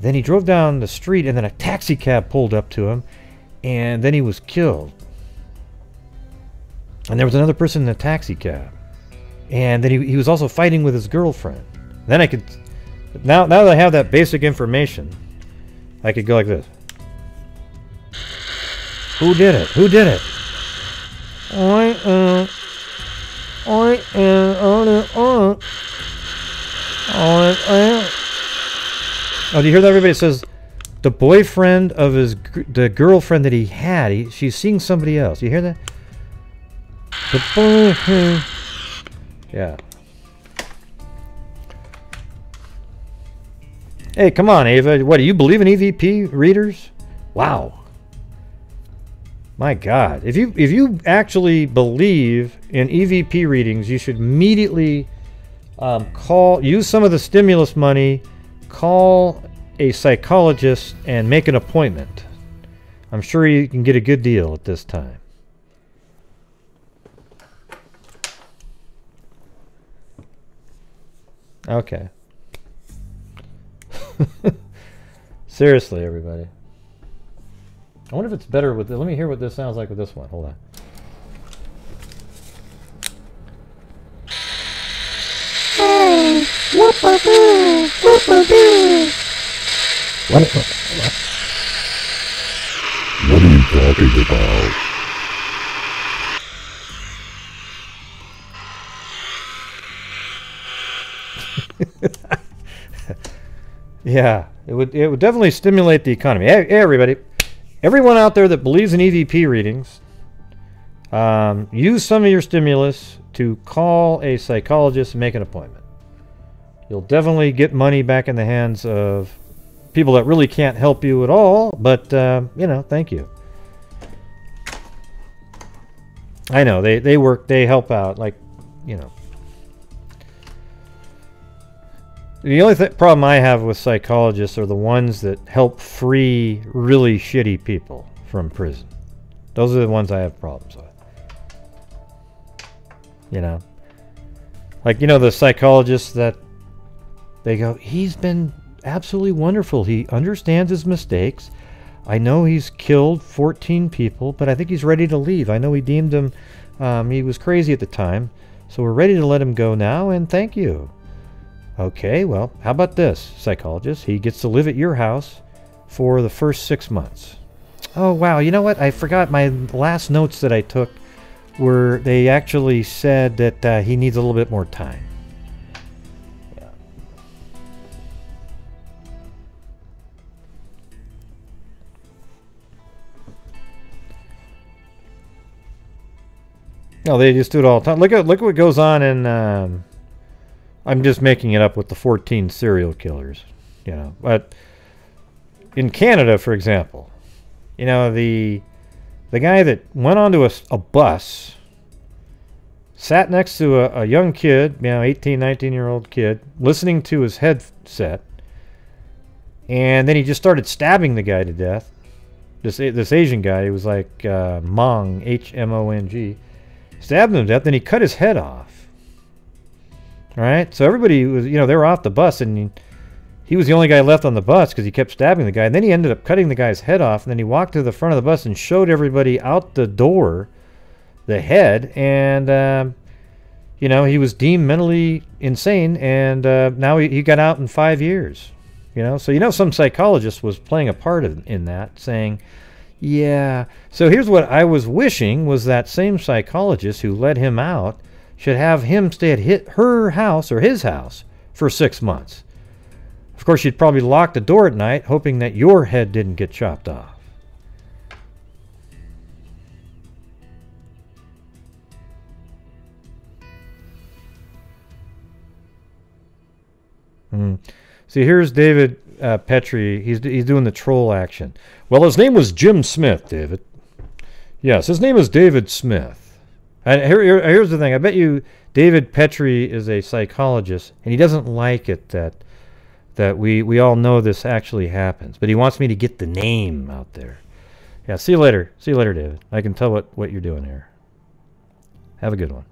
then he drove down the street, and then a taxi cab pulled up to him, and then he was killed. And there was another person in the taxi cab. And then he was also fighting with his girlfriend. Then I could, now that I have that basic information, I could go like this. Who did it? Who did it? Oh, do you hear that, everybody? It says the boyfriend of the girlfriend that he had, she's seeing somebody else. You hear that? The boyfriend. Yeah. Hey, come on, Ava. What, do you believe in EVP readers? Wow. My God, if you actually believe in EVP readings, you should immediately use some of the stimulus money, call a psychologist, and make an appointment. I'm sure you can get a good deal at this time. Okay. Seriously, everybody. I wonder if it's better with it. Let me hear what this sounds like with this one. Hold on. Hey, whoop-a-boo, whoop-a-boo. What are you talking about? Yeah, it would definitely stimulate the economy. Hey, everybody. Everyone out there that believes in EVP readings, use some of your stimulus to call a psychologist and make an appointment. You'll definitely get money back in the hands of people that really can't help you at all, but, you know, thank you. I know, they help out, like, you know. The only problem I have with psychologists are the ones that help free really shitty people from prison. Those are the ones I have problems with. You know? Like, you know, the psychologists that they go, he's been absolutely wonderful. He understands his mistakes. I know he's killed 14 people, but I think he's ready to leave. I know we deemed him, he was crazy at the time, so we're ready to let him go now, and thank you. Okay, well, how about this, psychologist? He gets to live at your house for the first 6 months. Oh, wow. You know what? I forgot my last notes that I took were they actually said that he needs a little bit more time. Yeah. No, they just do it all the time. Look at what goes on in... I'm just making it up with the 14 serial killers, you know. But in Canada, for example, you know, the guy that went onto a bus, sat next to a young kid, you know, 18, 19-year-old kid, listening to his headset, and then he just started stabbing the guy to death. This Asian guy, he was like Hmong, H-M-O-N-G, stabbed him to death, then he cut his head off. All right, so everybody was, you know, they were off the bus, and he was the only guy left on the bus because he kept stabbing the guy. And then he ended up cutting the guy's head off, and then he walked to the front of the bus and showed everybody out the door the head. And, you know, he was deemed mentally insane, and now he got out in 5 years. You know, so, you know, some psychologist was playing a part in that, saying, yeah. So here's what I was wishing was that same psychologist who let him out should have him stay at her house or his house for 6 months. Of course, you'd probably lock the door at night, hoping that your head didn't get chopped off. See, here's David Petrie. He's doing the troll action. Well, his name was Jim Smith, David. Yes, his name is David Smith. And here's the thing. I bet you David Petrie is a psychologist, and he doesn't like it that we all know this actually happens. But he wants me to get the name out there. Yeah, see you later. See you later, David. I can tell what you're doing here. Have a good one.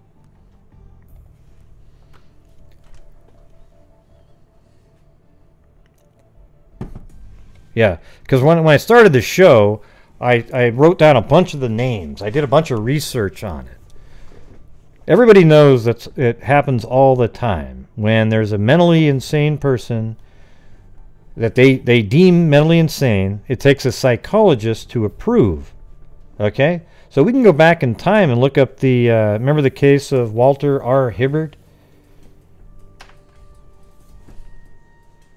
Yeah, because when I started the show, I wrote down a bunch of the names. I did a bunch of research on it. Everybody knows that it happens all the time when there's a mentally insane person that they deem mentally insane. It takes a psychologist to approve. Okay, so we can go back in time and look up the remember the case of Walter R. Hibbard.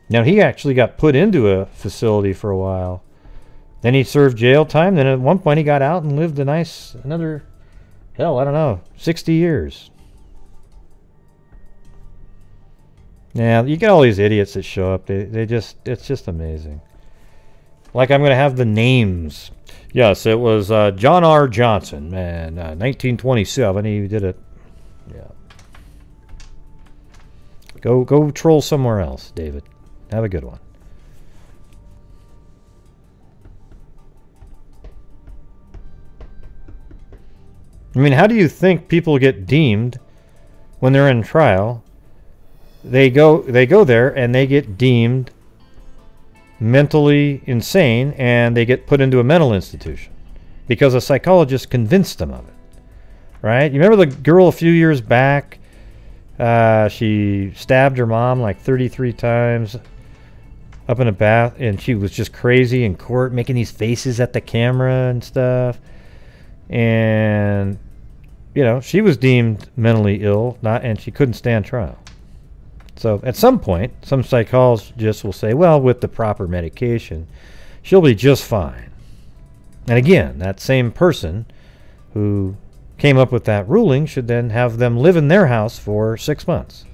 Now he actually got put into a facility for a while. Then he served jail time. Then at one point he got out and lived a nice another. Hell, I don't know, 60 years. Now, you get all these idiots that show up. They just, it's just amazing. Like, I'm going to have the names. Yes, it was John R. Johnson, man, 1927. He did it. Yeah. Go troll somewhere else, David. Have a good one. I mean, how do you think people get deemed when they're in trial? They go there and they get deemed mentally insane and they get put into a mental institution because a psychologist convinced them of it, right? You remember the girl a few years back? She stabbed her mom like 33 times up in a bath, and she was just crazy in court making these faces at the camera and stuff. And you know, she was deemed mentally ill, and she couldn't stand trial. So at some point, some psychologists will say, well, with the proper medication, she'll be just fine. And again, that same person who came up with that ruling should then have them live in their house for 6 months.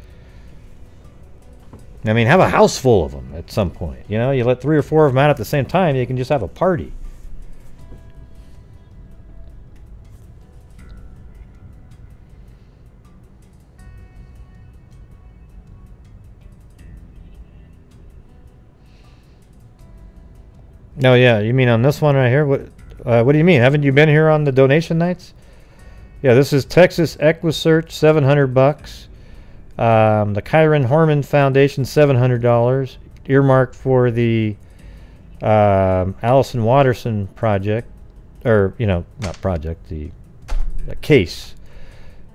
I mean, have a house full of them at some point. You know, you let 3 or 4 of them out at the same time, you can just have a party. No, yeah, you mean on this one right here? What do you mean? Haven't you been here on the donation nights? Yeah, this is Texas Equisearch, $700. The Kyron Horman Foundation, $700, earmarked for the Alison Watterson project, or you know, not project, the case,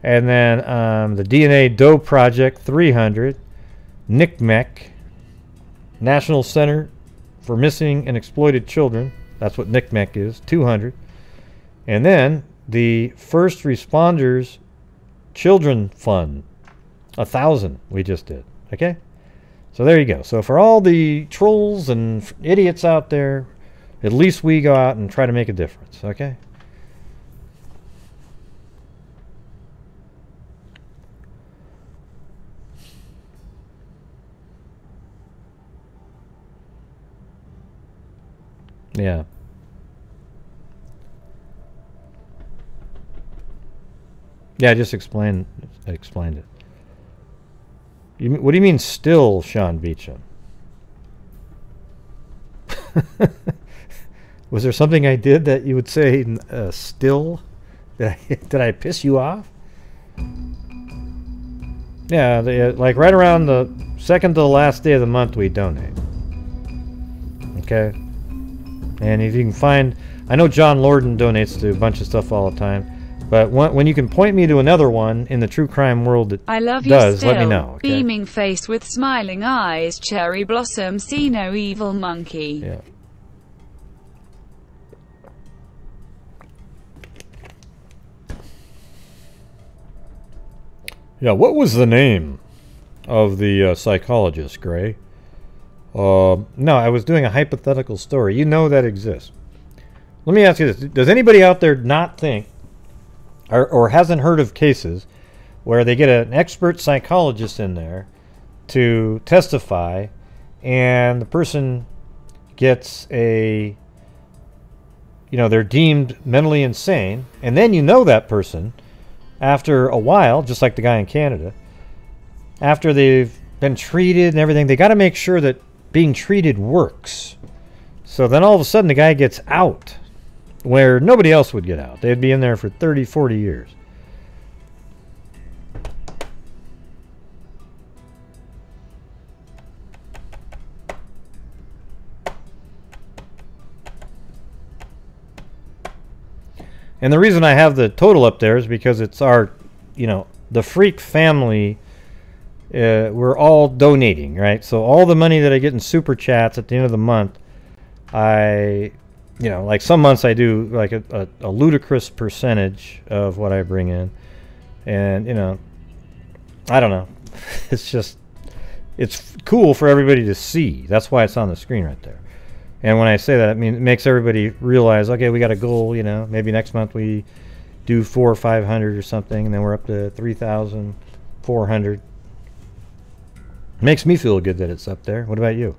and then the DNA Doe Project, $300, NCMEC, National Center for Missing and Exploited Children, That's what NCMEC is, 200. And then the First Responders Children Fund, 1,000 we just did, okay? So there you go. So for all the trolls and idiots out there, at least we go out and try to make a difference, okay? Yeah. Yeah, I just explained it. What do you mean still, Sean Beecham? Was there something I did that you would say still? Did I piss you off? Yeah, like right around the second to the last day of the month we donate. Okay? And if you can find, I know John Lorden donates to a bunch of stuff all the time, but when you can point me to another one in the true crime world that I love does, you still, let me know. Okay? Beaming face with smiling eyes, cherry blossom, see no evil monkey. Yeah. Yeah. What was the name of the psychologist, Gray? No, I was doing a hypothetical story. You know that exists. Let me ask you this. Does anybody out there not think or hasn't heard of cases where they get an expert psychologist in there to testify and the person gets a, you know, they're deemed mentally insane, and then you know that person after a while, just like the guy in Canada, after they've been treated and everything, they got to make sure that being treated works. So then all of a sudden the guy gets out where nobody else would get out. They'd be in there for 30, 40 years. And the reason I have the total up there is because it's our, you know, the Freak family. We're all donating, right? So all the money that I get in super chats at the end of the month, I, you know, like some months I do like a ludicrous percentage of what I bring in, and you know, I don't know. It's just, it's cool for everybody to see. That's why it's on the screen right there. And when I say that, I mean it makes everybody realize, okay, we got a goal. You know, maybe next month we do 400 or 500 or something, and then we're up to 3,400. Makes me feel good that it's up there. What about you?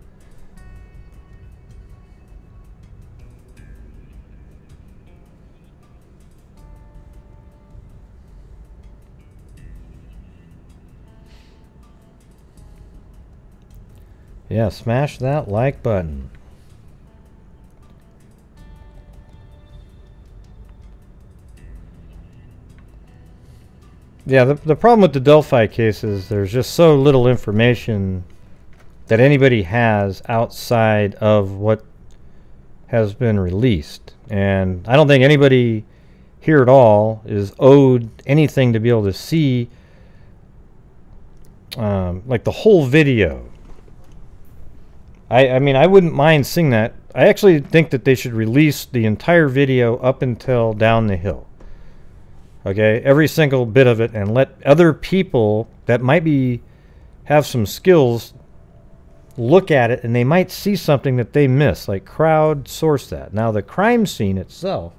Yeah, smash that like button. Yeah, the problem with the Delphi case is there's just so little information that anybody has outside of what has been released. And I don't think anybody here at all is owed anything to be able to see like the whole video. I mean, I wouldn't mind seeing that. I actually think that they should release the entire video up until Down the Hill. Okay, every single bit of it, and let other people that might be have some skills look at it, and they might see something that they miss, like crowdsource that. Now the crime scene itself,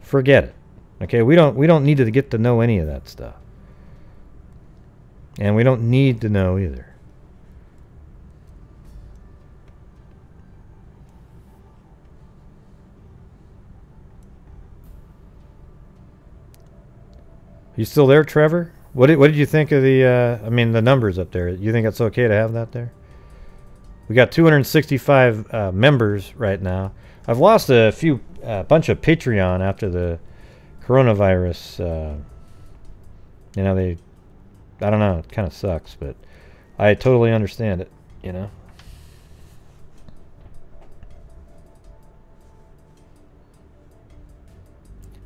forget it. Okay, we don't need to get to know any of that stuff, and we don't need to know either. You still there, Trevor? What did you think of the, I mean, the numbers up there? You think it's okay to have that there? We got 265 members right now. I've lost a few, bunch of Patreon after the coronavirus. You know, they, I don't know, it kind of sucks, but I totally understand it, you know?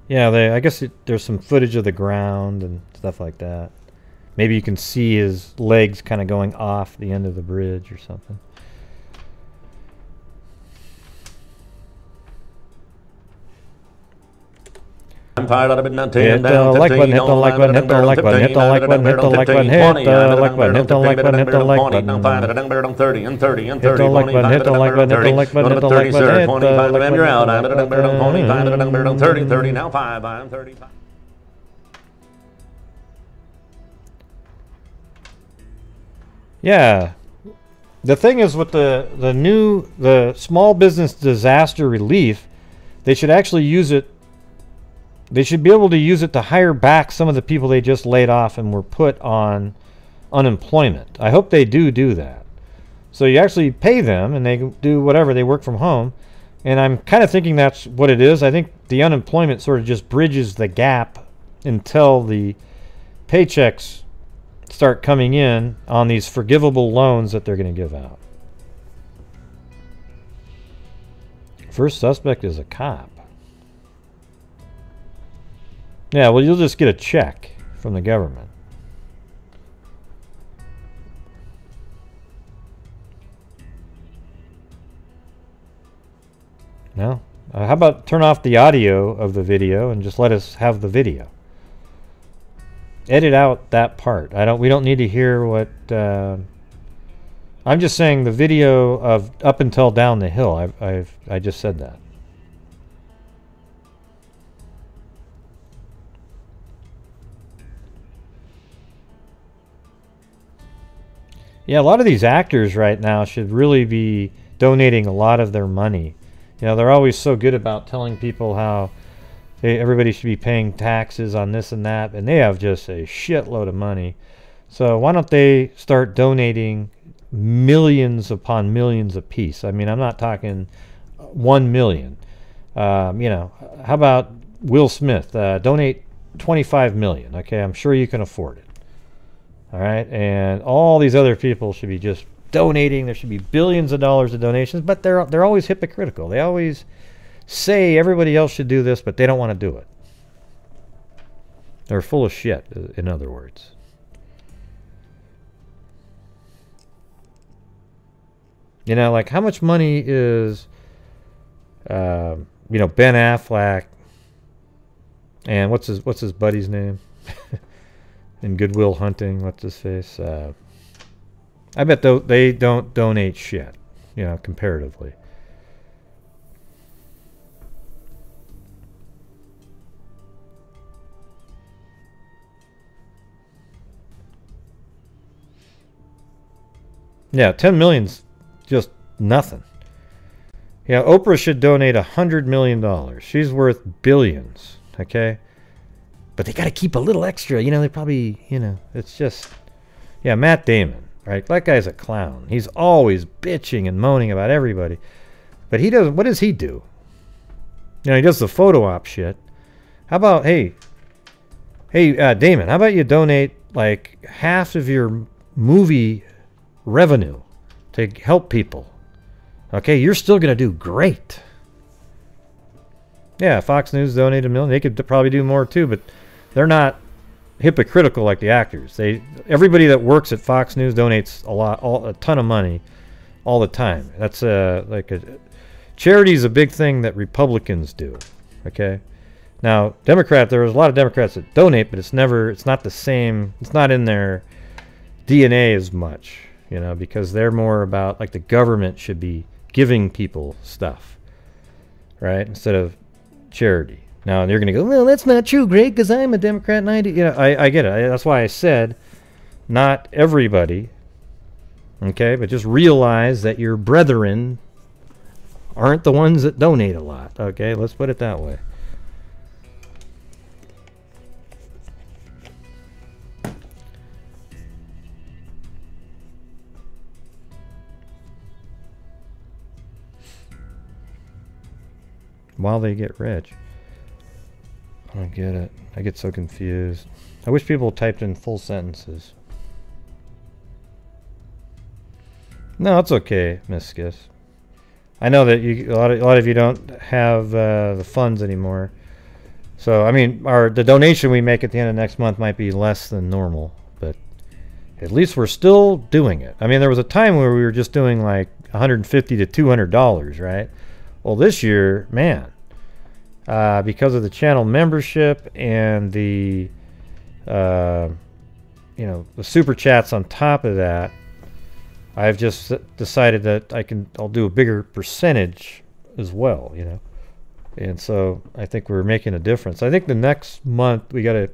Yeah, I guess there's some footage of the ground and stuff like that. Maybe you can see his legs kind of going off the end of the bridge or something. fired out of mid-19. Hit the like button, hit the like button, hit the like button, hit the like button, hit the like button, hit the like button, hit the like button, hit the like button, hit the like button, hit the like button, hit the like button, hit the like button, you're out. I'm at a number on pony, 5 at a number on 30, 30, now 5, I'm 35. Yeah. The thing is with the small business disaster relief, they should actually use it. They should be able to use it to hire back some of the people they just laid off and were put on unemployment. I hope they do that. So you actually pay them and they do whatever. They work from home. And I'm kind of thinking that's what it is. I think the unemployment sort of just bridges the gap until the paychecks start coming in on these forgivable loans that they're going to give out. First suspect is a cop. Yeah, well, you'll just get a check from the government. No? How about turn off the audio of the video and just let us have the video? Edit out that part. We don't need to hear what. I'm just saying the video of up until down the hill. I just said that. Yeah, a lot of these actors right now should really be donating a lot of their money. You know, they're always so good about telling people how everybody should be paying taxes on this and that, and they have just a shitload of money. So why don't they start donating millions upon millions a piece? I mean, I'm not talking 1 million. You know, how about Will Smith? Donate 25 million. Okay, I'm sure you can afford it. All right, and all these other people should be just donating. There should be billions of dollars of donations, but they're always hypocritical. They always say everybody else should do this, but they don't want to do it. They're full of shit, in other words. You know, like how much money is, you know, Ben Affleck and what's his buddy's name in Goodwill Hunting? What's his face? I bet they don't donate shit, you know, comparatively. Yeah, 10 million's just nothing. Yeah, Oprah should donate $100 million. She's worth billions, okay? But they got to keep a little extra. You know, they probably, you know, it's just... Yeah, Matt Damon, right? That guy's a clown. He's always bitching and moaning about everybody. But he doesn't... What does he do? You know, he does the photo op shit. How about, hey, Damon, how about you donate, like, half of your movie revenue to help people? Okay, you're still gonna do great. Yeah, Fox News donated $1 million. They could probably do more too, but they're not hypocritical like the actors. Everybody that works at Fox News donates a ton of money all the time. That's like a charity is a big thing that Republicans do. Okay, now there's a lot of Democrats that donate, but it's not the same. It's not in their DNA as much, you know, because they're more about like the government should be giving people stuff, right, instead of charity. Now they're gonna go, well, that's not true, Greg, because I'm a Democrat and I do. You know, I get it. That's why I said not everybody, okay, but just realize that your brethren aren't the ones that donate a lot. Okay, let's put it that way. While they get rich. I don't get it. I get so confused. I wish people typed in full sentences. No, it's okay, Miss Skiss. I know that a lot of you don't have the funds anymore. So, I mean, the donation we make at the end of next month might be less than normal, but at least we're still doing it. I mean, there was a time where we were just doing like $150 to $200, right? Well, this year, man, because of the channel membership and the you know, the super chats on top of that, I've just decided that I'll do a bigger percentage as well, you know. And so I think we're making a difference. I think the next month we gotta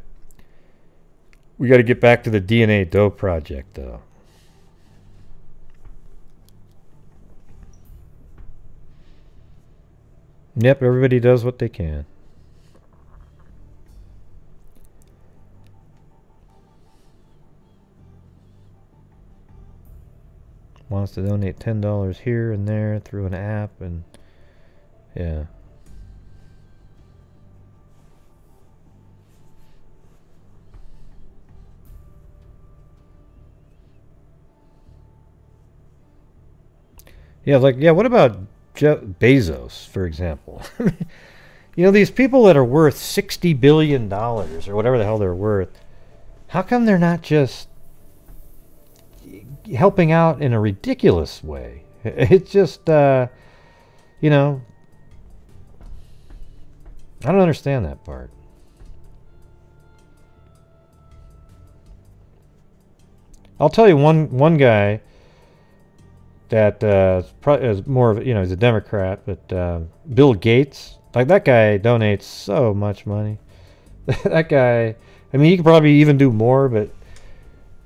get back to the DNA Doe project though. Yep, everybody does what they can. Wants to donate $10 here and there through an app, and yeah. Yeah, like, yeah, what about Jeff Bezos, for example? You know, these people that are worth $60 billion or whatever the hell they're worth, how come they're not just helping out in a ridiculous way? It's just, you know, I don't understand that part. I'll tell you one guy that is more of, you know, he's a Democrat, but Bill Gates, like, that guy donates so much money. That guy, I mean, he could probably even do more, but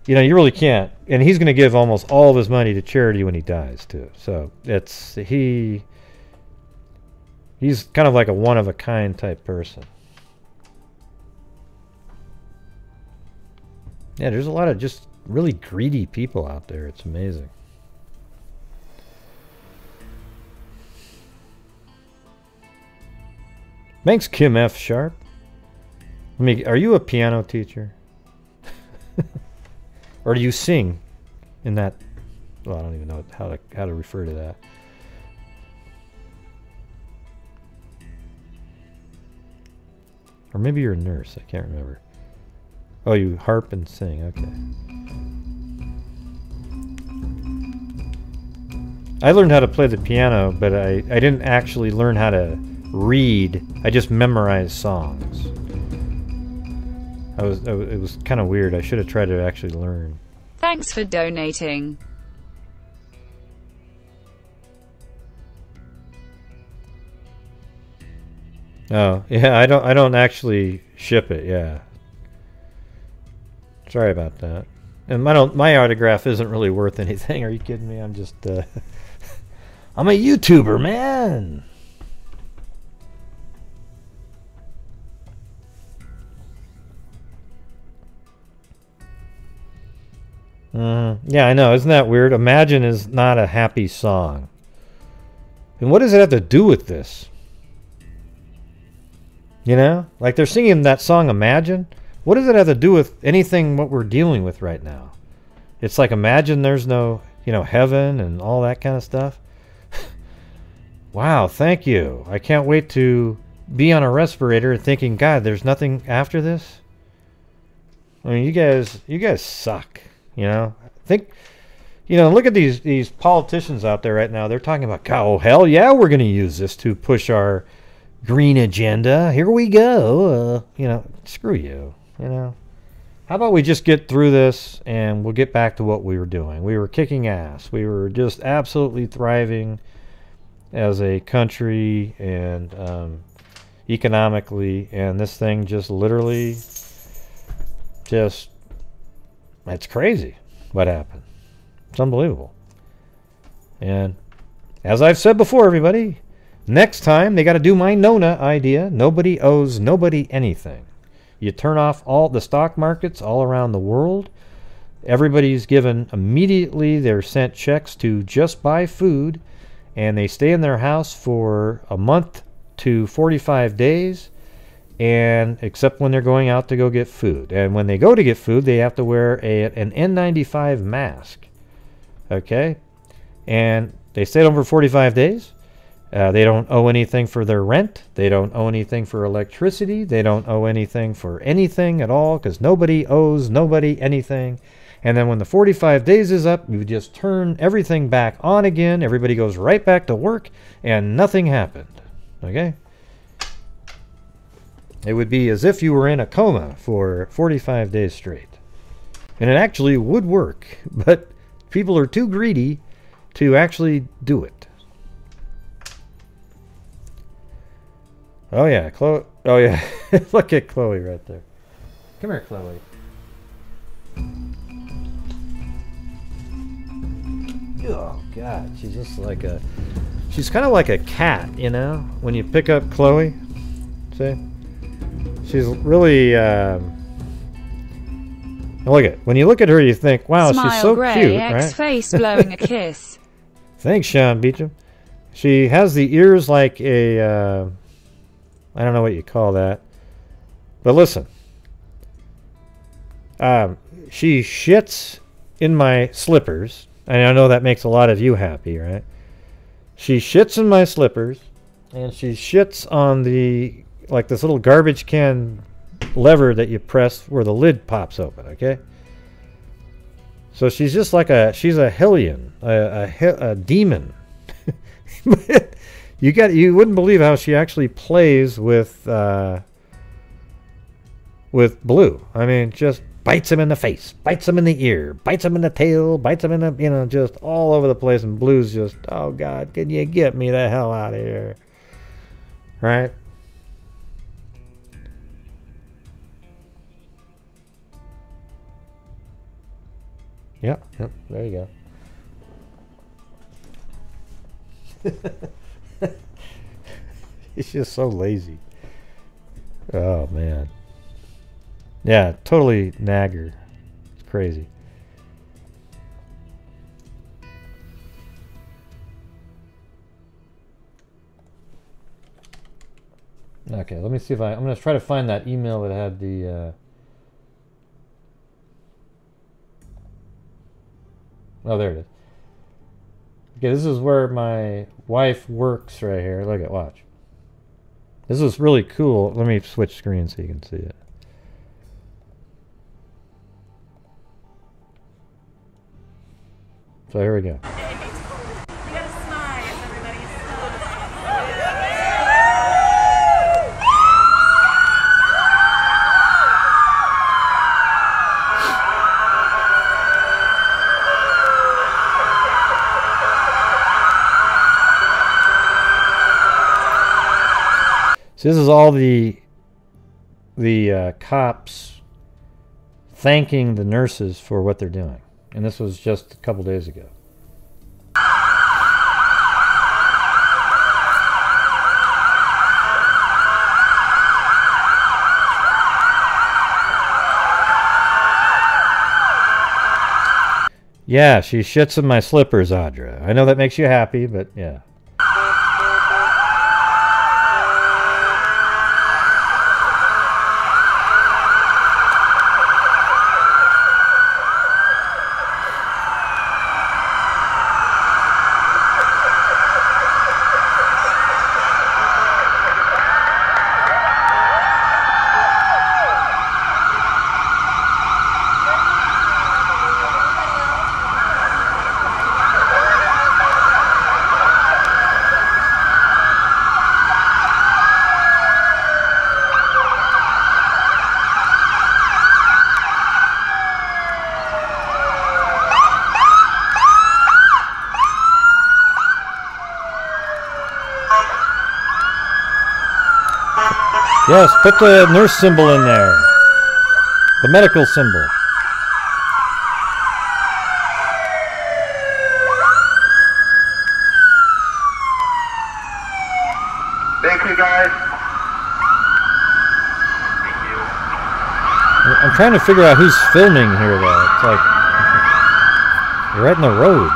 you know, you really can't. And he's going to give almost all of his money to charity when he dies too. So it's he's kind of like a one of a kind type person. Yeah, there's a lot of just really greedy people out there. It's amazing. Thanks, Kim F. Sharp. I mean, are you a piano teacher? Or do you sing in that? Well, I don't even know how to refer to that. Or maybe you're a nurse. I can't remember. Oh, you harp and sing. Okay. I learned how to play the piano, but I didn't actually learn how to read. I just memorized songs. It was kind of weird. I should have tried to actually learn. Thanks for donating. Oh yeah, I don't actually ship it. Yeah, sorry about that. And my autograph isn't really worth anything. Are you kidding me? I'm just I'm a YouTuber, man. Yeah, I know. Isn't that weird? Imagine is not a happy song. And what does it have to do with this? You know? Like, they're singing that song, Imagine. What does it have to do with anything what we're dealing with right now? It's like, imagine there's no, you know, heaven and all that kind of stuff. Wow, thank you. I can't wait to be on a respirator thinking, God, there's nothing after this? I mean, you guys suck. You know, I think, you know, look at these politicians out there right now. They're talking about, oh, hell yeah, we're going to use this to push our green agenda. Here we go. You know, screw you, you know. How about we just get through this and we'll get back to what we were doing. We were kicking ass. We were just absolutely thriving as a country and economically. And this thing just literally just... It's crazy what happened. It's unbelievable. And as I've said before, everybody, next time they got to do my Nona idea. Nobody owes nobody anything. You turn off all the stock markets all around the world. Everybody's given immediately. They're sent checks to just buy food, and they stay in their house for a month to 45 days. And except when they're going out to go get food. And when they go to get food, they have to wear an N95 mask. Okay? And they stayed home for 45 days. They don't owe anything for their rent. They don't owe anything for electricity. They don't owe anything for anything at all, because nobody owes nobody anything. And then when the 45 days is up, you just turn everything back on again. Everybody goes right back to work, and nothing happened. Okay? It would be as if you were in a coma for 45 days straight. And it actually would work, but people are too greedy to actually do it. Oh yeah, Chloe. Oh yeah, look at Chloe right there. Come here, Chloe. Oh God, she's just like a... She's kind of like a cat, you know? When you pick up Chloe, see? She's really... Look at when you look at her, you think, "Wow, Smile, she's so Gray, cute." Right? Face blowing a kiss. Thanks, Sean Beecham. She has the ears like a... I don't know what you call that, but listen. She shits in my slippers, and I know that makes a lot of you happy, right? She shits in my slippers, and she shits on the like this little garbage can lever that you press where the lid pops open. Okay, so she's just like a hellion, a demon. You wouldn't believe how she actually plays with Blue. I mean, just bites him in the face, bites him in the ear, bites him in the tail, bites him in the, you know, just all over the place. And Blue's just, oh God, can you get me the hell out of here, right? Yeah, yep, there you go. It's just so lazy. Oh, man. Yeah, totally nagger. It's crazy. Okay, let me see if I'm going to try to find that email that had the... Oh, there it is. Okay, this is where my wife works right here. Look at, watch. This is really cool. Let me switch screens so you can see it. So here we go. So this is all the cops thanking the nurses for what they're doing. And this was just a couple days ago. Yeah, she shits in my slippers, Audra. I know that makes you happy, but yeah. Yes, put the nurse symbol in there. The medical symbol. Thank you, guys. Thank you. I'm trying to figure out who's filming here, though. It's like, you're right in the road.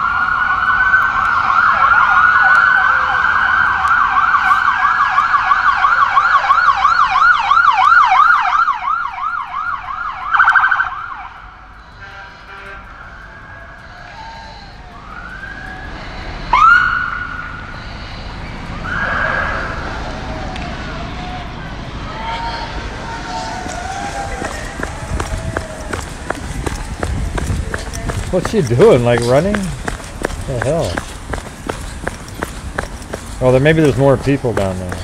What's she doing? Like running? What the hell? Oh, maybe there's more people down there.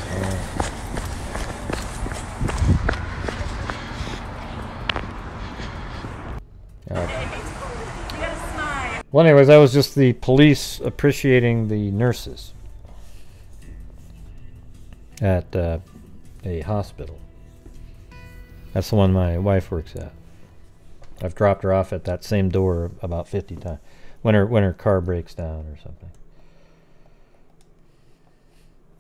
Well, anyways, that was just the police appreciating the nurses at a hospital. That's the one my wife works at. I've dropped her off at that same door about 50 times when her car breaks down or something.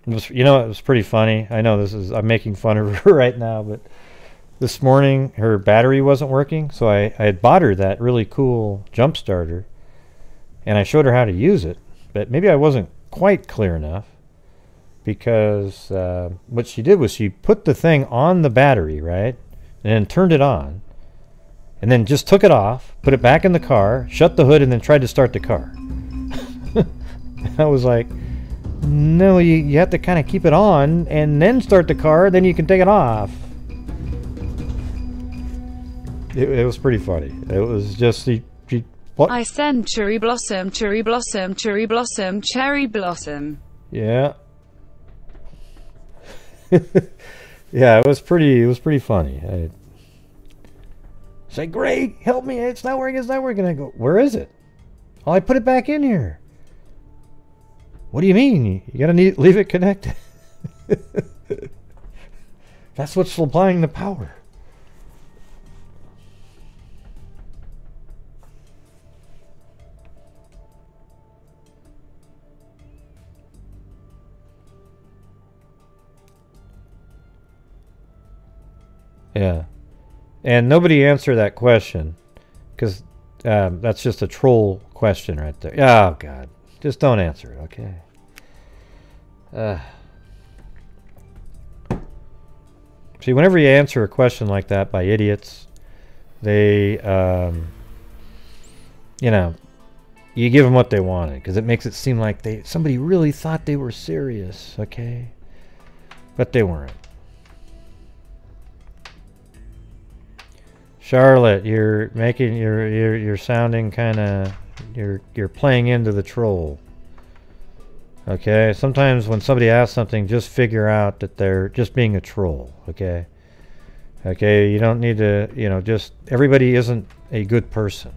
It was, you know, it was pretty funny. I know this is, I'm making fun of her right now, but this morning her battery wasn't working, so I had bought her that really cool jump starter, and I showed her how to use it, but maybe I wasn't quite clear enough, because what she did was she put the thing on the battery, right, and then turned it on, and then just took it off, put it back in the car, shut the hood, and then tried to start the car. I was like, no, you have to kind of keep it on and then start the car, then you can take it off. It was pretty funny. It was just the... I send cherry blossom, cherry blossom, cherry blossom, cherry blossom. Yeah. Yeah, it was pretty funny. I say, Gray, help me, it's not working. I go, where is it? Oh, I put it back in here. What do you mean? You gotta leave it connected. That's what's supplying the power. Yeah. And nobody answer that question, because that's just a troll question right there. Oh, God. Just don't answer it, okay? See, whenever you answer a question like that by idiots, they, you know, you give them what they wanted, because it makes it seem like somebody really thought they were serious, okay? But they weren't. Charlotte, you're sounding kind of, you're playing into the troll. Okay, sometimes when somebody asks something, just figure out that they're just being a troll. Okay, you don't need to, you know, just everybody isn't a good person.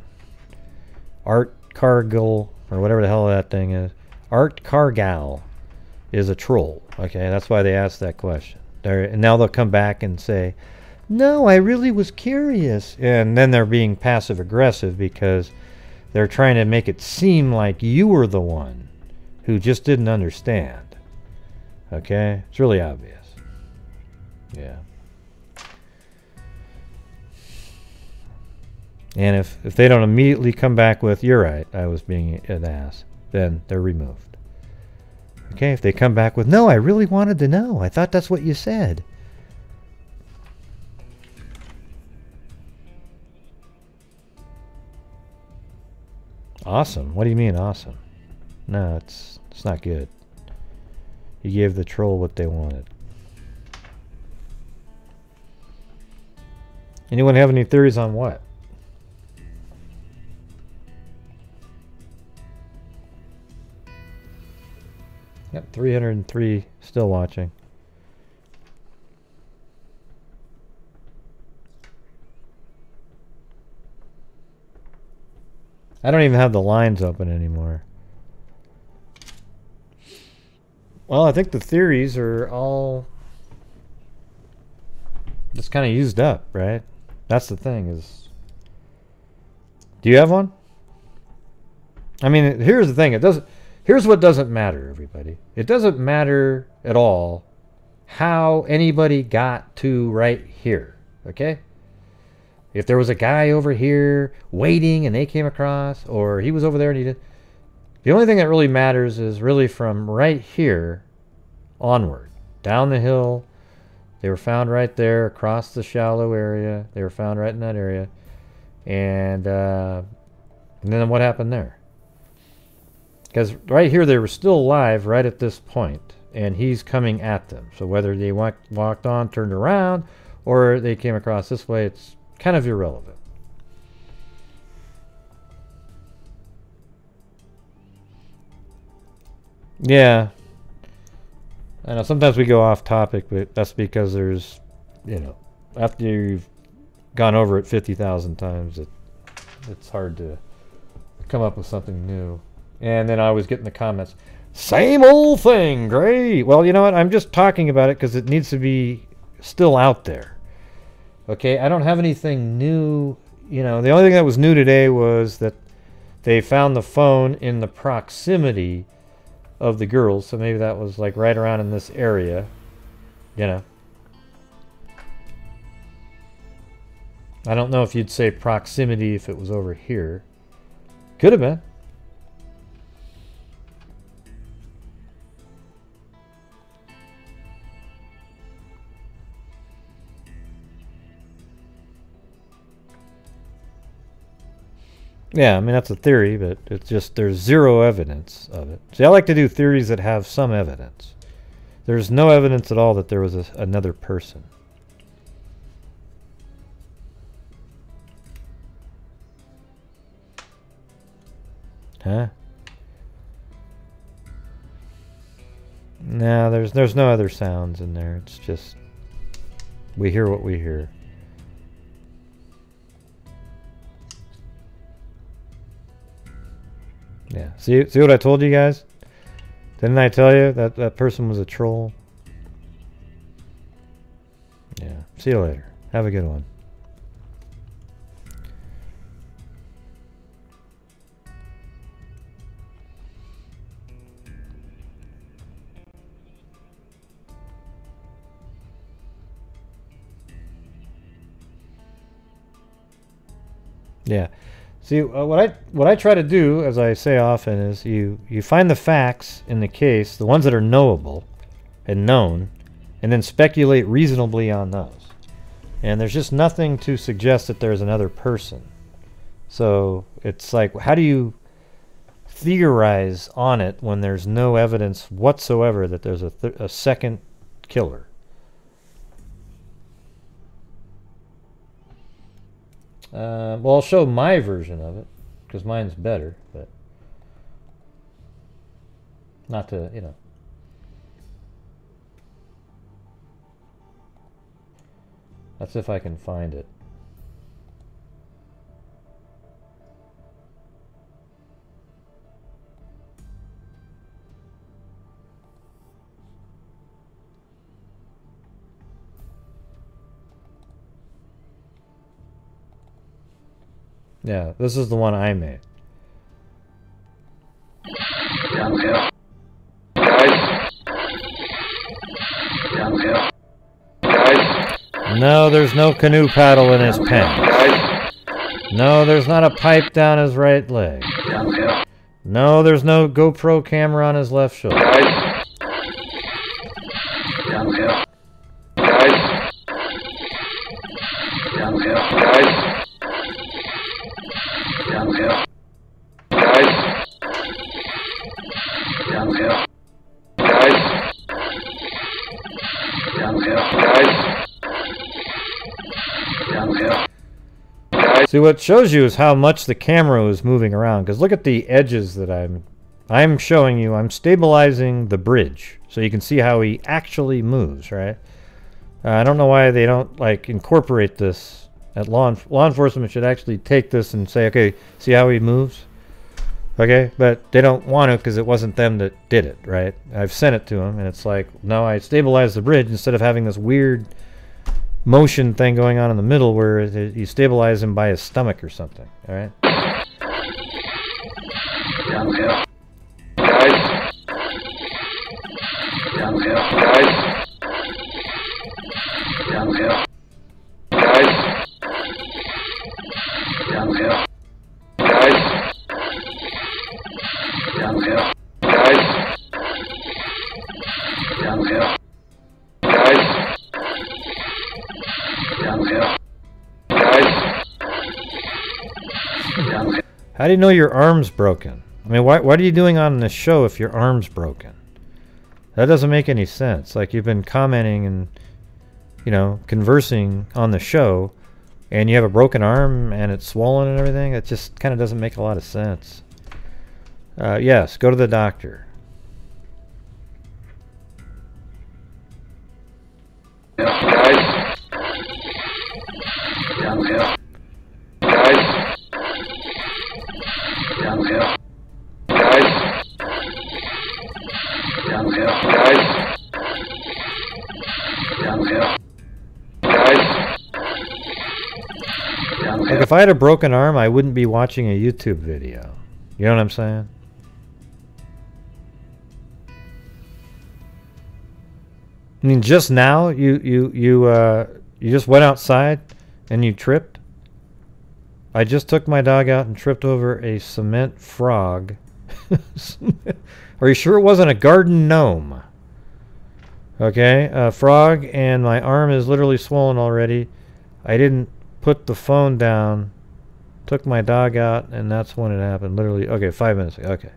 Art Cargill or whatever the hell that thing is, Art Cargill is a troll. Okay, that's why they asked that question. And now they'll come back and say, no, I really was curious. And then they're being passive aggressive because they're trying to make it seem like you were the one who just didn't understand. Okay? It's really obvious. Yeah. And if they don't immediately come back with, you're right, I was being an ass, then they're removed. Okay? If they come back with, no, I really wanted to know. I thought that's what you said. Awesome? What do you mean awesome? No, it's not good. You gave the troll what they wanted. Anyone have any theories on what? Yep, 303 still watching. I don't even have the lines open anymore. Well, I think the theories are all just kind of used up, right? That's the thing is... Do you have one? I mean, here's the thing. Here's what doesn't matter, everybody. It doesn't matter at all how anybody got to right here, okay? If there was a guy over here waiting and they came across, or he was over there and he did. The only thing that really matters is really from right here onward. Down the hill, they were found right there across the shallow area. They were found right in that area. And then what happened there? Because right here they were still alive right at this point, and he's coming at them. So whether they walked on, turned around, or they came across this way, it's kind of irrelevant. Yeah. I know sometimes we go off topic, but that's because there's, you know, after you've gone over it 50,000 times, it it's hard to come up with something new. And then I was getting the comments, same old thing, Gray. Well, you know what? I'm just talking about it because it needs to be still out there. Okay, I don't have anything new. You know, the only thing that was new today was that they found the phone in the proximity of the girls. So maybe that was like right around in this area, you know. I don't know if you'd say proximity if it was over here. Could have been. Yeah, I mean, that's a theory, but it's just there's zero evidence of it. See, I like to do theories that have some evidence. There's no evidence at all that there was another person. Huh? No, there's no other sounds in there. It's just we hear what we hear. Yeah, see what I told you guys? Didn't I tell you that that person was a troll? Yeah, see you later. Have a good one. Yeah. See, what I try to do, as I say often, is you find the facts in the case, the ones that are knowable and known, and then speculate reasonably on those. And there's just nothing to suggest that there's another person. So it's like, how do you theorize on it when there's no evidence whatsoever that there's a second killer? Well, I'll show my version of it because mine's better, but not to, you know. That's if I can find it. Yeah, this is the one I made. No, there's no canoe paddle in his pants. No, there's not a pipe down his right leg. No, there's no GoPro camera on his left shoulder. See, what shows you is how much the camera is moving around, because look at the edges that I'm showing you. I'm stabilizing the bridge so you can see how he actually moves, right? I don't know why they don't like incorporate this at law enforcement should actually take this and say, okay, see how he moves? Okay, but they don't want to because it wasn't them that did it, right? I've sent it to them, and it's like, no, I stabilized the bridge instead of having this weird motion thing going on in the middle where you stabilize him by his stomach or something. All right. Downhill. Guys. Downhill. Guys. Downhill. Guys. Downhill. Guys. Downhill. Guys. Downhill. How do you know your arm's broken? I mean, what are you doing on this show if your arm's broken? That doesn't make any sense. Like, you've been commenting and, you know, conversing on the show, and you have a broken arm and it's swollen and everything. It just kind of doesn't make a lot of sense. Yes, go to the doctor. Guys. Guys. Like, if I had a broken arm, I wouldn't be watching a YouTube video. You know what I'm saying? I mean, just now, you just went outside and you tripped? I just took my dog out and tripped over a cement frog. Are you sure it wasn't a garden gnome? Okay, a frog, and my arm is literally swollen already. I didn't put the phone down, took my dog out, and that's when it happened. Literally, okay, 5 minutes ago. Okay,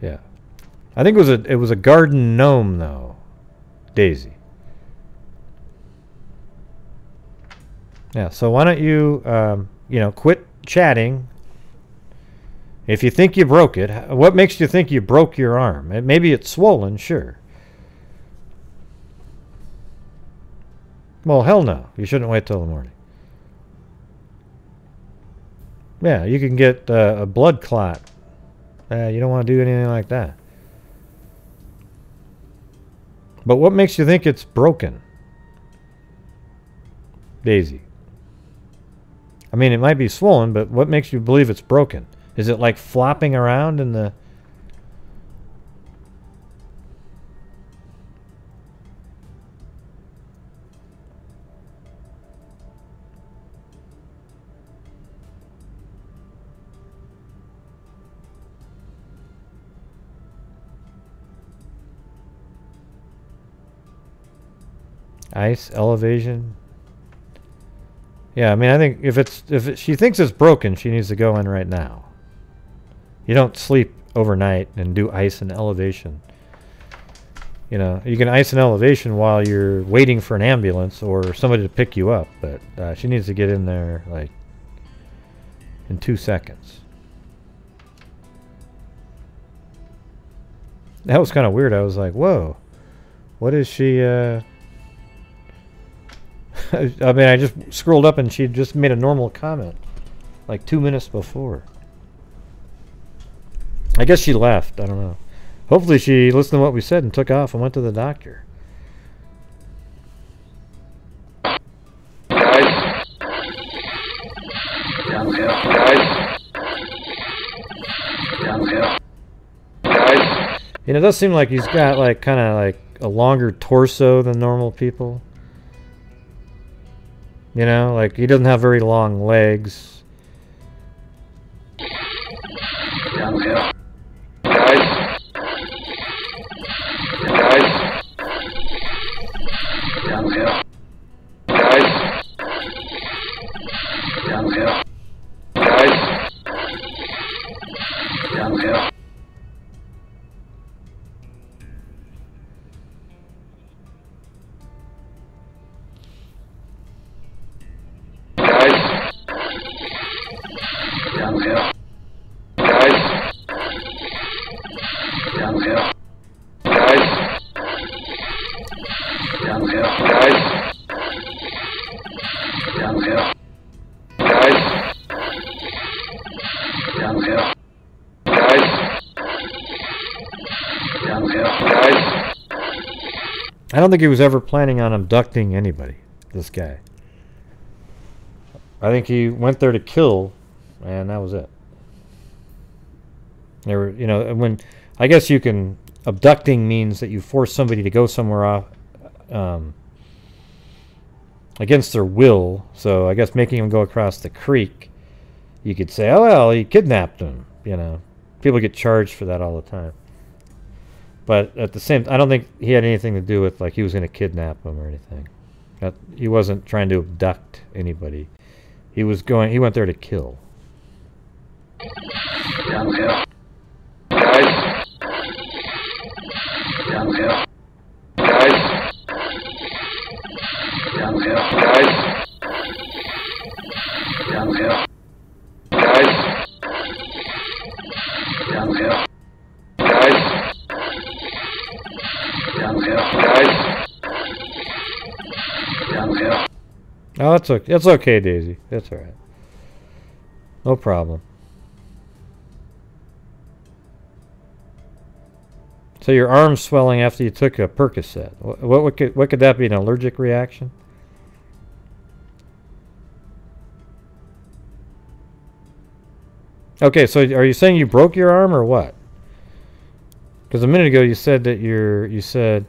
yeah, I think it was a garden gnome though, Daisy. Yeah, so why don't you you know, quit chatting. If you think you broke it, what makes you think you broke your arm? Maybe it's swollen, sure. Well, hell no. You shouldn't wait till the morning. Yeah, you can get a blood clot. You don't want to do anything like that. But what makes you think it's broken, Daisy? I mean, it might be swollen, but what makes you believe it's broken? Is it like flopping around in the... Ice elevation. Yeah, I mean, I think if she thinks it's broken, she needs to go in right now. You don't sleep overnight and do ice and elevation. You know, you can ice and elevation while you're waiting for an ambulance or somebody to pick you up, but she needs to get in there like in 2 seconds. That was kind of weird. I was like, whoa, what is she? I mean, I just scrolled up and she just made a normal comment like 2 minutes before. I guess she left. I don't know. Hopefully she listened to what we said and took off and went to the doctor. Guys. You know, it does seem like he's got like kind of like a longer torso than normal people. You know, like, he doesn't have very long legs. Guys. Guys. Guys. Guys. Guys. I don't think he was ever planning on abducting anybody, this guy. I think he went there to kill, and that was it. There were, you know, when I guess you can, abducting means that you force somebody to go somewhere off, against their will. So I guess making him go across the creek, you could say, oh, well, he kidnapped him. You know, people get charged for that all the time. But at the same time, I don't think he had anything to do with, like, he was going to kidnap him or anything. He wasn't trying to abduct anybody. He was going, he went there to kill. Down the hill. Guys. Down the hill. Guys. Down the hill. Guys. Down the hill. Guys. Down the hill. Guys. Oh, it's okay. It's okay, Daisy. That's all right. No problem. So your arm's swelling after you took a Percocet. What could that be? An allergic reaction? Okay, so are you saying you broke your arm or what? Because a minute ago you said that you said,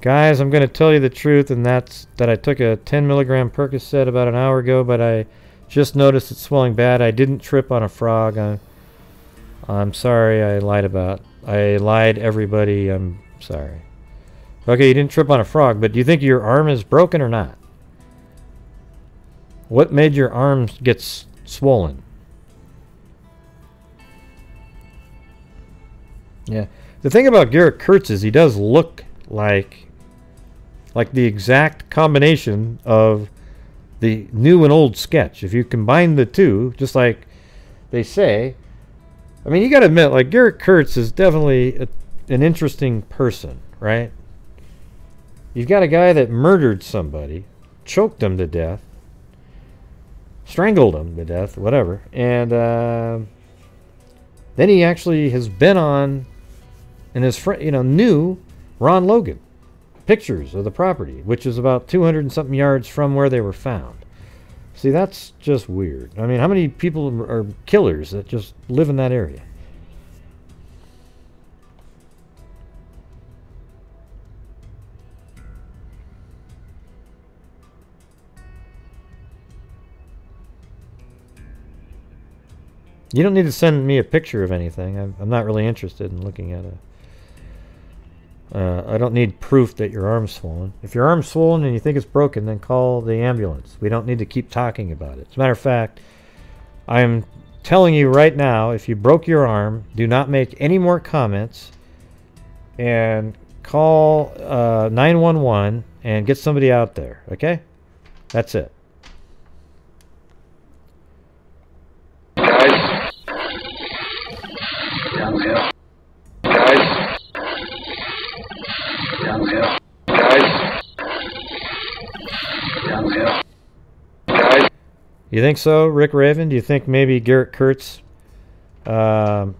guys, I'm going to tell you the truth, and that's that I took a 10 milligram Percocet about an hour ago, but I just noticed it's swelling bad. I didn't trip on a frog. I'm sorry I lied about. I lied, everybody. I'm sorry. Okay, you didn't trip on a frog, but do you think your arm is broken or not? What made your arm get swollen? Yeah. The thing about Garrett Kurtz is he does look like the exact combination of the new and old sketch. If you combine the two, just like they say, I mean, you got to admit, like, Garrett Kurtz is definitely an interesting person, right? You've got a guy that murdered somebody, choked him to death, strangled him to death, whatever, and then he actually has been on, and his friend, you know, knew Ron Logan, pictures of the property, which is about 200 and something yards from where they were found. See, that's just weird. I mean, how many people are killers that just live in that area? You don't need to send me a picture of anything. I'm not really interested in looking at a... I don't need proof that your arm's swollen. If your arm's swollen and you think it's broken, then call the ambulance. We don't need to keep talking about it. As a matter of fact, I'm telling you right now, if you broke your arm, do not make any more comments and call 911 and get somebody out there, okay? That's it. You think so, Rick Raven? Do you think maybe Garrett Kurtz had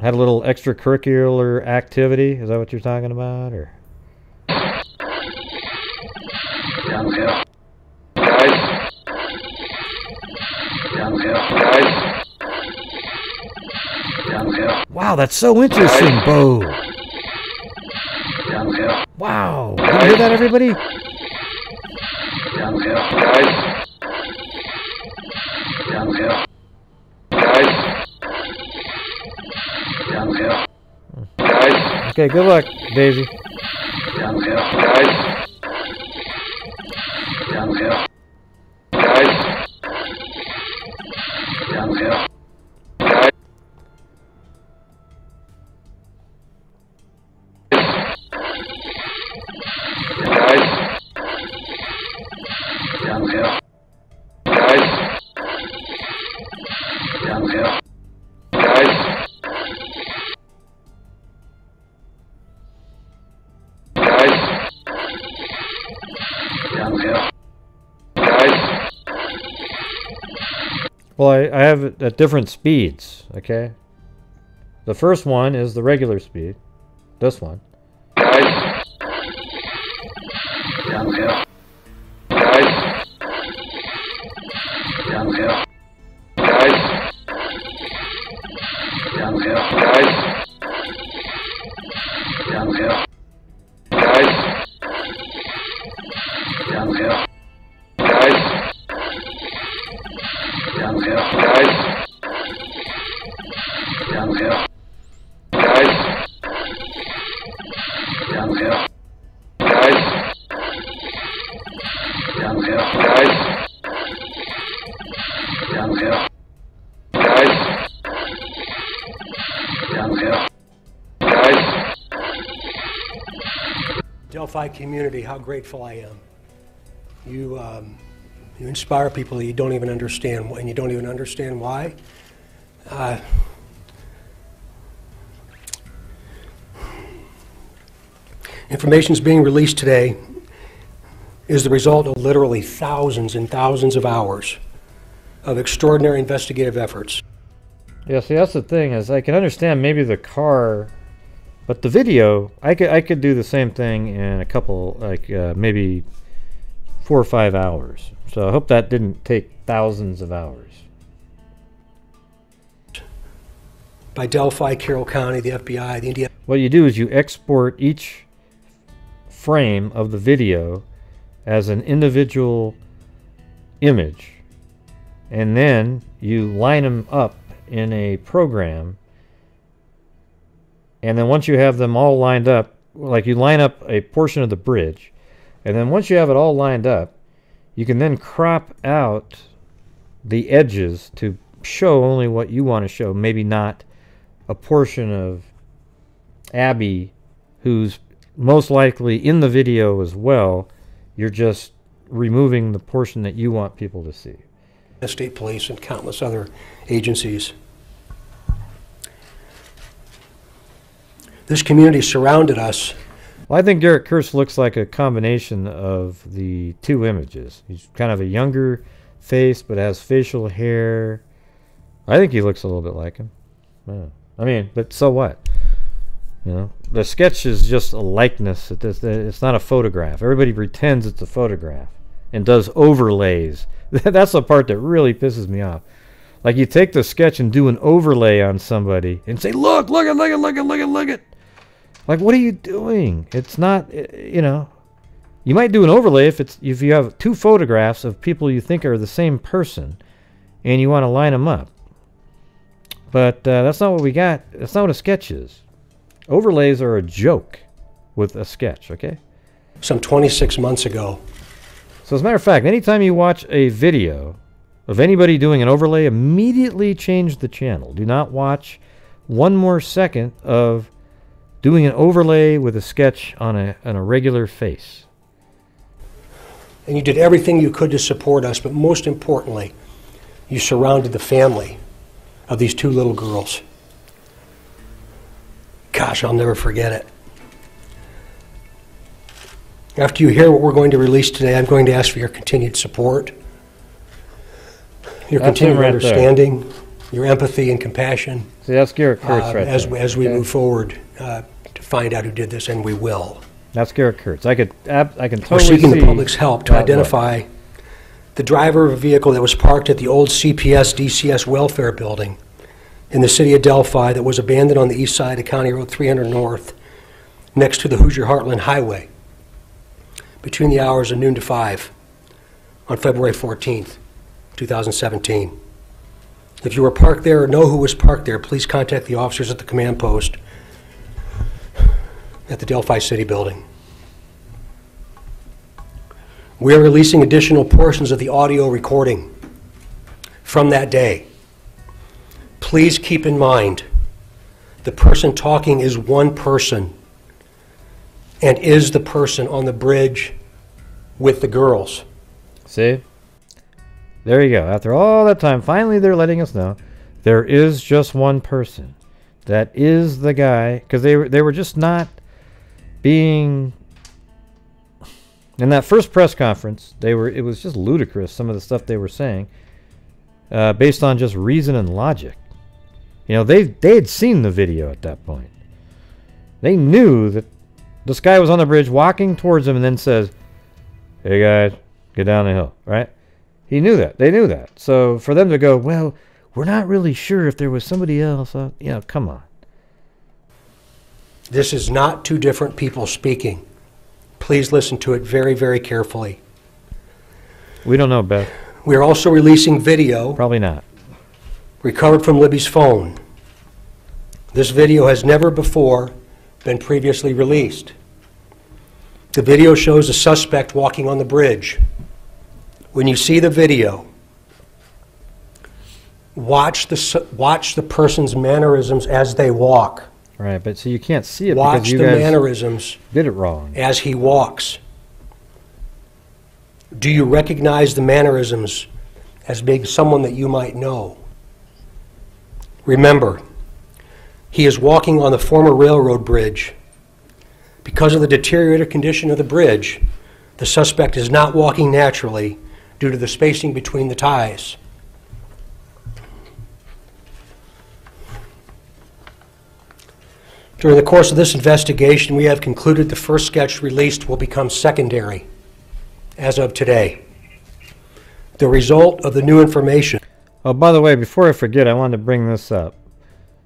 a little extracurricular activity? Is that what you're talking about? Or? Downhill. Guys. Downhill. Guys. Downhill. Wow, that's so interesting, guys. Bo. Downhill. Wow. Guys. Did you hear that, everybody? Downhill. Guys. Downhill. Guys. Downhill. Guys. Okay, good luck, Daisy. Downhill. Guys. Downhill. Guys. Downhill. Guys. Guys. Downhill. Well, I have it at different speeds, okay? The first one is the regular speed. This one. Guys. Downhill. Guys. Downhill. Guys. Downhill. Guys. Downhill. Guys. Downhill. Guys. Downhill, guys. Downhill, guys. Downhill, guys. Downhill, guys. Downhill, guys. Downhill, guys. Delphi community, how grateful I am. You inspire people that you don't even understand, and you don't even understand why. Information is being released today is the result of literally thousands and thousands of hours of extraordinary investigative efforts. Yeah, see, that's the thing is I can understand maybe the car, but the video, I could do the same thing in a couple, like maybe 4 or 5 hours. So I hope that didn't take thousands of hours. by Delphi, Carroll County, the FBI, the Indiana. What you do is you export each frame of the video as an individual image, and then you line them up in a program, and then once you have them all lined up, like you line up a portion of the bridge, and then once you have it all lined up, you can then crop out the edges to show only what you want to show, maybe not a portion of Abby who's most likely in the video as well. You're just removing the portion that you want people to see. The state police and countless other agencies. This community surrounded us. Well, I think Garrett Kurtz looks like a combination of the two images. He's kind of a younger face, but has facial hair. I think he looks a little bit like him. I mean, but so what? You know, the sketch is just a likeness. It's not a photograph. Everybody pretends it's a photograph and does overlays. That's the part that really pisses me off. Like, you take the sketch and do an overlay on somebody and say, look, look at, look at, look at, look at, look at. Like, what are you doing? It's not, you know. You might do an overlay if you have two photographs of people you think are the same person and you want to line them up. But that's not what we got. That's not what a sketch is. Overlays are a joke with a sketch, okay? Some 26 months ago. So as a matter of fact, anytime you watch a video of anybody doing an overlay, immediately change the channel. Do not watch one more second of doing an overlay with a sketch on a regular face. And you did everything you could to support us, but most importantly, you surrounded the family of these two little girls. Gosh, I'll never forget it. After you hear what we're going to release today, I'm going to ask for your continued support, your continued understanding, your empathy and compassion. See, that's Garrett Kurtz right there. As we move forward to find out who did this, and we will. That's Garrett Kurtz. I can totally see. We're seeking the public's help to identify the driver of a vehicle that was parked at the old CPS DCS welfare building in the city of Delphi that was abandoned on the east side of County Road 300 North next to the Hoosier Heartland Highway between the hours of noon to 5 on February 14th, 2017. If you were parked there or know who was parked there, please contact the officers at the command post at the Delphi City building. We are releasing additional portions of the audio recording from that day. Please keep in mind, the person talking is one person and is the person on the bridge with the girls. See? There you go. After all that time, finally they're letting us know there is just one person. That is the guy, because they were just not being... In that first press conference, it was just ludicrous, some of the stuff they were saying, based on just reason and logic. You know, they had seen the video at that point. They knew that this guy was on the bridge walking towards him and then says, hey guys, get down the hill, right? He knew that. They knew that. So for them to go, well, we're not really sure if there was somebody else, you know, come on. This is not two different people speaking. Please listen to it very, very carefully. We don't know, Beth. We are also releasing video. Probably not. Recovered from Libby's phone. This video has never before been previously released. The video shows a suspect walking on the bridge. When you see the video, watch the person's mannerisms as they walk. Right, but so you can't see it because you guys mannerisms did it wrong. As he walks. Do you recognize the mannerisms as being someone that you might know? Remember, he is walking on the former railroad bridge. Because of the deteriorated condition of the bridge, the suspect is not walking naturally due to the spacing between the ties. During the course of this investigation, we have concluded the first sketch released will become secondary as of today. The result of the new information. Oh, by the way, before I forget, I wanted to bring this up.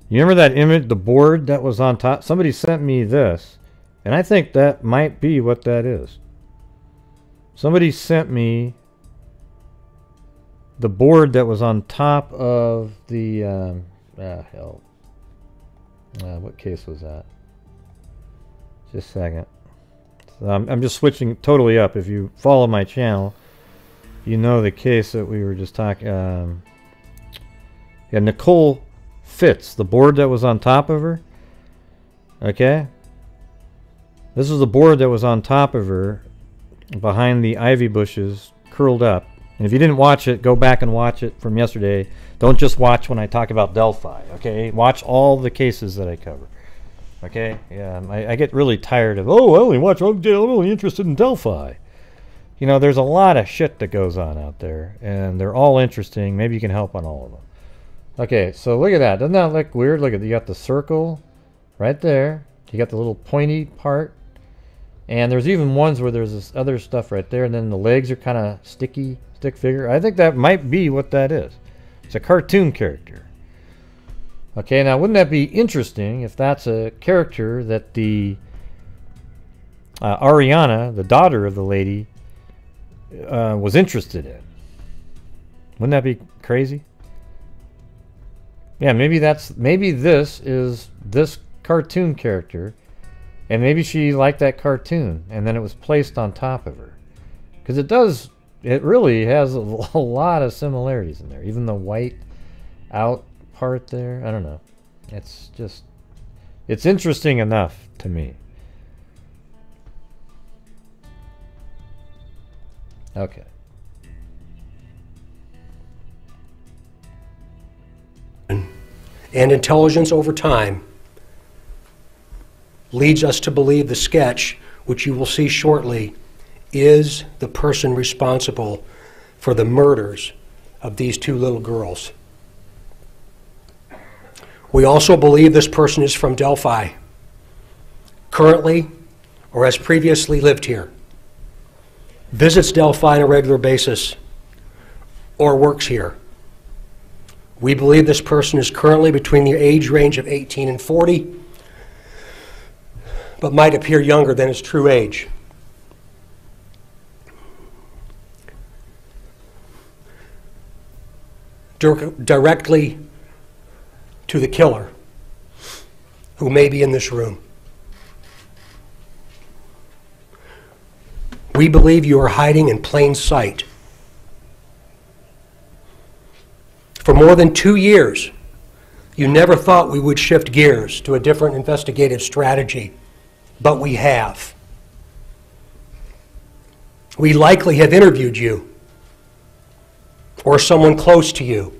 You remember that image, the board that was on top? Somebody sent me this, and I think that might be what that is. Somebody sent me the board that was on top of the, what case was that? Just a second. So I'm just switching totally up. If you follow my channel, you know the case that we were just talking, yeah, Nicole Fitz, the board that was on top of her. Okay, this is the board that was on top of her behind the ivy bushes, curled up. And if you didn't watch it, go back and watch it from yesterday. Don't just watch when I talk about Delphi, okay? Watch all the cases that I cover, okay? Yeah, I get really tired of, oh, I only watch, I'm only interested in Delphi. You know, there's a lot of shit that goes on out there, and they're all interesting. Maybe you can help on all of them. Okay, so look at that. Doesn't that look weird? Look at, you got the circle right there. You got the little pointy part. And there's even ones where there's this other stuff right there, and then the legs are kind of sticky, stick figure. I think that might be what that is. It's a cartoon character. Okay, now wouldn't that be interesting if that's a character that the Ariana, the daughter of the lady, was interested in? Wouldn't that be crazy? Yeah, maybe that's, maybe this is this cartoon character. And maybe she liked that cartoon, and then it was placed on top of her. Because it does, it really has a lot of similarities in there. Even the white out part there, I don't know. It's just, it's interesting enough to me. Okay. And intelligence over time leads us to believe the sketch, which you will see shortly, is the person responsible for the murders of these two little girls. We also believe this person is from Delphi, currently or has previously lived here, visits Delphi on a regular basis, or works here. We believe this person is currently between the age range of 18 and 40, but might appear younger than his true age. Directly to the killer, who may be in this room. We believe you are hiding in plain sight. For more than 2 years, you never thought we would shift gears to a different investigative strategy. But we have. We likely have interviewed you or someone close to you.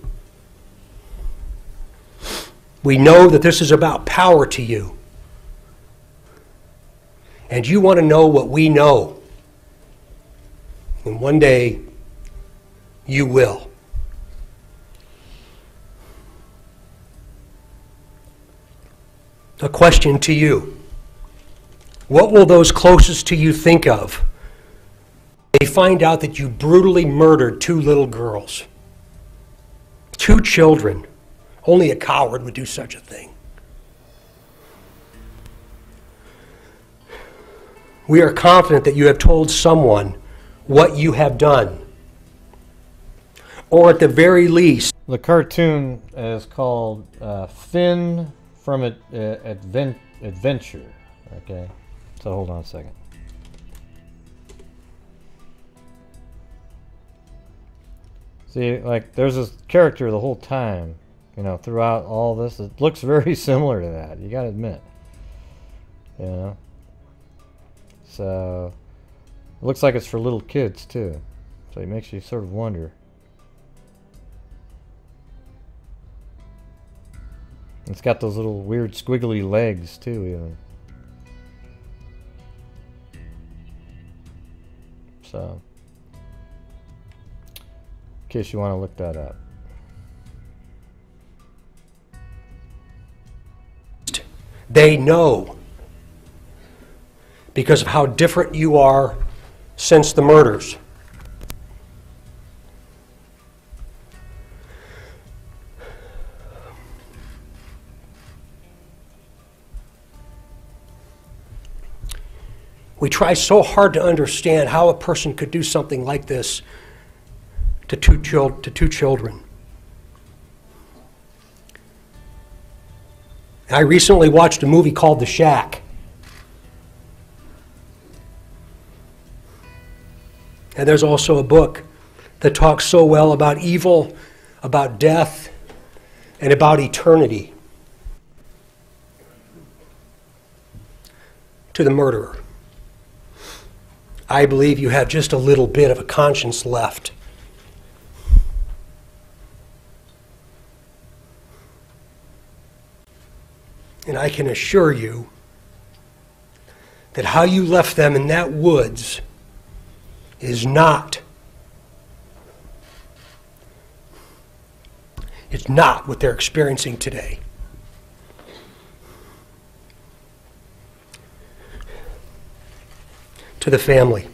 We know that this is about power to you. And you want to know what we know. And one day, you will. A question to you. What will those closest to you think of when they find out that you brutally murdered two little girls? Two children. Only a coward would do such a thing. We are confident that you have told someone what you have done. Or at the very least... The cartoon is called Finn from Adventure. Okay. So hold on a second. See, like, there's this character the whole time, you know, throughout all this. It looks very similar to that, you gotta admit. You know? So, it looks like it's for little kids, too. So it makes you sort of wonder. It's got those little weird squiggly legs, too, even. So, in case you want to look that up. They know because of how different you are since the murders. We try so hard to understand how a person could do something like this to two children. I recently watched a movie called The Shack. And there's also a book that talks so well about evil, about death, and about eternity to the murderer. I believe you have just a little bit of a conscience left. And I can assure you that how you left them in that woods is not, it's not what they're experiencing today. To the family,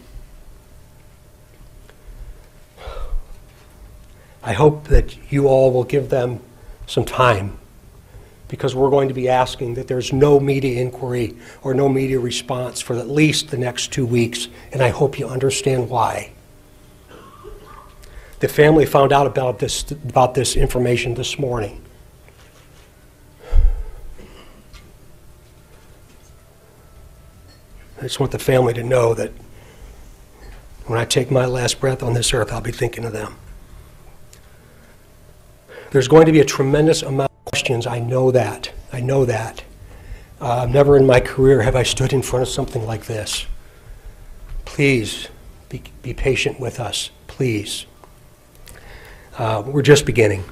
I hope that you all will give them some time, because we're going to be asking that there's no media inquiry or no media response for at least the next 2 weeks, and I hope you understand why. The family found out about this information this morning. I just want the family to know that when I take my last breath on this earth, I'll be thinking of them. There's going to be a tremendous amount questions, I know that. I know that. Never in my career have I stood in front of something like this. Please be patient with us. Please. We're just beginning.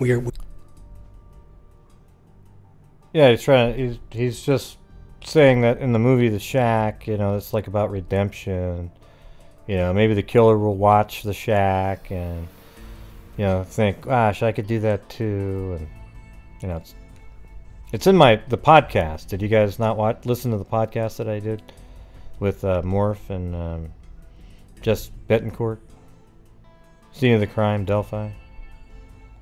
Yeah, he's trying. He's just saying that in the movie The Shack, you know, it's like about redemption. You know, maybe the killer will watch The Shack and, you know, think, gosh, I could do that too. And, you know, it's in the podcast. Did you guys not listen to the podcast that I did with Morph and Jess Betancourt? Scene of the Crime, Delphi.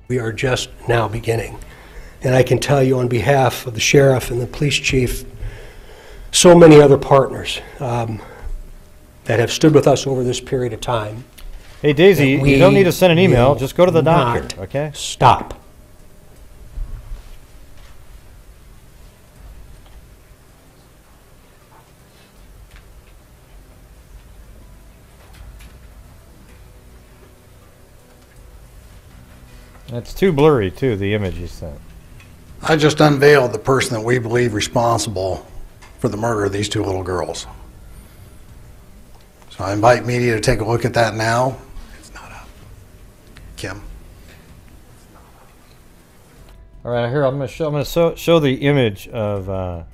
We are just now beginning. And I can tell you on behalf of the sheriff and the police chief, so many other partners that have stood with us over this period of time. Hey, Daisy, you don't need to send an email. Just go to the doctor, okay? Stop. That's too blurry, too, the image you sent. I just unveiled the person that we believe responsible for the murder of these two little girls. So I invite media to take a look at that now. It's not up. Kim. All right, here, I'm gonna show the image of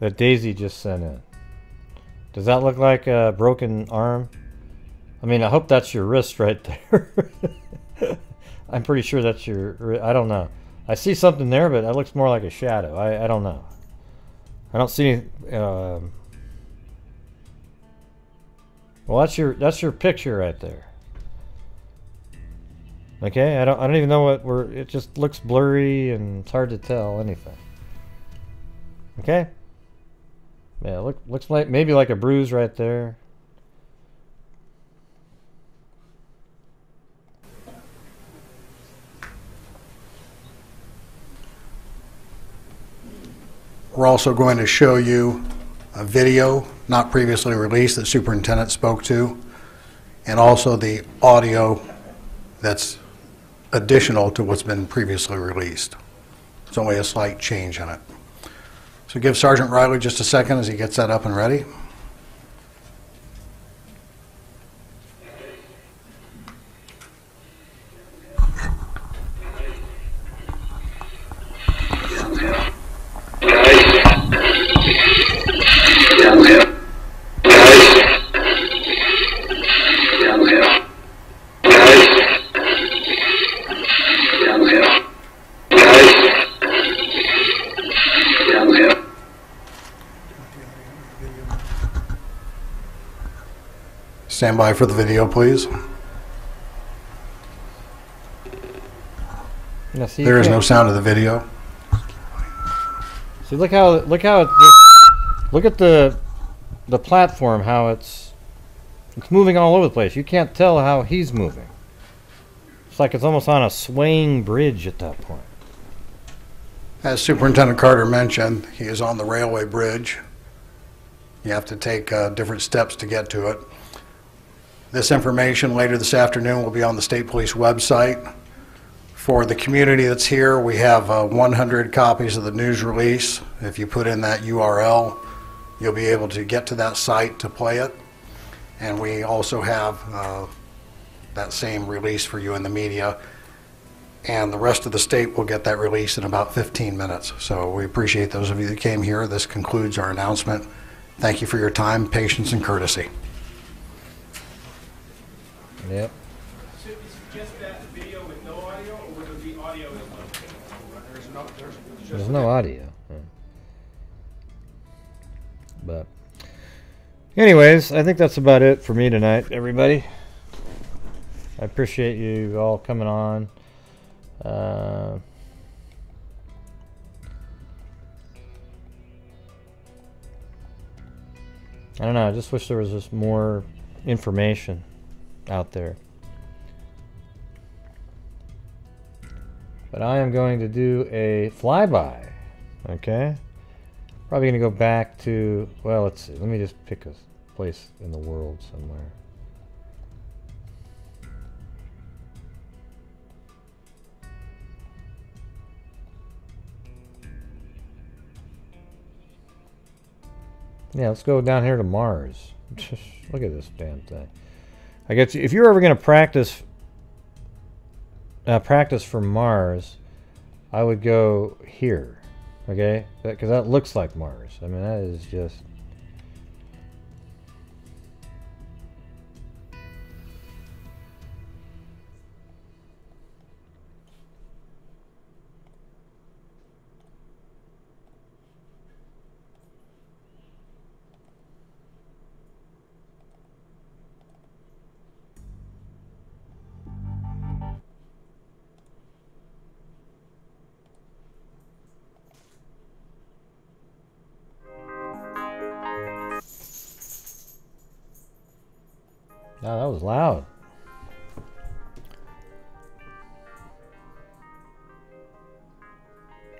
that Daisy just sent in. Does that look like a broken arm? I mean, I hope that's your wrist right there. I'm pretty sure that's your, I don't know. I see something there, but it looks more like a shadow. I don't know. I don't see any, well, that's your picture right there. Okay, I don't even know what it just looks blurry and it's hard to tell anything. Okay. Yeah, looks like, maybe like a bruise right there. We're also going to show you a video not previously released that Superintendent spoke to, and also the audio that's additional to what's been previously released. It's only a slight change in it. So give Sergeant Riley just a second as he gets that up and ready. Stand by for the video, please. Now, see, there is no sound of the video. See, look at the the platform, how it's moving all over the place. You can't tell how he's moving. It's like it's almost on a swaying bridge at that point. As Superintendent Carter mentioned, he is on the railway bridge. You have to take different steps to get to it. This information later this afternoon will be on the state police website. For the community that's here, we have 100 copies of the news release. If you put in that URL, you'll be able to get to that site to play it. And we also have that same release for you in the media. And the rest of the state will get that release in about 15 minutes. So we appreciate those of you that came here. This concludes our announcement. Thank you for your time, patience, and courtesy. Yep. Should we suggest that video with no audio, or would it be audio as well? There's no audio. But anyways, I think that's about it for me tonight, everybody. I appreciate you all coming on. I don't know, I just wish there was just more information out there. But I am going to do a flyby, okay? Probably going to go back to, well, let's see. Let me just pick a place in the world somewhere. Yeah, let's go down here to Mars. Just look at this damn thing. I guess if you're ever going to practice for Mars, I would go here. Okay, because that looks like Mars. I mean, that is just. Wow, that was loud.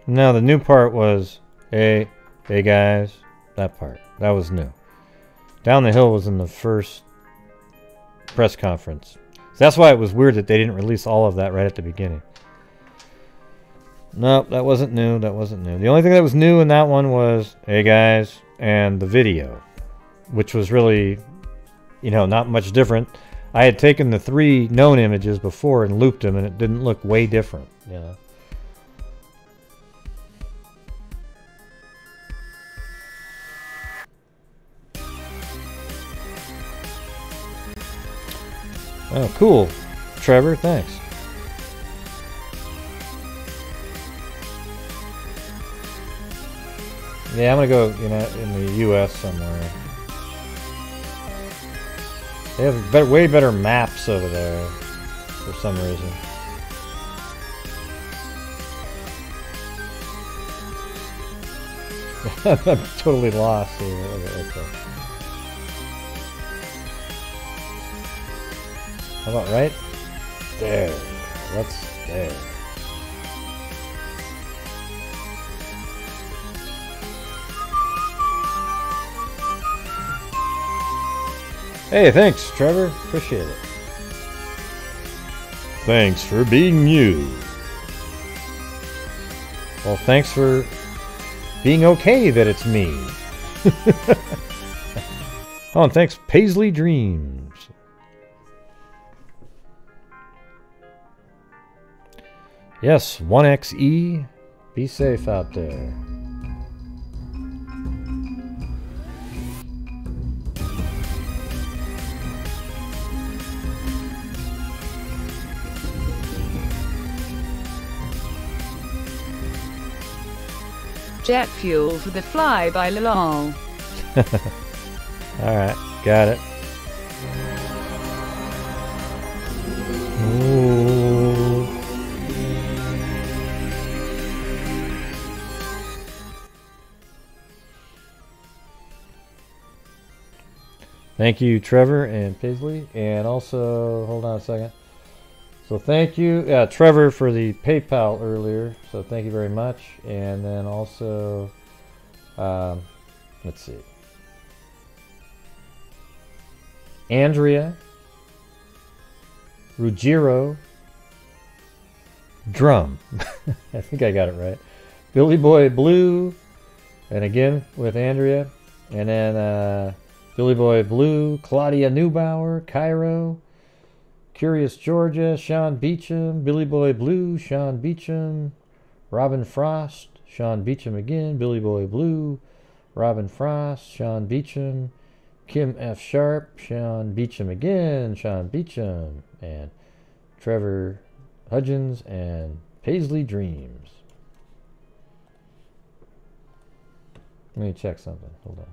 No, the new part was, hey guys, that part. That was new. Down the Hill was in the first press conference. So that's why it was weird that they didn't release all of that right at the beginning. Nope, that wasn't new. That wasn't new. The only thing that was new in that one was, hey guys, and the video, which was really, you know, not much different. I had taken the three known images before and looped them, and it didn't look way different, you know. Oh, cool, Trevor, thanks. Yeah, I'm gonna go, you know, in the U.S. somewhere. They have better, way better maps over there for some reason. I'm totally lost here. Okay. How about right there? That's there. Hey, thanks, Trevor. Appreciate it. Thanks for being you. Well, thanks for being okay that it's me. Oh, and thanks, Paisley Dreams. Yes, 1XE. Be safe out there. Jet fuel for the flyby, lol. Alright, got it. Ooh. Thank you, Trevor and Paisley. And also, hold on a second. So thank you, Trevor, for the PayPal earlier. So thank you very much. And then also, let's see. Andrea Ruggiero Drum. I think I got it right. Billy Boy Blue. And again with Andrea. And then Billy Boy Blue, Claudia Neubauer, Cairo, Curious Georgia, Sean Beecham, Billy Boy Blue, Sean Beecham, Robin Frost, Sean Beecham again, Billy Boy Blue, Robin Frost, Sean Beecham, Kim F. Sharp, Sean Beecham again, Sean Beecham, and Trevor Hudgens and Paisley Dreams. Let me check something. Hold on.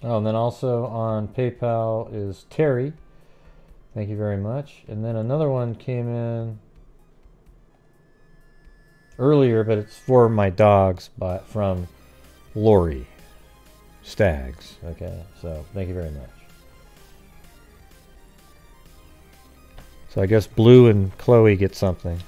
Oh, and then also on PayPal is Terry. Thank you very much. And then another one came in earlier, but it's for my dogs, but from Lori Staggs. Okay, so thank you very much. So I guess Blue and Chloe get something.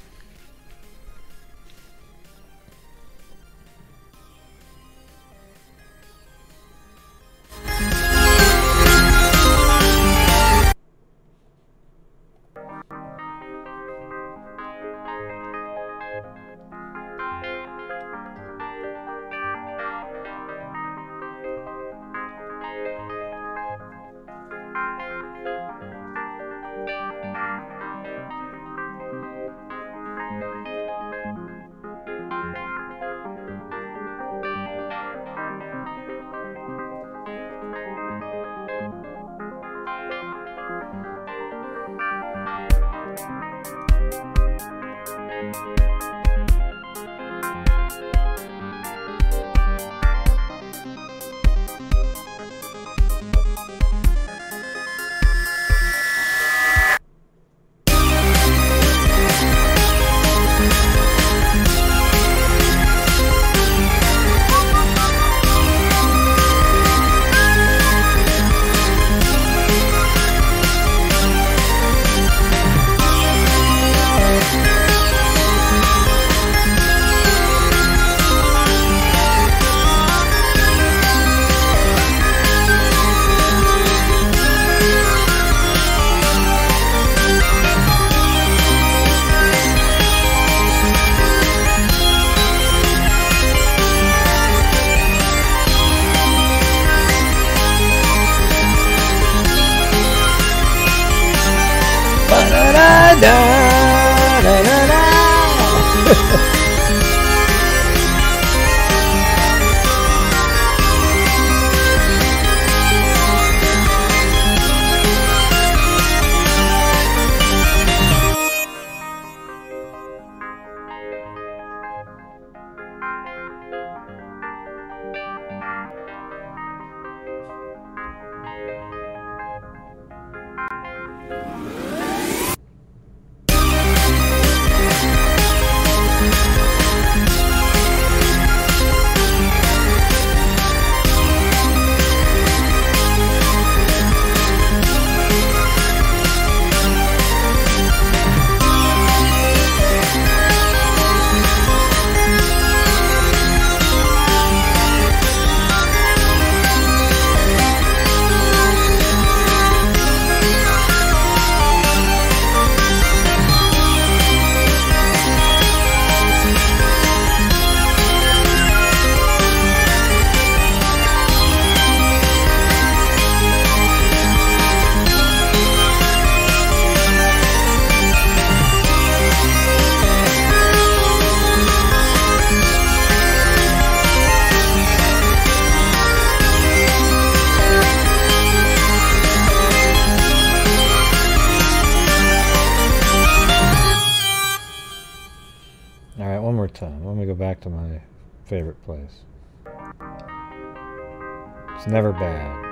It's never bad.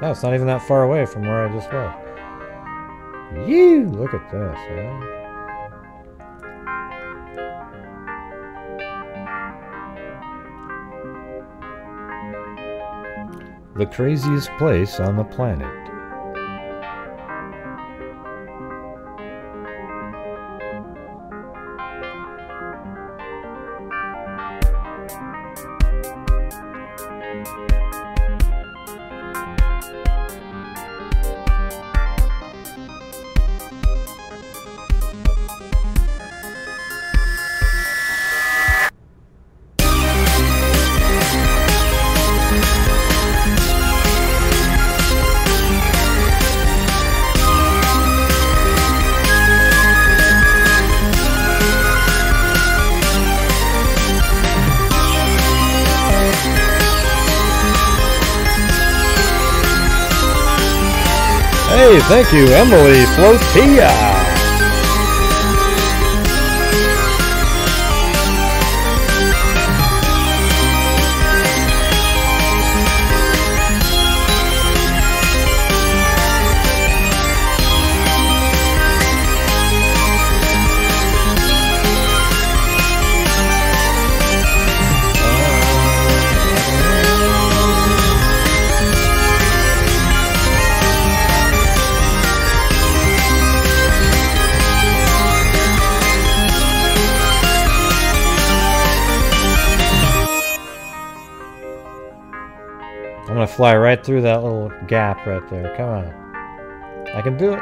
No, it's not even that far away from where I just was. You look at this, huh? The craziest place on the planet. Hey, thank you, Emily Flotia. Fly right through that little gap right there. Come on. I can do it.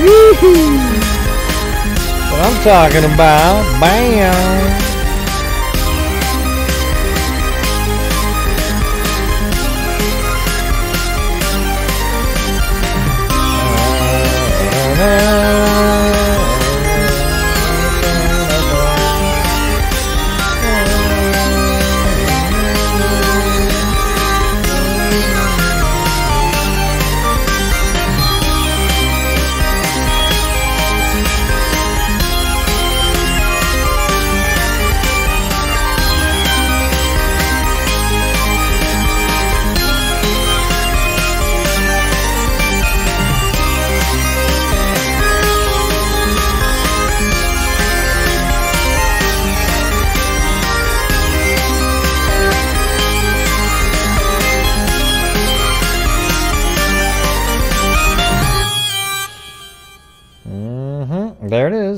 Woohoo! What I'm talking about. Bam!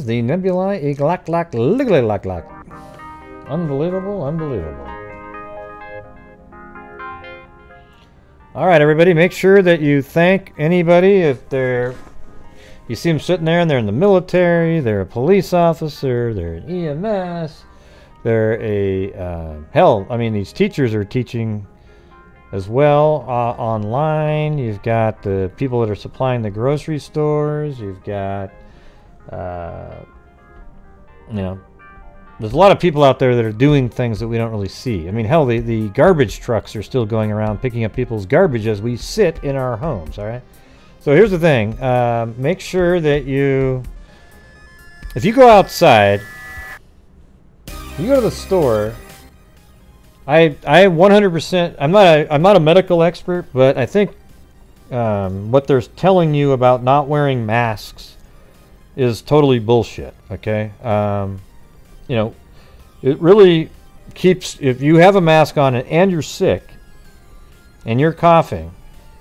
The nebulae Iglaklaklaklaklaklak. Unbelievable, unbelievable. Alright everybody, make sure that you thank anybody if they're... You see them sitting there and they're in the military, they're a police officer, they're an EMS, they're a... hell, I mean these teachers are teaching as well online. You've got the people that are supplying the grocery stores, you've got... you know, there's a lot of people out there that are doing things that we don't really see. I mean, hell, the garbage trucks are still going around picking up people's garbage as we sit in our homes, all right? So here's the thing. Make sure that you, if you go outside, if you go to the store, I 100%, I'm not a medical expert, but I think what they're telling you about not wearing masks is totally bullshit, okay? You know, it really keeps, if you have a mask on and you're sick and you're coughing,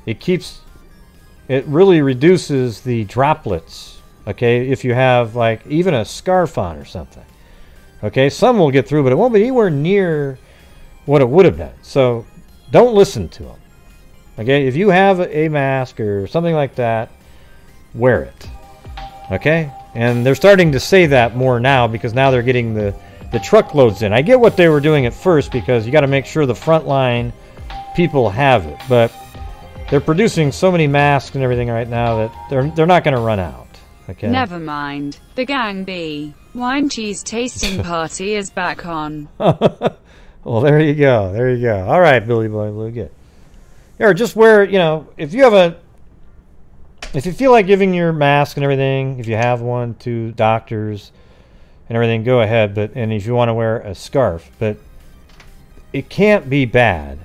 it keeps, it really reduces the droplets, okay? If you have like even a scarf on or something, okay? Some will get through, but it won't be anywhere near what it would have been. So don't listen to them, okay? If you have a mask or something like that, wear it. Okay, and they're starting to say that more now because now they're getting the truckloads in. I get what they were doing at first because you got to make sure the frontline people have it, but they're producing so many masks and everything right now that they're not going to run out. Okay. Never mind. The Gang B wine cheese tasting party is back on. Well, there you go. There you go. All right, Billy Boy Blue, good. Or just wear, you know, if you have a. If you feel like giving your mask and everything, if you have one, to doctors, and everything, go ahead. But and if you want to wear a scarf, but it can't be bad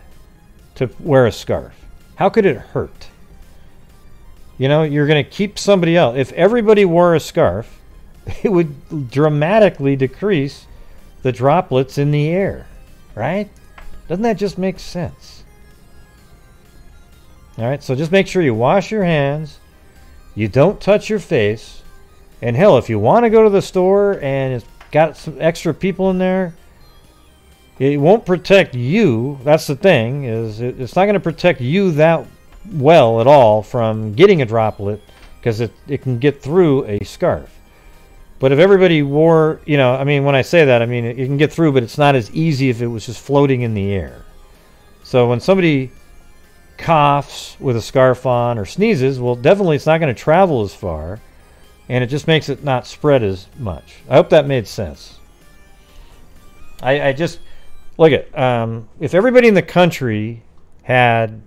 to wear a scarf. How could it hurt? You know, you're going to keep somebody else. If everybody wore a scarf, it would dramatically decrease the droplets in the air, right? Doesn't that just make sense? All right, so just make sure you wash your hands, you don't touch your face, and hell, if you want to go to the store and it's got some extra people in there, it won't protect you. That's the thing, is it's not going to protect you that well at all from getting a droplet, because it can get through a scarf. But if everybody wore, you know, I mean, when I say that, I mean, it can get through, but it's not as easy if it was just floating in the air. So when somebody coughs with a scarf on or sneezes, well, definitely it's not going to travel as far, and it just makes it not spread as much. I hope that made sense. I just, look at, if everybody in the country had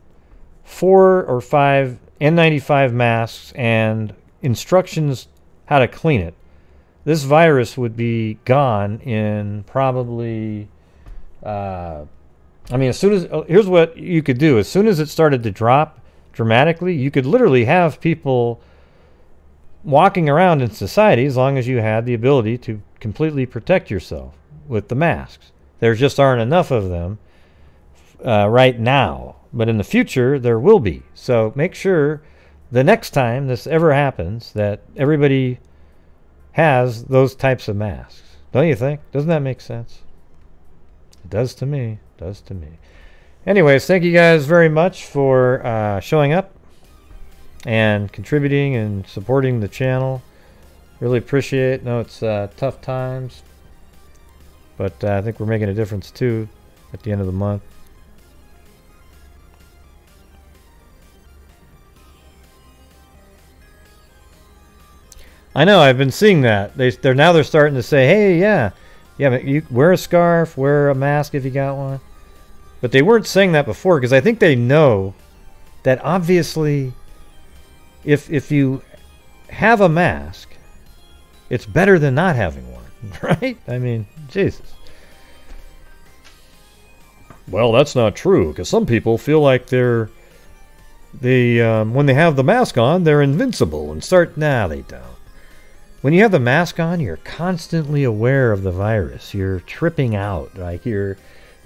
4 or 5 N95 masks and instructions how to clean it, this virus would be gone in probably, I mean, as soon as, here's what you could do. As soon as it started to drop dramatically, you could literally have people walking around in society as long as you had the ability to completely protect yourself with the masks. There just aren't enough of them right now, but in the future there will be. So make sure the next time this ever happens that everybody has those types of masks. Don't you think? Doesn't that make sense? It does to me. It does to me. Anyways, thank you guys very much for showing up and contributing and supporting the channel. Really appreciate it. I know it's tough times, but I think we're making a difference too at the end of the month. I know, I've been seeing that. They're now starting to say, hey, yeah, but you wear a scarf, wear a mask if you got one. But they weren't saying that before, because I think they know that obviously if you have a mask, it's better than not having one, right? I mean, Jesus. Well, that's not true, because some people feel like when they have the mask on, they're invincible and start. Nah, they don't. When you have the mask on, you're constantly aware of the virus. You're tripping out. Like you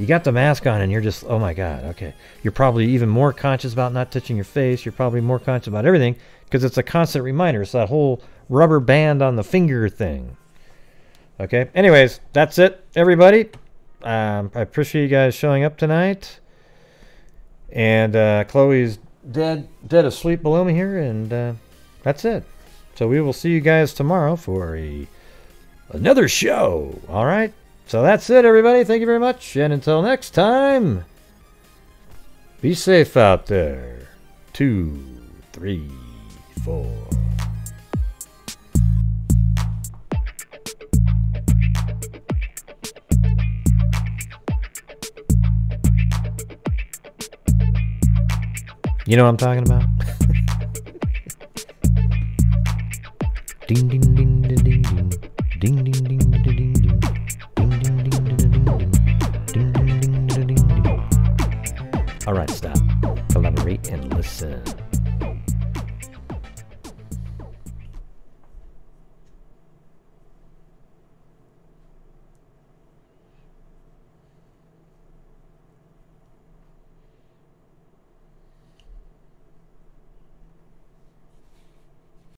got the mask on and you're just, oh my God, okay. You're probably even more conscious about not touching your face. You're probably more conscious about everything because it's a constant reminder. It's that whole rubber band on the finger thing. Okay. Anyways, that's it, everybody. I appreciate you guys showing up tonight. And Chloe's dead asleep below me here, and that's it. So we will see you guys tomorrow for another show. All right. So that's it, everybody. Thank you very much. And until next time, be safe out there. 2, 3, 4. You know what I'm talking about? Ding, ding.